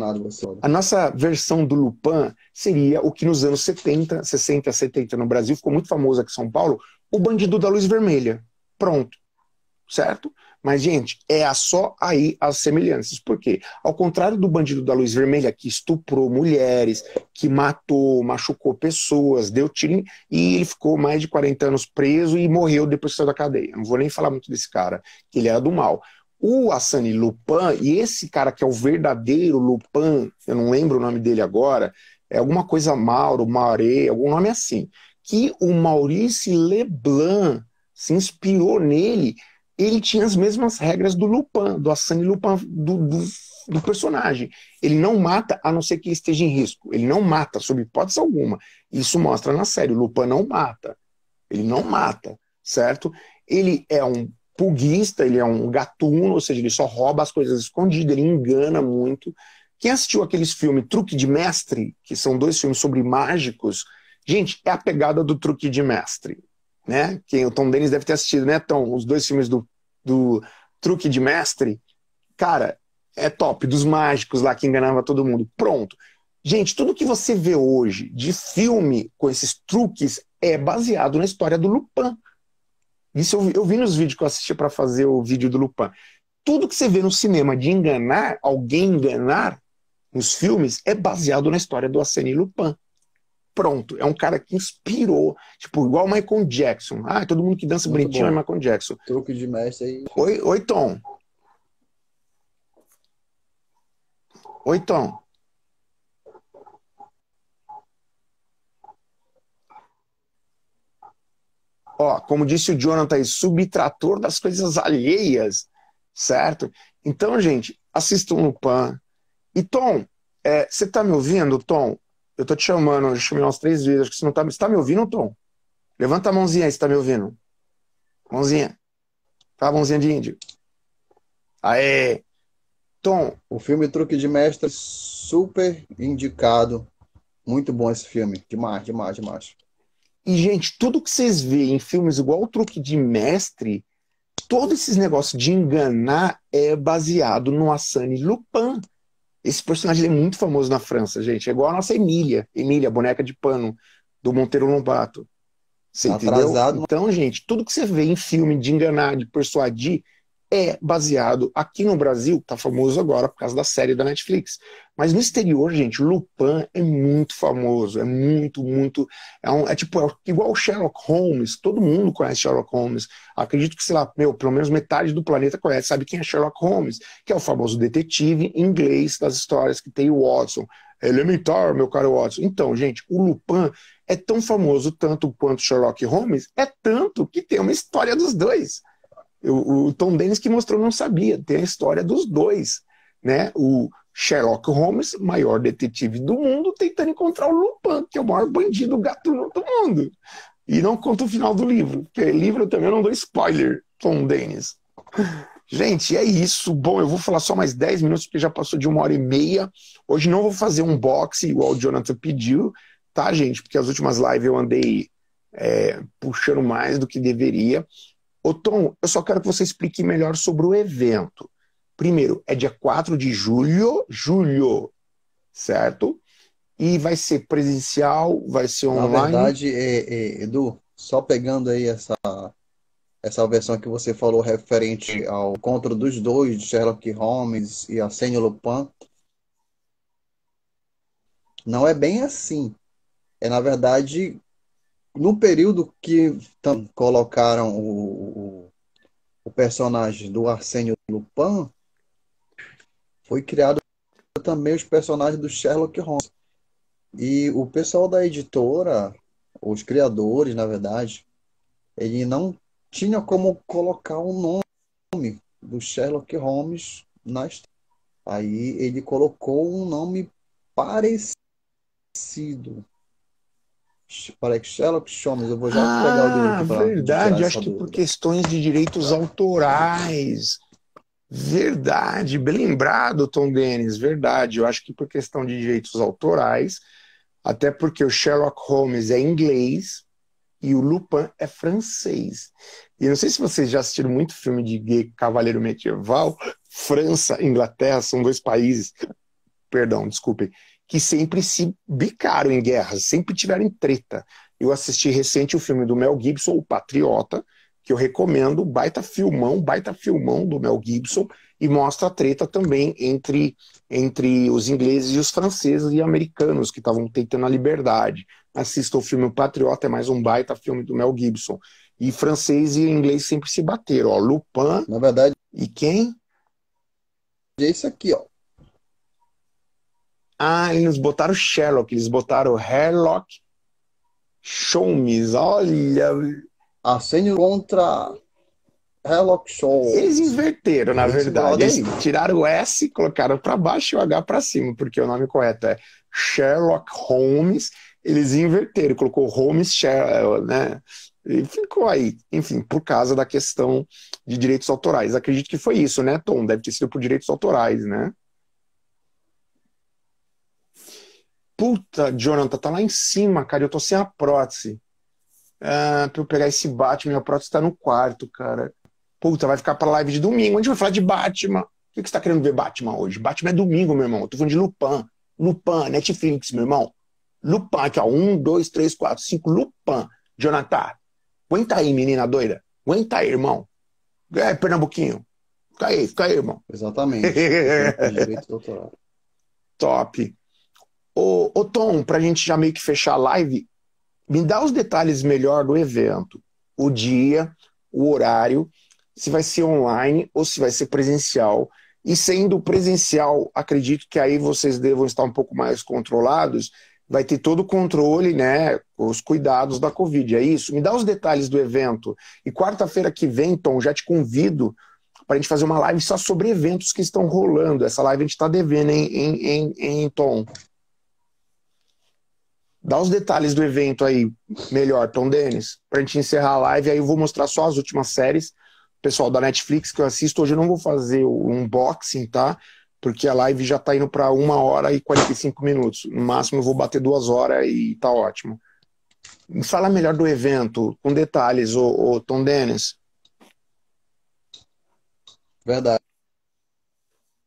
a nossa versão do Lupin seria o que nos anos setenta, sessenta, setenta no Brasil, ficou muito famoso aqui em São Paulo, o Bandido da Luz Vermelha. Pronto. Certo? Mas, gente, é só aí as semelhanças. Por quê? Ao contrário do Bandido da Luz Vermelha, que estuprou mulheres, que matou, machucou pessoas, deu tiro em... e ele ficou mais de quarenta anos preso e morreu depois que saiu da cadeia. Não vou nem falar muito desse cara, que ele era do mal. O Arsène Lupin, e esse cara que é o verdadeiro Lupin, eu não lembro o nome dele agora, é alguma coisa Mauro, Mauré, algum nome assim, que o Maurice Leblanc se inspirou nele. Ele tinha as mesmas regras do Lupin, do Arsène Lupin, do, do, do personagem. Ele não mata, a não ser que ele esteja em risco. Ele não mata, sob hipótese alguma. Isso mostra na série, o Lupin não mata. Ele não mata, certo? Ele é um pulguista, ele é um gatuno, ou seja, ele só rouba as coisas escondidas, ele engana muito. Quem assistiu aqueles filmes Truque de Mestre, que são dois filmes sobre mágicos, gente, é a pegada do Truque de Mestre. Né? Quem, o Tom Denis deve ter assistido, né, Tom? Os dois filmes do, do Truque de Mestre. Cara, é top. Dos mágicos lá que enganava todo mundo. Pronto. Gente, tudo que você vê hoje de filme com esses truques é baseado na história do Lupin. Isso eu, eu vi nos vídeos que eu assisti para fazer o vídeo do Lupin. Tudo que você vê no cinema de enganar, alguém enganar, nos filmes, é baseado na história do Arsène Lupin. Pronto, é um cara que inspirou, tipo, igual o Michael Jackson. Ah, todo mundo que dança muito bonitinho bom. É Michael Jackson. Truque de mestre aí. Oi, oi, Tom. Oi, Tom. Ó, como disse o Jonathan, subtrator das coisas alheias, certo? Então, gente, assistam no Pan. E, Tom, é, você tá me ouvindo, Tom? Eu tô te chamando, eu chamei umas três vezes, acho que você não tá... Você tá me ouvindo, Tom? Levanta a mãozinha aí, você tá me ouvindo. Mãozinha. Tá, mãozinha de índio. Aê! Tom, o filme Truque de Mestre, super indicado. Muito bom esse filme. Demais, demais, demais. E, gente, tudo que vocês veem em filmes igual o Truque de Mestre, todo esses negócios de enganar é baseado no Arsène Lupin. Esse personagem é muito famoso na França, gente. É igual a nossa Emília. Emília, boneca de pano do Monteiro Lobato. Você atrasado. Entendeu? Então, gente, tudo que você vê em filme de enganar, de persuadir, é baseado aqui no Brasil, tá famoso agora por causa da série da Netflix. Mas no exterior, gente, Lupin é muito famoso, é muito, muito... É, um, é tipo, é igual Sherlock Holmes, todo mundo conhece Sherlock Holmes. Acredito que, sei lá, meu, pelo menos metade do planeta conhece, sabe quem é Sherlock Holmes, que é o famoso detetive inglês das histórias que tem o Watson. Elementar, meu caro Watson. Então, gente, o Lupin é tão famoso tanto quanto Sherlock Holmes, é tanto que tem uma história dos dois. O, o Tom Denis que mostrou não sabia, tem a história dos dois, né? O Sherlock Holmes, maior detetive do mundo, tentando encontrar o Lupin, que é o maior bandido gatuno do mundo. E não conta o final do livro, porque livro eu também não dou spoiler, Tom Denis. Gente, é isso. Bom, eu vou falar só mais dez minutos, porque já passou de uma hora e meia. Hoje não vou fazer um box igual o Jonathan pediu, tá, gente? Porque as últimas lives eu andei é, puxando mais do que deveria. Ô Tom, eu só quero que você explique melhor sobre o evento. Primeiro, é dia quatro de julho, julho, certo? E vai ser presencial, vai ser online? Na verdade, é, é, Edu, só pegando aí essa, essa versão que você falou referente ao encontro dos dois, de Sherlock Holmes e Arsène Lupin, não é bem assim. É, na verdade... No período que colocaram o, o, o personagem do Arsène Lupin, foi criado também os personagens do Sherlock Holmes. E o pessoal da editora, os criadores, na verdade, ele não tinha como colocar o nome do Sherlock Holmes na história. Aí ele colocou um nome parecido. Para que Sherlock Holmes, eu vou já ah, pegar o livro. Ah, verdade, acho que por questões de direitos autorais. Verdade, bem lembrado, Tom Denis, verdade. Eu acho que por questão de direitos autorais, até porque o Sherlock Holmes é inglês e o Lupin é francês. E eu não sei se vocês já assistiram muito filme de cavaleiro medieval. França e Inglaterra são dois países, perdão, desculpem, que sempre se bicaram em guerra, sempre tiveram treta. Eu assisti recente o filme do Mel Gibson, O Patriota, que eu recomendo, baita filmão, baita filmão do Mel Gibson, e mostra a treta também entre, entre os ingleses e os franceses e americanos que estavam tentando a liberdade. Assista o filme O Patriota, é mais um baita filme do Mel Gibson. E francês e inglês sempre se bateram, ó, Lupin... Na verdade... E quem? É isso aqui, ó. Ah, eles botaram Sherlock, eles botaram Herlock Holmes, olha... Arsène contra Herlock Holmes. Eles inverteram, na eles verdade. Eles tiraram o S, colocaram para baixo e o H para cima, porque o nome correto é Sherlock Holmes. Eles inverteram, colocou Holmes, Sherlock, né? E ficou aí, enfim, por causa da questão de direitos autorais. Acredito que foi isso, né, Tom? Deve ter sido por direitos autorais, né? Puta, Jonathan, tá lá em cima, cara, eu tô sem a prótese. Ah, pra eu pegar esse Batman, minha prótese tá no quarto, cara. Puta, vai ficar pra live de domingo, a gente vai falar de Batman. O que, que você tá querendo ver Batman hoje? Batman é domingo, meu irmão, eu tô falando de Lupin. Lupin, Netflix, meu irmão. Lupin, aqui ó, um, dois, três, quatro, cinco, Lupin. Jonathan, aguenta aí, menina doida. Aguenta aí, irmão. É, Pernambuquinho. Fica aí, fica aí, irmão. Exatamente. Direito doutorado. Top. Ô, ô Tom, pra gente já meio que fechar a live, me dá os detalhes melhor do evento. O dia, o horário, se vai ser online ou se vai ser presencial. E sendo presencial, acredito que aí vocês devam estar um pouco mais controlados, vai ter todo o controle, né, os cuidados da Covid, é isso? Me dá os detalhes do evento. E quarta-feira que vem, Tom, já te convido para a gente fazer uma live só sobre eventos que estão rolando. Essa live a gente está devendo, hein, em, em, em Tom? Dá os detalhes do evento aí, melhor, Tom Denis, para a gente encerrar a live. Aí eu vou mostrar só as últimas séries, pessoal, da Netflix que eu assisto. Hoje eu não vou fazer o unboxing, tá? Porque a live já tá indo para uma hora e quarenta e cinco minutos. No máximo eu vou bater duas horas e tá ótimo. Fala melhor do evento, com detalhes, ô, ô Tom Denis. Verdade.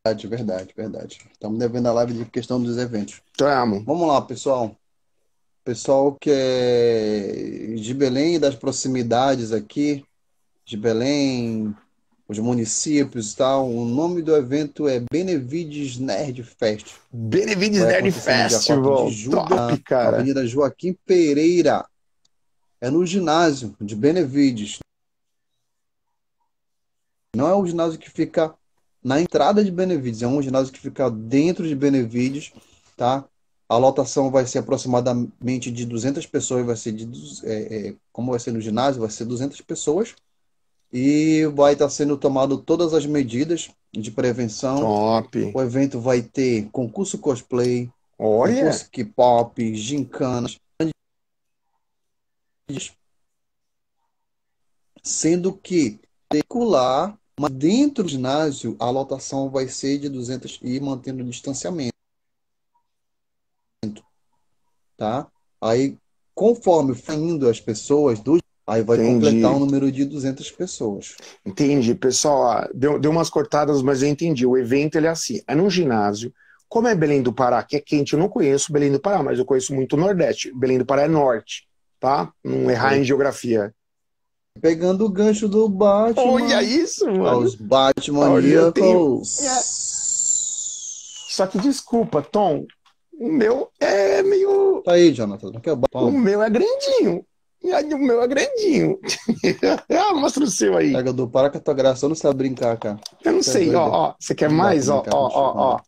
Verdade, verdade, verdade. Estamos devendo a live de questão dos eventos. Tamo. Vamos lá, pessoal. Pessoal que é de Belém e das proximidades aqui, de Belém, os municípios e tal, o nome do evento é Benevides Nerd Fest. Benevides Nerd Festival, top, cara. Avenida Joaquim Pereira, é no ginásio de Benevides. Não é um ginásio que fica na entrada de Benevides, é um ginásio que fica dentro de Benevides, tá? A lotação vai ser aproximadamente de duzentas pessoas, vai ser de, é, é, como vai ser no ginásio, vai ser duzentas pessoas. E vai estar sendo tomado todas as medidas de prevenção. Top. O evento vai ter concurso cosplay, olha, concurso K-pop, gincanas, sendo que particular, mas dentro do ginásio a lotação vai ser de duzentas e mantendo o distanciamento. Tá? Aí, conforme indo as pessoas do, aí vai, entendi, completar um número de duzentas pessoas. Entendi, pessoal. Deu, deu umas cortadas, mas eu entendi. O evento ele é assim, é num ginásio. Como é Belém do Pará, que é quente, eu não conheço Belém do Pará, mas eu conheço muito o Nordeste. Belém do Pará é norte, tá? Não errar em geografia. Pegando o gancho do Batman. Olha isso, mano. Os Batmaníacos. Tenho... É. Só que desculpa, Tom, o meu é meio... Tá aí, Jonathan. Não quer o meu é grandinho. O meu é grandinho. Mostra o seu aí. Pega do Pará, que a tua graça não sabe brincar, cara. Eu não sei, sei. Ó, ó. Você quer não mais? Ó, brincar, ó, ó, ó.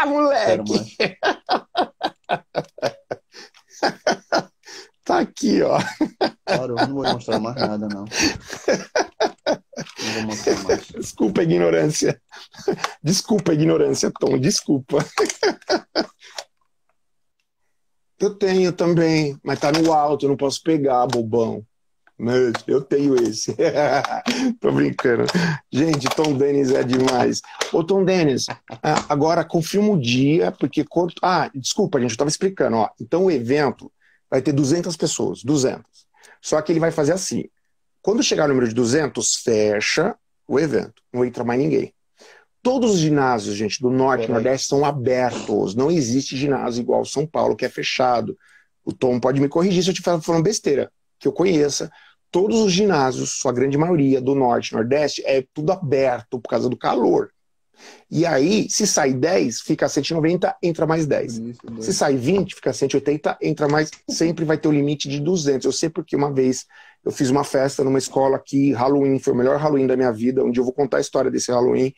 Ah, moleque! Tá aqui, ó. Claro, eu não vou mostrar mais nada, não. Não vou mostrar mais. Desculpa a ignorância. Desculpa a ignorância, Tom. Desculpa. Eu tenho também, mas tá no alto, eu não posso pegar, bobão. Mas eu tenho esse. Tô brincando. Gente, Tom Denis é demais. Ô, Tom Denis, agora confirma o dia, porque... Ah, desculpa, gente, eu tava explicando. Ó. Então o evento vai ter duzentas pessoas, duzentas. Só que ele vai fazer assim. Quando chegar o número de duzentas, fecha o evento. Não entra mais ninguém. Todos os ginásios, gente, do Norte e Nordeste são abertos. Não existe ginásio igual São Paulo, que é fechado. O Tom pode me corrigir se eu estiver falando besteira, que eu conheça. Todos os ginásios, sua grande maioria, do Norte e Nordeste, é tudo aberto por causa do calor. E aí, se sai dez, fica cento e noventa, entra mais dez. Se sai vinte, fica cento e oitenta, entra mais... Sempre vai ter o um limite de duzentas. Eu sei porque uma vez... Eu fiz uma festa numa escola aqui, Halloween, foi o melhor Halloween da minha vida, onde eu vou contar a história desse Halloween.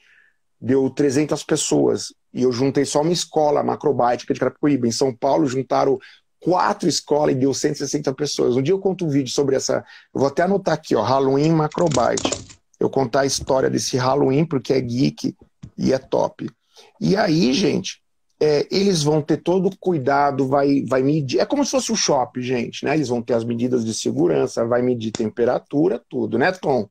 Deu trezentas pessoas, e eu juntei só uma escola macrobática de Carapicuíba. Em São Paulo, juntaram quatro escolas e deu cento e sessenta pessoas. Um dia eu conto um vídeo sobre essa... Eu vou até anotar aqui, ó, Halloween Macrobite. Eu contar a história desse Halloween, porque é geek e é top. E aí, gente, é, eles vão ter todo o cuidado, vai, vai medir... É como se fosse um shopping, gente, né? Eles vão ter as medidas de segurança, vai medir temperatura, tudo, né, Tom?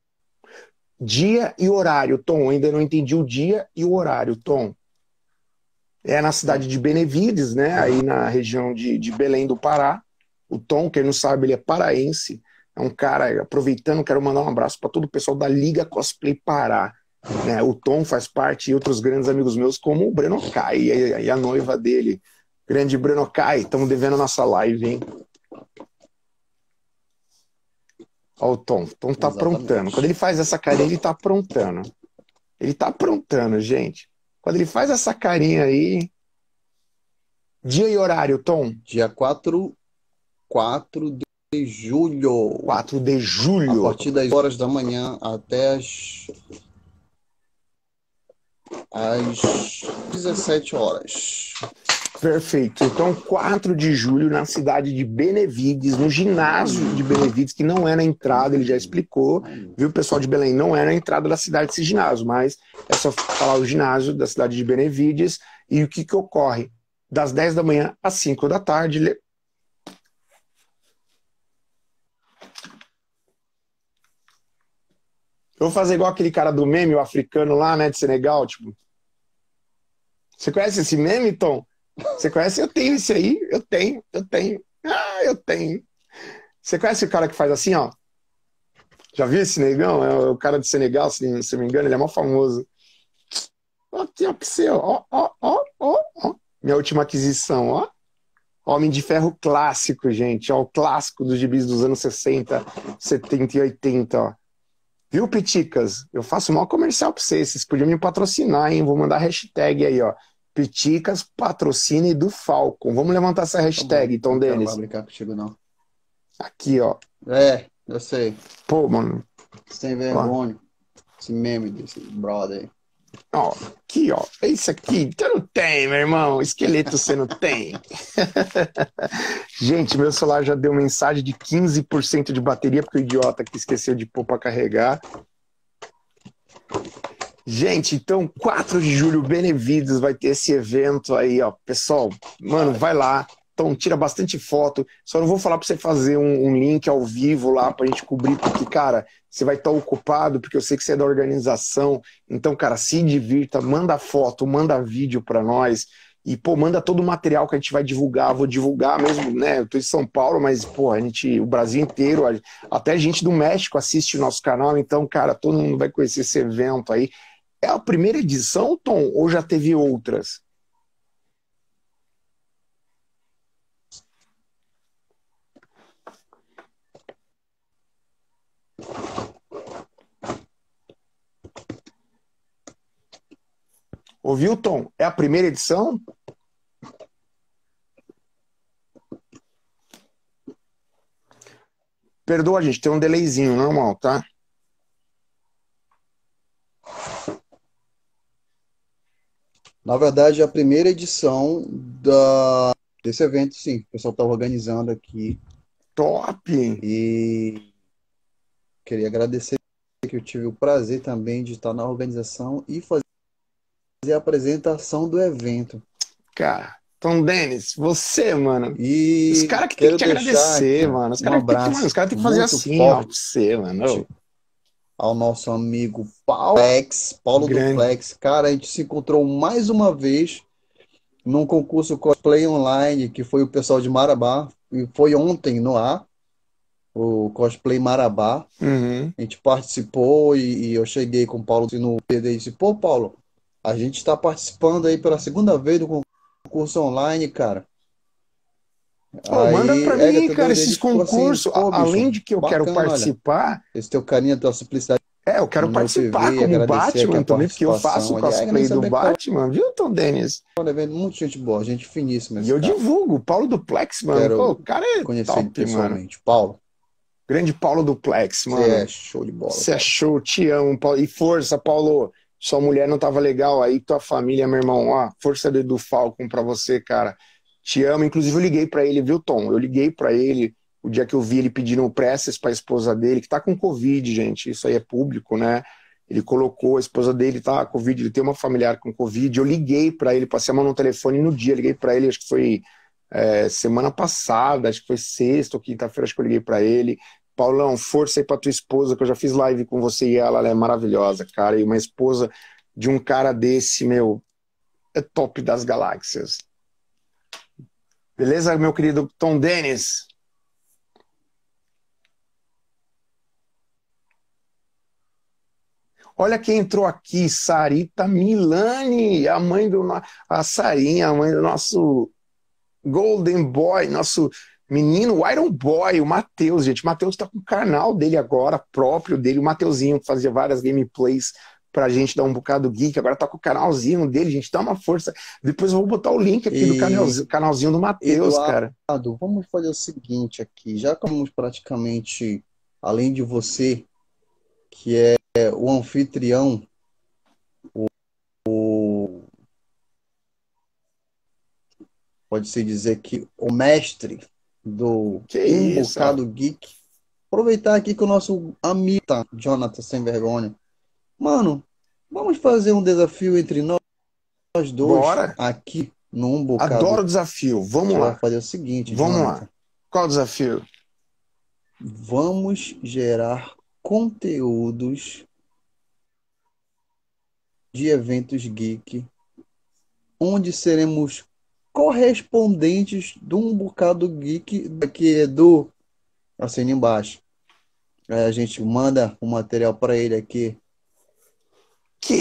Dia e horário, Tom. Ainda não entendi o dia e o horário, Tom. É na cidade de Benevides, né? Aí na região de, de Belém do Pará. O Tom, quem não sabe, ele é paraense. É um cara, aproveitando, quero mandar um abraço para todo o pessoal da Liga Cosplay Pará. Né? O Tom faz parte e outros grandes amigos meus, como o Brenocai e, e a noiva dele. Grande Brenocai. Estamos devendo a nossa live, hein? Ó o Tom, o Tom tá Exatamente. aprontando. Quando ele faz essa carinha, ele tá aprontando. Ele tá aprontando, gente. Quando ele faz essa carinha aí... Dia e horário, Tom? Dia quatro de julho. quatro de julho. A partir das horas da manhã até as... às dezessete horas. Perfeito. Então, quatro de julho, na cidade de Benevides, no ginásio de Benevides, que não é na entrada, ele já explicou, viu, pessoal de Belém? Não é na entrada da cidade esse ginásio, mas é só falar o ginásio da cidade de Benevides. E o que que ocorre? Das dez da manhã às cinco da tarde... Eu vou fazer igual aquele cara do meme, o africano lá, né, de Senegal, tipo... Você conhece esse meme, Tom? Você conhece? Eu tenho esse aí, eu tenho, eu tenho. Ah, eu tenho. Você conhece o cara que faz assim, ó? Já viu esse negão? É o cara de Senegal, se, se não me engano, ele é mó famoso. Ó, aqui, ó, que seu, ó, ó, ó, ó, ó. Minha última aquisição, ó. Homem de Ferro clássico, gente, ó, o clássico dos gibis dos anos sessenta, setenta e oitenta, ó. Viu, Piticas? Eu faço um maior comercial pra vocês. Vocês podiam me patrocinar, hein? Vou mandar a hashtag aí, ó. Piticas, patrocine do Falcon. Vamos levantar essa hashtag, Tom Denis. Não vai brincar contigo, não. Aqui, ó. É, eu sei. Pô, mano. Sem vergonha. Esse meme desse brother aí. Ó, aqui, ó. É isso aqui. Você não tem, meu irmão. Esqueleto você não tem. Gente, meu celular já deu mensagem de quinze por cento de bateria, porque o idiota que esqueceu de pôr pra carregar. Gente, então, quatro de julho, Benevides, vai ter esse evento aí, ó. Pessoal, mano, vai lá. Então, tira bastante foto. Só não vou falar pra você fazer um, um link ao vivo lá pra gente cobrir, porque, cara, você vai estar ocupado, porque eu sei que você é da organização. Então, cara, se divirta, manda foto, manda vídeo pra nós. E, pô, manda todo o material que a gente vai divulgar. Vou divulgar mesmo, né? Eu tô em São Paulo, mas, pô, a gente, o Brasil inteiro, até gente do México assiste o nosso canal. Então, cara, todo mundo vai conhecer esse evento aí. É a primeira edição, Tom? Ou já teve outras? Ouviu, Tom? É a primeira edição? Perdoa, gente, tem um delayzinho normal, tá? Na verdade, é a primeira edição da... desse evento, sim. O pessoal está organizando aqui. Top! E queria agradecer que eu tive o prazer também de estar na organização e fazer a apresentação do evento. Cara, Tom Denis, você, mano. E os caras que tem que te agradecer, mano. Os caras um que, cara que tem que fazer assim, ó, pra você, mano. Ao nosso amigo Paulo Duplex, Paulo Duplex. Cara, a gente se encontrou mais uma vez num concurso cosplay online, que foi o pessoal de Marabá. E foi ontem no ar, o cosplay Marabá. Uhum. A gente participou e, e eu cheguei com o Paulo no P D e disse, pô, Paulo, a gente está participando aí pela segunda vez do concurso online, cara. Pô, aí, manda pra mim, é, cara, esses concursos, assim, além de que eu bacana, quero participar... Olha, esse teu carinho, tua simplicidade... É, eu quero participar T V, como Batman também, porque eu faço o cosplay do Batman, qual... viu, Tom Denis? Olha, vem muito gente boa, gente finíssima. E eu cara. divulgo, o Paulo Duplex, mano, quero pô, o cara é conhecer top, pessoalmente, mano. Paulo. Grande Paulo Duplex, mano. Você é show de bola. Você é show, te amo, Paulo. E força, Paulo... Sua mulher não tava legal aí, tua família, meu irmão, ó, força do Edu Falcon pra você, cara. Te amo. Inclusive eu liguei pra ele, viu, Tom? Eu liguei pra ele o dia que eu vi ele pedindo preces pra esposa dele, que tá com Covid, gente. Isso aí é público, né? Ele colocou, a esposa dele tá com Covid, ele tem uma familiar com Covid. Eu liguei pra ele, passei a mão no telefone no dia, liguei pra ele, acho que foi é, semana passada, acho que foi sexta ou quinta-feira, acho que eu liguei pra ele. Paulão, força aí pra tua esposa, que eu já fiz live com você e ela, ela é maravilhosa, cara. E uma esposa de um cara desse, meu, é top das galáxias. Beleza, meu querido Tom Denis? Olha quem entrou aqui, Sarita Milani, a mãe do... A Sarinha, a mãe do nosso Golden Boy, nosso... Menino, o Iron Boy, o Matheus, gente. O Matheus tá com o canal dele agora, próprio dele. O Mateuzinho, que fazia várias gameplays pra gente dar um bocado geek. Agora tá com o canalzinho dele, gente. Dá uma força. Depois eu vou botar o link aqui e... do canalzinho, canalzinho do Matheus, cara. Vamos fazer o seguinte aqui. Já acabamos praticamente, além de você, que é o anfitrião, o... pode-se dizer que o mestre do que Um isso, Bocado cara. Geek. Aproveitar aqui que o nosso amigo Jonathan Sem Vergonha. Mano, vamos fazer um desafio entre nós, nós dois. Bora. Aqui no Um Bocado. Adoro o desafio. Vamos lá. Fazer o seguinte, vamos Jonathan. Lá. Qual o desafio? Vamos gerar conteúdos de eventos geek, onde seremos correspondentes de Um Bocado Geek, que é do assina embaixo. Aí a gente manda o material para ele aqui. Que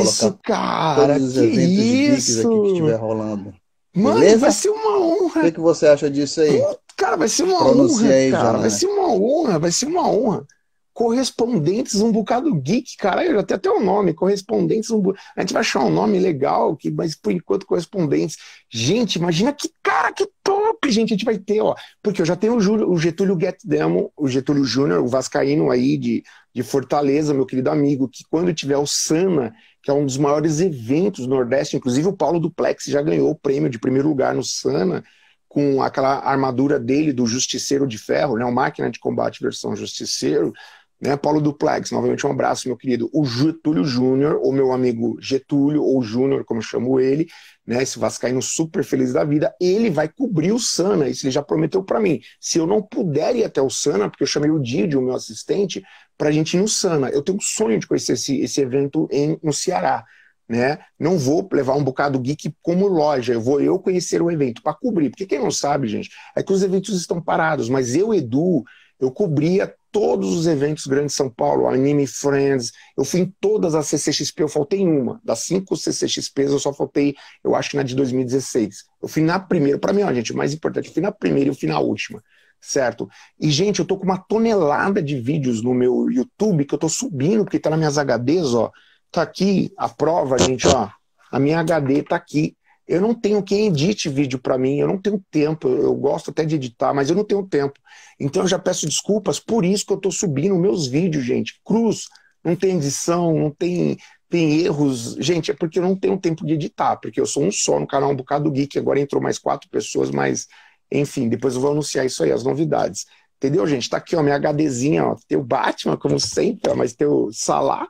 isso, cara! Todos os que eventos isso? geeks aqui que estiver rolando. Mano, beleza? Vai ser uma honra. O que, que você acha disso aí? Cara, vai ser uma Pronuncia honra, aí, cara. Jonathan. Vai ser uma honra, vai ser uma honra. Correspondentes Um Bocado Geek, cara, eu já tenho até o um nome, Correspondentes Um Bocado... A gente vai achar um nome legal, que, mas por enquanto Correspondentes. Gente, imagina que cara, que top, gente, a gente vai ter, ó, porque eu já tenho o, Júlio, o Getúlio Get Demo, o Getúlio Júnior, o vascaíno aí de, de Fortaleza, meu querido amigo, que quando tiver o Sana, que é um dos maiores eventos do Nordeste, inclusive o Paulo Duplex já ganhou o prêmio de primeiro lugar no Sana, com aquela armadura dele do Justiceiro de Ferro, né, uma máquina de combate versão Justiceiro, né, Paulo Duplex, novamente um abraço, meu querido. O Getúlio Júnior, ou meu amigo Getúlio, ou Júnior, como eu chamo ele, né, esse vascaíno super feliz da vida, ele vai cobrir o Sana, isso ele já prometeu pra mim. Se eu não puder ir até o Sana, porque eu chamei o Didio, meu assistente, pra gente ir no Sana. Eu tenho um sonho de conhecer esse, esse evento em, no Ceará, né? Não vou levar Um Bocado Geek como loja, eu vou eu conhecer o evento para cobrir, porque quem não sabe, gente, é que os eventos estão parados, mas eu, Edu, eu cobria todos os eventos grandes de São Paulo, Anime Friends, eu fui em todas as C C X P, eu faltei em uma, das cinco C C X Ps eu só faltei, eu acho que na de dois mil e dezesseis, eu fui na primeira, para mim, ó, gente, o mais importante, eu fui na primeira e eu fui na última, certo? E, gente, eu tô com uma tonelada de vídeos no meu YouTube, que eu tô subindo, porque tá nas minhas H Ds, ó, tá aqui a prova, gente, ó, a minha H D tá aqui, eu não tenho quem edite vídeo pra mim, eu não tenho tempo, eu gosto até de editar, mas eu não tenho tempo, então eu já peço desculpas, por isso que eu tô subindo meus vídeos, gente, cruz, não tem edição, não tem, tem erros, gente, é porque eu não tenho tempo de editar, porque eu sou um só no canal Um Bocado Geek, agora entrou mais quatro pessoas, mas, enfim, depois eu vou anunciar isso aí, as novidades, entendeu, gente? Tá aqui, ó, minha HDzinha, ó, tem o Batman, como sempre, ó, mas tem o Salah,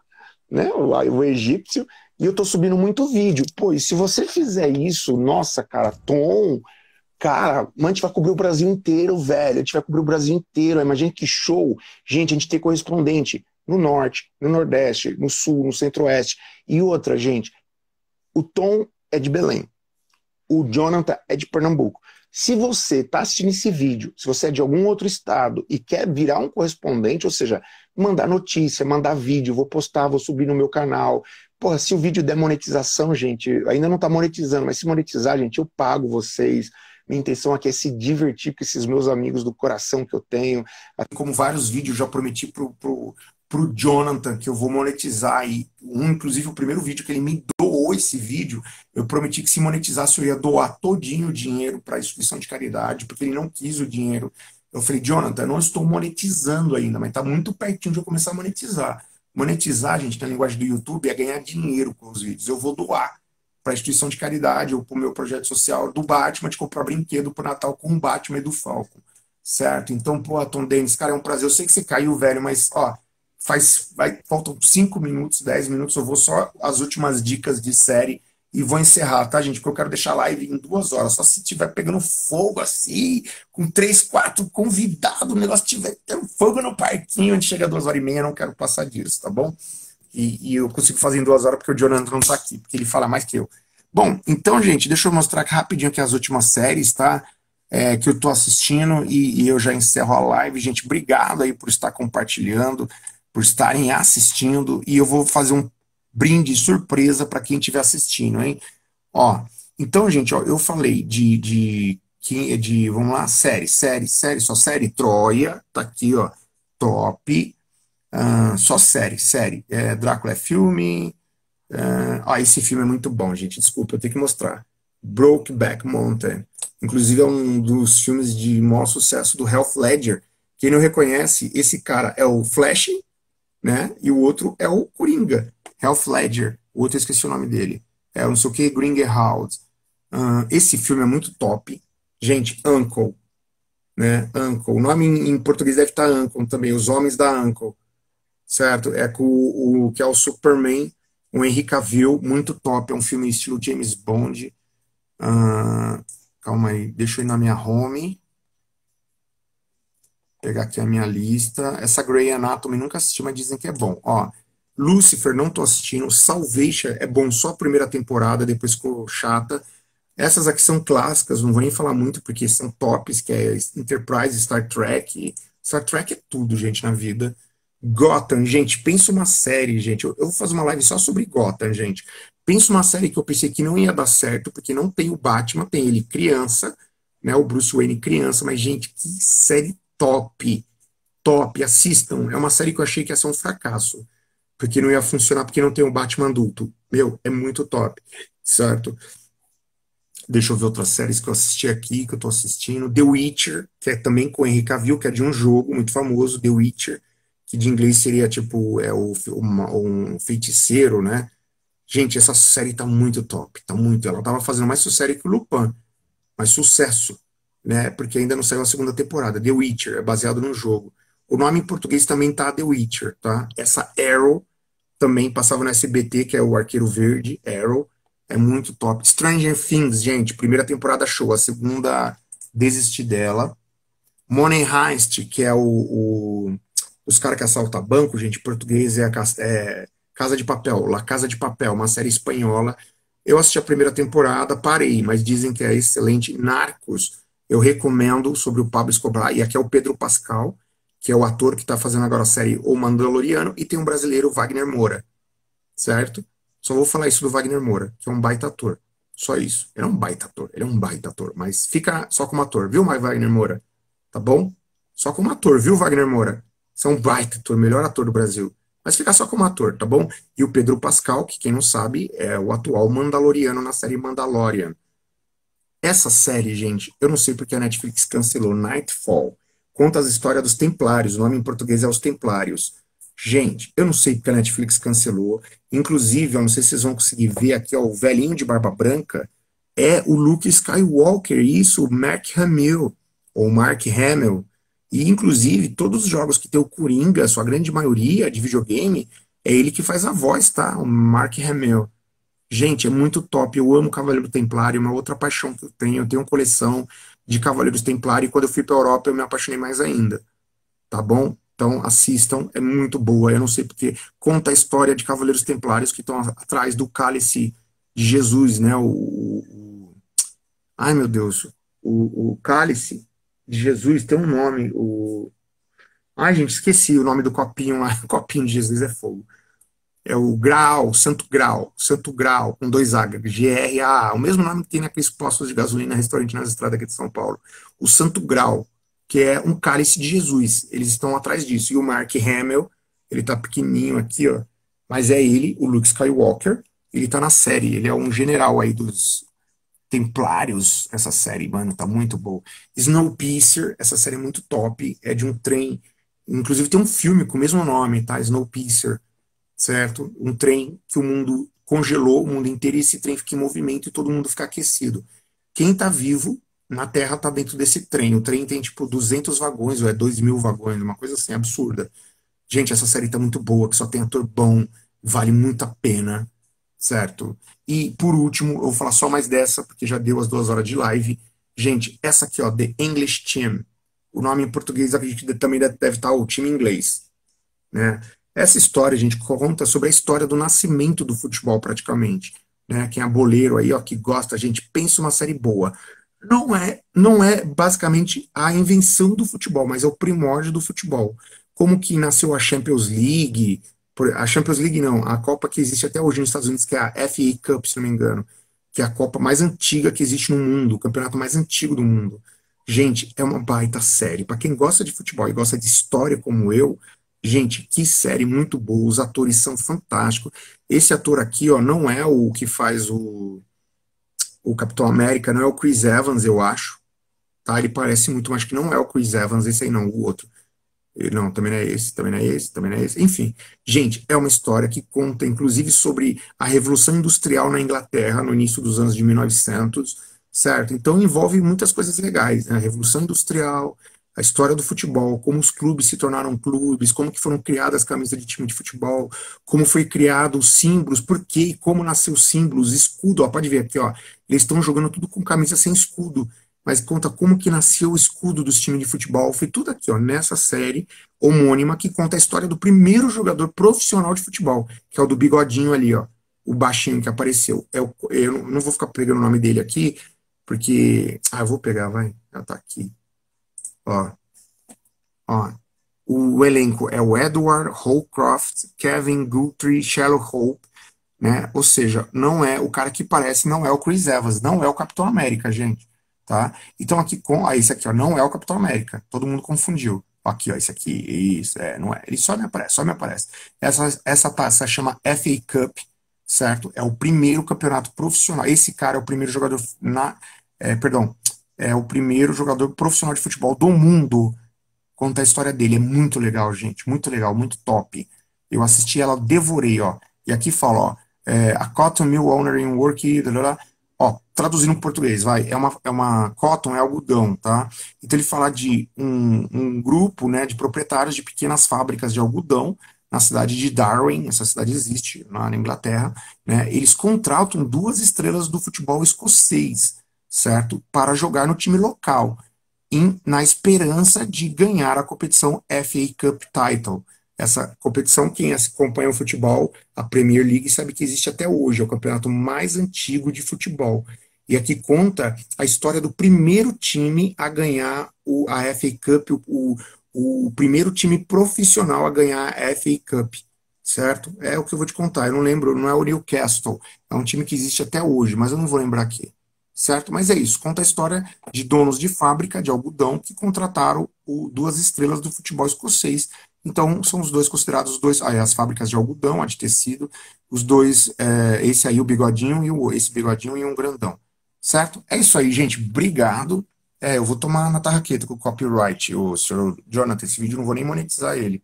né, o egípcio, e eu tô subindo muito vídeo. Pô, e se você fizer isso, nossa, cara, Tom, cara, a gente vai cobrir o Brasil inteiro, velho, a gente vai cobrir o Brasil inteiro, imagina que show. Gente, a gente tem correspondente no Norte, no Nordeste, no Sul, no Centro-Oeste, e outra, gente, o Tom é de Belém, o Jonathan é de Pernambuco. Se você tá assistindo esse vídeo, se você é de algum outro estado e quer virar um correspondente, ou seja, mandar notícia, mandar vídeo, vou postar, vou subir no meu canal. Porra, se o vídeo der monetização, gente, ainda não tá monetizando, mas se monetizar, gente, eu pago vocês. Minha intenção aqui é se divertir com esses meus amigos do coração que eu tenho. Como vários vídeos, já prometi pro, pro, pro Jonathan que eu vou monetizar. E um, inclusive, o primeiro vídeo que ele me doou esse vídeo, eu prometi que se monetizasse eu ia doar todinho o dinheiro pra instituição de caridade, porque ele não quis o dinheiro. Eu falei, Jonathan, eu não estou monetizando ainda, mas está muito pertinho de eu começar a monetizar. Monetizar, gente, na linguagem do YouTube, é ganhar dinheiro com os vídeos. Eu vou doar para a instituição de caridade ou para o meu projeto social do Batman, de comprar brinquedo para o Natal com o Batman e do Falcon, certo? Então, pô, Tom Denis, cara, é um prazer. Eu sei que você caiu, velho, mas, ó, faz, vai, faltam cinco minutos, dez minutos, eu vou só as últimas dicas de série e vou encerrar, tá, gente? Porque eu quero deixar a live em duas horas. Só se tiver pegando fogo assim, com três, quatro convidados, o negócio tiver tendo fogo no parquinho, a gente chega a duas horas e meia, não quero passar disso, tá bom? E, e eu consigo fazer em duas horas porque o Jonathan não tá aqui, porque ele fala mais que eu. Bom, então, gente, deixa eu mostrar aqui rapidinho aqui as últimas séries, tá? É, que eu tô assistindo e, e eu já encerro a live. Gente, obrigado aí por estar compartilhando, por estarem assistindo, e eu vou fazer um brinde surpresa para quem estiver assistindo, hein? Ó, então, gente, ó, eu falei de, de, de, de, vamos lá, série, série, série, só série, Troia, tá aqui, ó, top, uh, só série, série, é, Drácula é filme, uh, ó, esse filme é muito bom, gente, desculpa, eu tenho que mostrar, Brokeback Mountain, inclusive é um dos filmes de maior sucesso do Heath Ledger, quem não reconhece, esse cara é o Flash, né, e o outro é o Coringa, Heath Ledger, o outro eu esqueci o nome dele, é não sei o que, Grindelwald, Uh, esse filme é muito top. Gente, Uncle. Né? Uncle. O nome em, em português deve estar Uncle também. Os Homens da Uncle. Certo? É com o, o que é o Superman, o Henry Cavill. Muito top. É um filme estilo James Bond. Uh, calma aí. Deixa eu ir na minha home. Pegar aqui a minha lista. Essa Grey Anatomy nunca assisti, mas dizem que é bom. Ó, Lucifer, não tô assistindo. Salvation é bom só a primeira temporada, depois ficou chata. Essas aqui são clássicas, não vou nem falar muito porque são tops, que é Enterprise, Star Trek. Star Trek é tudo, gente, na vida. Gotham, gente, pensa uma série, gente. Eu, eu vou fazer uma live só sobre Gotham, gente. Pensa uma série que eu pensei que não ia dar certo, porque não tem o Batman, tem ele criança, né? O Bruce Wayne criança, mas, gente, que série top, top, assistam. É uma série que eu achei que ia ser um fracasso, porque não ia funcionar, porque não tem um Batman adulto. Meu, é muito top, certo? Deixa eu ver outras séries que eu assisti aqui, que eu tô assistindo. The Witcher, que é também com o Henry Cavill, que é de um jogo muito famoso, The Witcher, que de inglês seria tipo, é o, uma, um feiticeiro, né? Gente, essa série tá muito top, tá muito. Ela tava fazendo mais sucesso que o Lupin, mas sucesso. Né, porque ainda não saiu a segunda temporada. The Witcher, é baseado num jogo. O nome em português também tá The Witcher, tá? Essa Arrow também passava no S B T, que é o Arqueiro Verde, Arrow. É muito top. Stranger Things, gente, primeira temporada show. A segunda, desisti dela. Money Heist, que é o... o os caras que assaltam banco, gente, em português é, a, é Casa de Papel. La Casa de Papel, uma série espanhola. Eu assisti a primeira temporada, parei, mas dizem que é excelente. Narcos, eu recomendo, sobre o Pablo Escobar. E aqui é o Pedro Pascal, que é o ator que está fazendo agora a série O Mandaloriano, e tem um brasileiro, Wagner Moura, certo? Só vou falar isso do Wagner Moura, que é um baita ator. Só isso. Ele é um baita ator, ele é um baita ator, mas fica só como ator, viu, Wagner Moura? Tá bom? Só como ator, viu, Wagner Moura? Você é um baita ator, melhor ator do Brasil. Mas fica só como ator, tá bom? E o Pedro Pascal, que quem não sabe, é o atual Mandaloriano na série Mandalorian. Essa série, gente, eu não sei porque a Netflix cancelou, Nightfall. Conta as histórias dos Templários, o nome em português é Os Templários. Gente, eu não sei porque a Netflix cancelou. Inclusive, eu não sei se vocês vão conseguir ver aqui, ó, o velhinho de barba branca é o Luke Skywalker, isso, o Mark Hamill, ou Mark Hamill. E, inclusive, todos os jogos que tem o Coringa, sua grande maioria de videogame, é ele que faz a voz, tá? O Mark Hamill. Gente, é muito top, eu amo Cavaleiro Templário, uma outra paixão que eu tenho, eu tenho uma coleção de Cavaleiros Templário, e quando eu fui pra Europa eu me apaixonei mais ainda, tá bom? Então assistam, é muito boa, eu não sei porque, conta a história de Cavaleiros Templários que estão atrás do cálice de Jesus, né, o, o... ai meu Deus, o, o cálice de Jesus tem um nome, o... ai gente, esqueci o nome do copinho lá, o copinho de Jesus é fogo. É o Graal, Santo Graal, Santo Graal, com dois H, G R A A, o mesmo nome que tem naqueles postos de gasolina, restaurante nas estradas aqui de São Paulo. O Santo Graal, que é um cálice de Jesus, eles estão atrás disso. E o Mark Hamill, ele tá pequenininho aqui, ó, mas é ele, o Luke Skywalker, ele tá na série, ele é um general aí dos Templários, essa série, mano, tá muito boa. Snowpiercer, essa série é muito top, é de um trem, inclusive tem um filme com o mesmo nome, tá, Snowpiercer. Certo? Um trem que o mundo congelou, o mundo inteiro, e esse trem fica em movimento e todo mundo fica aquecido. Quem tá vivo na Terra tá dentro desse trem. O trem tem tipo duzentos vagões, ou é dois mil vagões, uma coisa assim, absurda. Gente, essa série tá muito boa, que só tem ator bom, vale muito a pena, certo? E por último, eu vou falar só mais dessa, porque já deu as duas horas de live. Gente, essa aqui, ó, The English Team. O nome em português, acredito que também deve estar o time inglês, né? Essa história, gente, conta sobre a história do nascimento do futebol, praticamente. Né? Quem é boleiro aí, ó, que gosta, gente, pensa uma série boa. Não é, não é basicamente a invenção do futebol, mas é o primórdio do futebol. Como que nasceu a Champions League, a Champions League não, a Copa que existe até hoje nos Estados Unidos, que é a F A Cup, se não me engano, que é a Copa mais antiga que existe no mundo, o campeonato mais antigo do mundo. Gente, é uma baita série. Para quem gosta de futebol e gosta de história como eu, gente, que série muito boa, os atores são fantásticos. Esse ator aqui, ó, não é o que faz o, o Capitão América, não é o Chris Evans, eu acho. Tá? Ele parece muito, mas que não é o Chris Evans, esse aí não, o outro. Não, também não é esse, também não é esse, também não é esse. Enfim, gente, é uma história que conta, inclusive, sobre a Revolução Industrial na Inglaterra, no início dos anos de mil e novecentos, certo? Então envolve muitas coisas legais, né? A Revolução Industrial, a história do futebol, como os clubes se tornaram clubes, como que foram criadas as camisas de time de futebol, como foi criado os símbolos, por que e como nasceu os símbolos, escudo, ó, pode ver aqui, ó, eles estão jogando tudo com camisa sem escudo, mas conta como que nasceu o escudo dos times de futebol. Foi tudo aqui, ó, nessa série homônima que conta a história do primeiro jogador profissional de futebol, que é o do bigodinho ali, ó, o baixinho que apareceu. É o, eu não vou ficar pegando o nome dele aqui, porque... Ah, eu vou pegar, vai. Já tá aqui. Ó. Ó. O elenco é o Edward Holcroft, Kevin Guthrie, Sherlock Hope, né? Ou seja, não é o cara que parece, não é o Chris Evans, não é o Capitão América, gente. Tá? Então aqui com... Ah, esse aqui, ó, não é o Capitão América. Todo mundo confundiu. Aqui, ó, esse aqui, isso, é, não é. Ele só me aparece, só me aparece. Essa, essa taça chama F A Cup, certo? É o primeiro campeonato profissional. Esse cara é o primeiro jogador na... É, perdão, é o primeiro jogador profissional de futebol do mundo. Conta a história dele. É muito legal, gente. Muito legal, muito top. Eu assisti ela, devorei, ó. E aqui fala, ó, é, a Cotton Mill Owner in Work... Blá, blá, ó, traduzindo em português, vai, é uma, é uma cotton, é algodão, tá? Então ele fala de um, um grupo, né, de proprietários de pequenas fábricas de algodão na cidade de Darwin, essa cidade existe na, na Inglaterra, né? Eles contratam duas estrelas do futebol escocês, certo? Para jogar no time local, em, na esperança de ganhar a competição F A Cup Title. Essa competição, quem acompanha o futebol, a Premier League, sabe que existe até hoje, é o campeonato mais antigo de futebol. E aqui conta a história do primeiro time a ganhar o, a F A Cup, o, o, o primeiro time profissional a ganhar a F A Cup, certo? É o que eu vou te contar, eu não lembro, não é o Newcastle, é um time que existe até hoje, mas eu não vou lembrar aqui, certo? Mas é isso, conta a história de donos de fábrica de algodão que contrataram o, duas estrelas do futebol escocês. Então, são os dois considerados, os dois, aí, as fábricas de algodão, a de tecido, os dois, é, esse aí, o bigodinho, e o, esse bigodinho e um grandão, certo? É isso aí, gente, obrigado. É, eu vou tomar na tarraqueta com o copyright, o senhor Jonathan, esse vídeo eu não vou nem monetizar ele.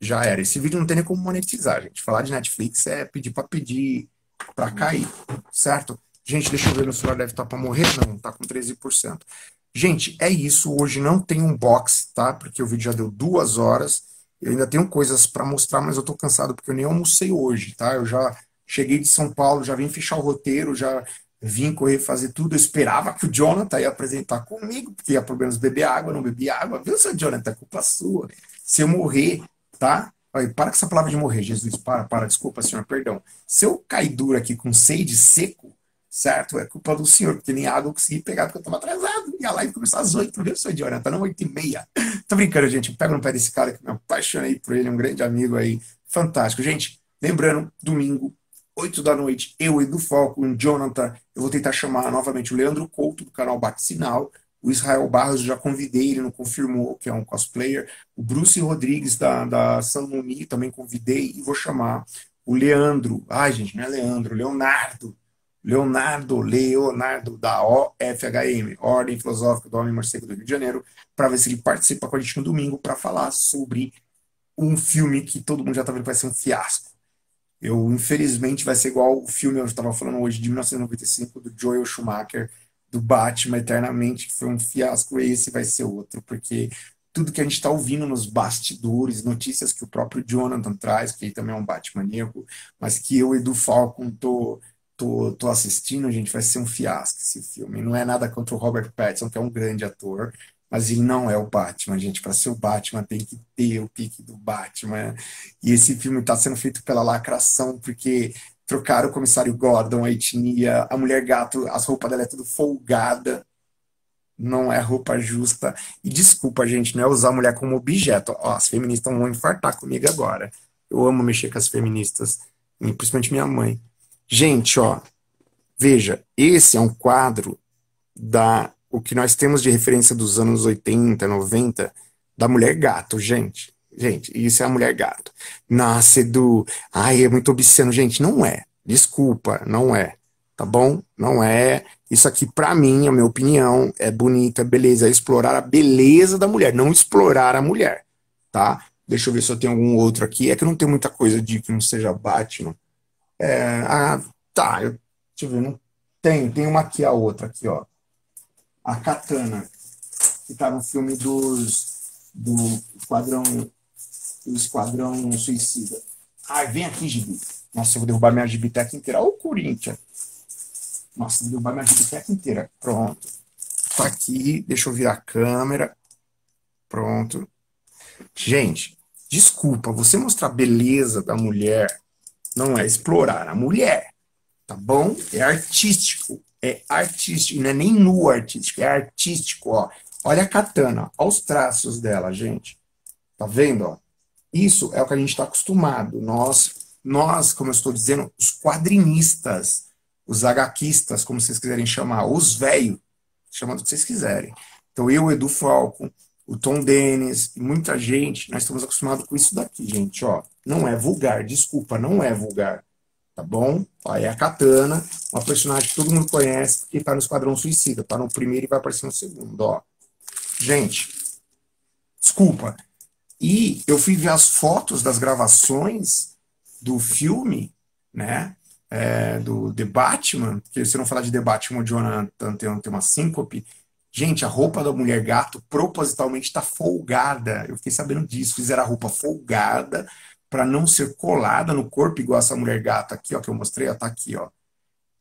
Já era, esse vídeo não tem nem como monetizar, gente. Falar de Netflix é pedir pra pedir, pra cair, certo? Gente, deixa eu ver, meu celular deve estar pra morrer, não, tá com treze por cento. Gente, é isso. Hoje não tem um box, tá? Porque o vídeo já deu duas horas. Eu ainda tenho coisas para mostrar, mas eu tô cansado porque eu nem almocei hoje, tá? Eu já cheguei de São Paulo, já vim fechar o roteiro, já vim correr fazer tudo. Eu esperava que o Jonathan ia apresentar comigo, porque ia problemas de beber água, não bebi água. Viu, seu Jonathan? É culpa sua. Se eu morrer, tá? Olha, para com essa palavra de morrer, Jesus. Para, para. Desculpa, senhor, perdão. Se eu cair duro aqui com sede seco, certo? É culpa do senhor, porque nem água eu consegui pegar porque eu tava atrasado. E a live começou às oito, viu, senhor Jonathan? Tá, não, oito e meia. Tô brincando, gente. Pega no pé desse cara que me apaixonei por ele, um grande amigo aí. Fantástico. Gente, lembrando, domingo, oito da noite, eu e do Falco, o Jonathan, eu vou tentar chamar novamente o Leandro Couto, do canal Bate Sinal. O Israel Barros, eu já convidei, ele não confirmou, que é um cosplayer. O Bruce Rodrigues, da, da Sanumi, também convidei. E vou chamar o Leandro. Ai, gente, não é Leandro, Leonardo. Leonardo, Leonardo, da O F H M, Ordem Filosófica do Homem-Morcego do Rio de Janeiro, para ver se ele participa com a gente no domingo para falar sobre um filme que todo mundo já está vendo que vai ser um fiasco. Eu, infelizmente, vai ser igual o filme eu estava falando hoje, de mil novecentos e noventa e cinco, do Joel Schumacher, do Batman Eternamente, que foi um fiasco, e esse vai ser outro, porque tudo que a gente está ouvindo nos bastidores, notícias que o próprio Jonathan traz, que ele também é um Batmaníaco, mas que eu, Edu Falcon, tô... Tô, tô assistindo, gente, vai ser um fiasco esse filme. Não é nada contra o Robert Pattinson, que é um grande ator, mas ele não é o Batman, gente. Para ser o Batman tem que ter o pique do Batman. E esse filme tá sendo feito pela lacração, porque trocaram o comissário Gordon, a etnia, a mulher gato, as roupas dela é tudo folgada. Não é roupa justa. E desculpa, gente, não é usar a mulher como objeto. Ó, as feministas vão infartar comigo agora. Eu amo mexer com as feministas, principalmente minha mãe. Gente, ó, veja, esse é um quadro da, o que nós temos de referência dos anos oitenta, noventa, da mulher gato, gente. Gente, isso é a mulher gato. Nasce do... Ai, é muito obsceno, gente, não é. Desculpa, não é. tá bom? Não é. Isso aqui, pra mim, a minha opinião, é bonita, beleza. É explorar a beleza da mulher, não explorar a mulher, tá? Deixa eu ver se eu tenho algum outro aqui. É que não tem muita coisa de que não seja Batman. É, ah, tá. Eu, deixa eu ver, não tem. Tem uma aqui, a outra aqui, ó. A Katana, que tá no filme dos, do Esquadrão, do Esquadrão Suicida. Ai, vem aqui, Gibi. Nossa, eu vou derrubar minha gibiteca inteira. Olha o Corinthians. Nossa, vou derrubar minha gibiteca inteira. Pronto. Tá aqui. Deixa eu virar a câmera. Pronto. Gente, desculpa. Você mostrar a beleza da mulher não é explorar a mulher. Tá bom? É artístico. É artístico. Não é nem nu artístico. É artístico, ó. Olha a Katana. Olha os traços dela, gente. Tá vendo, ó? Isso é o que a gente tá acostumado. Nós, nós, como eu estou dizendo, os quadrinistas... Os agaquistas, como vocês quiserem chamar, os velhos, chamando o que vocês quiserem. Então eu, Edu Falco, o Tom Denis, muita gente, nós estamos acostumados com isso daqui, gente, ó. Não é vulgar, desculpa, não é vulgar, tá bom? Aí é a Katana, uma personagem que todo mundo conhece, que tá no Esquadrão Suicida, tá no primeiro e vai aparecer no segundo, ó. Gente, desculpa. E eu fui ver as fotos das gravações do filme, né? É, do The Batman, porque se não falar de The Batman, o Jonathan tem, tem uma síncope. Gente, a roupa da mulher gato propositalmente tá folgada. Eu fiquei sabendo disso. Fizeram a roupa folgada para não ser colada no corpo, igual essa mulher gato aqui, ó, que eu mostrei, ó, tá aqui, ó.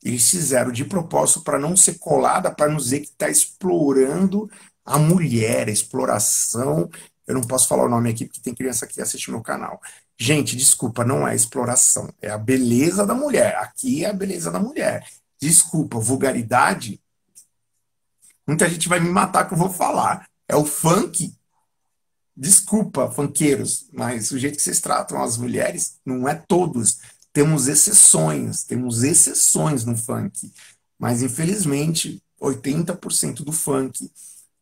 Eles fizeram de propósito para não ser colada, para não dizer que tá explorando a mulher, a exploração. Eu não posso falar o nome aqui, porque tem criança que assiste meu canal. Gente, desculpa, não é exploração. É a beleza da mulher. Aqui é a beleza da mulher. Desculpa, vulgaridade. Muita gente vai me matar que eu vou falar. É o funk. Desculpa, funkeiros. Mas o jeito que vocês tratam as mulheres, não é todos. Temos exceções. Temos exceções no funk. Mas, infelizmente, oitenta por cento do funk...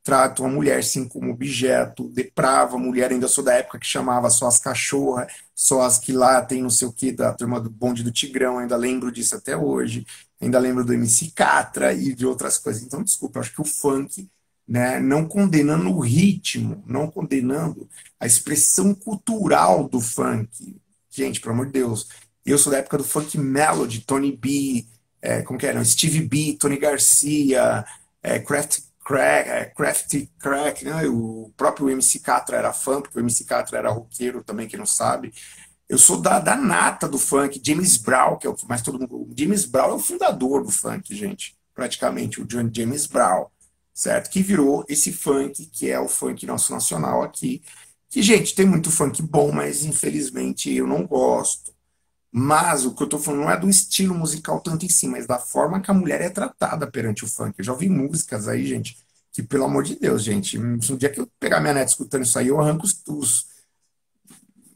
tratam a mulher, sim, como objeto, deprava a mulher. Ainda sou da época que chamava só as cachorras, só as que lá tem não sei o que, da turma do bonde do Tigrão, ainda lembro disso até hoje, ainda lembro do M C Catra e de outras coisas. Então, desculpa, acho que o funk, né, não condenando o ritmo, não condenando a expressão cultural do funk. Gente, pelo amor de Deus, eu sou da época do funk melody, Tony B, é, como que era? Steve B, Tony Garcia, é, Kraft Crack, Crafty Crack, né? O próprio M C Catra era fã, porque o M C Catra era roqueiro também, quem não sabe. Eu sou da, da nata do funk, James Brown, que é o que mais todo mundo... James Brown é o fundador do funk, gente, praticamente, o John James Brown, certo? Que virou esse funk, que é o funk nosso nacional aqui, que, gente, tem muito funk bom, mas, infelizmente, eu não gosto. Mas o que eu tô falando não é do estilo musical tanto em si, mas da forma que a mulher é tratada perante o funk. Eu já ouvi músicas aí, gente, que pelo amor de Deus, gente, se um dia que eu pegar minha neta escutando isso aí, eu arranco os... os...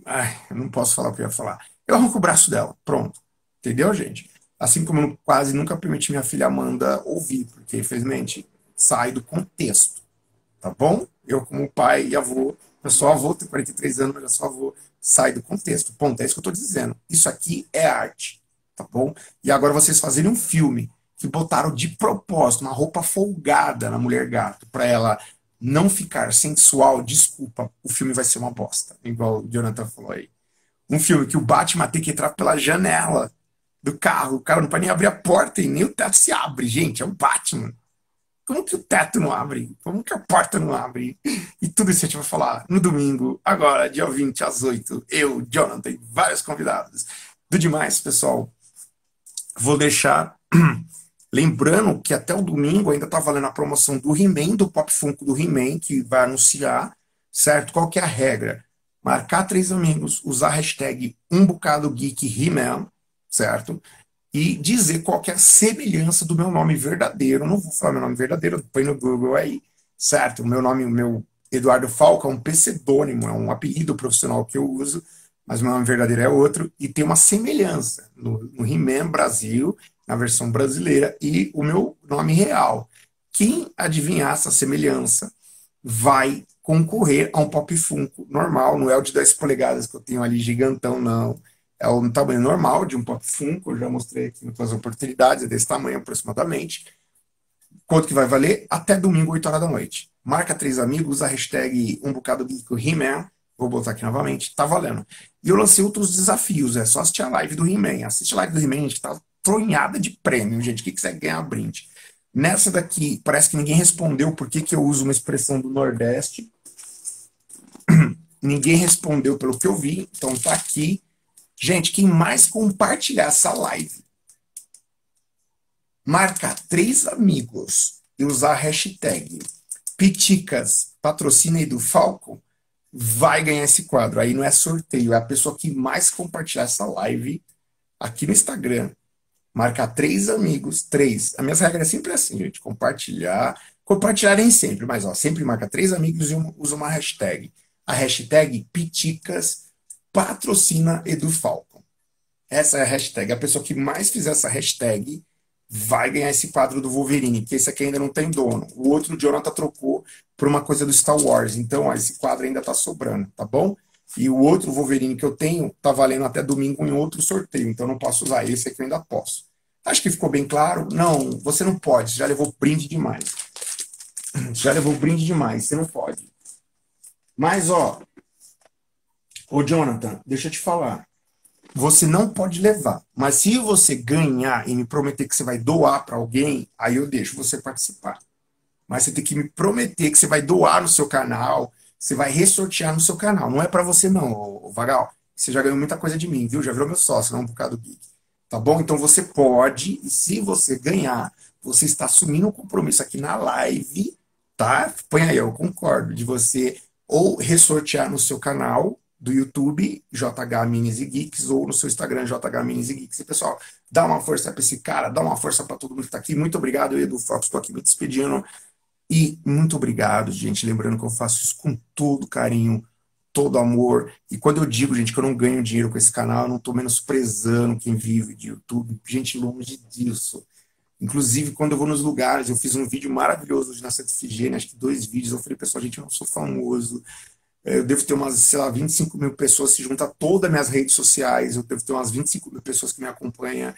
Ai, eu não posso falar o que eu ia falar. Eu arranco o braço dela, pronto. Entendeu, gente? Assim como eu quase nunca permiti minha filha Amanda ouvir, porque, infelizmente, sai do contexto, tá bom? Eu, como pai e avô, eu sou avô, tenho quarenta e três anos, mas eu sou avô. Sai do contexto, ponto, é isso que eu tô dizendo. Isso aqui é arte, tá bom? E agora vocês fazerem um filme que botaram de propósito uma roupa folgada na mulher gato pra ela não ficar sensual, desculpa, o filme vai ser uma bosta, igual o Jonathan falou aí. Um filme que o Batman tem que entrar pela janela do carro, o cara não pode nem abrir a porta e nem o teto se abre, gente, é o Batman. Como que o teto não abre? Como que a porta não abre? E tudo isso a gente vai falar no domingo, agora, dia vinte, às oito. Eu, Jonathan, vários convidados. Do demais, pessoal. Vou deixar... Lembrando que até o domingo ainda tá valendo a promoção do He-Man, do Pop Funko do He-Man, que vai anunciar, certo? Qual que é a regra? Marcar três amigos, usar a hashtag Um Bocado Geek He-Man, certo? E dizer qual que é a semelhança do meu nome verdadeiro. Não vou falar meu nome verdadeiro, põe no Google aí, certo? O meu nome, o meu Eduardo Falco é um pseudônimo, é um apelido profissional que eu uso, mas meu nome verdadeiro é outro, e tem uma semelhança no, no He-Man Brasil, na versão brasileira, e o meu nome real. Quem adivinhar essa semelhança vai concorrer a um Pop Funko normal, não é o de dez polegadas que eu tenho ali, gigantão, não. é um tamanho normal de um pop funko, eu já mostrei aqui em outras oportunidades, é desse tamanho aproximadamente. Quanto que vai valer? Até domingo, oito horas da noite. Marca três amigos, a hashtag Um Bocado Geek He-Man, vou botar aqui novamente, tá valendo. E eu lancei outros desafios, é só assistir a live do He-Man. Assiste a live do He-Man, gente, tá tronhada de prêmio, gente, quem quiser ganhar brinde. Nessa daqui, parece que ninguém respondeu por que que eu uso uma expressão do Nordeste. Ninguém respondeu pelo que eu vi, então tá aqui. Gente, quem mais compartilhar essa live, marcar três amigos e usar a hashtag Piticas, patrocínio do Falco, vai ganhar esse quadro. Aí não é sorteio, é a pessoa que mais compartilhar essa live aqui no Instagram. Marcar três amigos, três. A minha regra é sempre assim, gente. Compartilhar. Compartilharem sempre, mas ó, sempre marca três amigos e um, usa uma hashtag. A hashtag Piticas patrocina Edu Falcon. Essa é a hashtag. A pessoa que mais fizer essa hashtag vai ganhar esse quadro do Wolverine, porque esse aqui ainda não tem dono. O outro, o Jonathan, trocou por uma coisa do Star Wars. Então, ó, esse quadro ainda tá sobrando, tá bom? E o outro Wolverine que eu tenho tá valendo até domingo em outro sorteio, então não posso usar esse aqui, eu ainda posso. Acho que ficou bem claro. Não, você não pode, já levou brinde demais. Já levou brinde demais, você não pode. Mas, ó, ô Jonathan, deixa eu te falar. Você não pode levar, mas se você ganhar e me prometer que você vai doar para alguém, aí eu deixo você participar. Mas você tem que me prometer que você vai doar no seu canal, você vai ressortear no seu canal. Não é pra você não, ô Vagal. Você já ganhou muita coisa de mim, viu? Já virou meu sócio, não, Um Bocado Geek. Tá bom? Então você pode, e se você ganhar, você está assumindo um compromisso aqui na live, tá? Põe aí, eu concordo, de você ou ressortear no seu canal do YouTube, J H Minis e Geeks, ou no seu Instagram, J H Minis e Geeks. E, pessoal, dá uma força pra esse cara, dá uma força pra todo mundo que tá aqui. Muito obrigado, Edu Fox, estou aqui me despedindo. E muito obrigado, gente. Lembrando que eu faço isso com todo carinho, todo amor. E quando eu digo, gente, que eu não ganho dinheiro com esse canal, eu não estou menosprezando quem vive de YouTube. Gente, longe disso. Inclusive, quando eu vou nos lugares, eu fiz um vídeo maravilhoso hoje na Santa Efigênia, acho que dois vídeos. Eu falei, pessoal, gente, eu não sou famoso. Eu devo ter umas, sei lá, vinte e cinco mil pessoas, se juntar todas as minhas redes sociais. Eu devo ter umas vinte e cinco mil pessoas que me acompanham.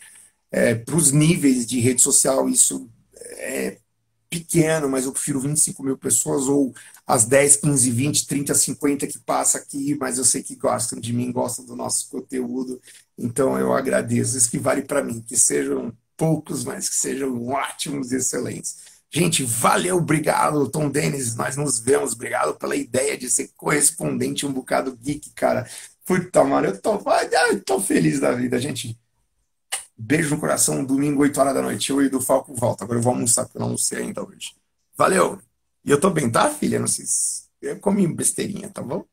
É, para os níveis de rede social, isso é pequeno, mas eu prefiro vinte e cinco mil pessoas ou as dez, quinze, vinte, trinta, cinquenta que passa aqui, mas eu sei que gostam de mim, gostam do nosso conteúdo, então eu agradeço, isso que vale para mim, que sejam poucos, mas que sejam ótimos e excelentes. Gente, valeu, obrigado, Tom Denis, nós nos vemos, obrigado pela ideia de ser correspondente Um Bocado Geek, cara. Puta, mano, eu tô, eu tô feliz da vida, gente. Beijo no coração, domingo, oito horas da noite. Eu e do Falco volta. Agora eu vou almoçar, porque eu não almocei ainda hoje. Valeu! E eu tô bem, tá, filha? Não sei se... Eu comi besteirinha, tá bom?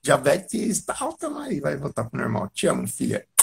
Diabetes tá alta, mas vai voltar pro normal. Te amo, filha.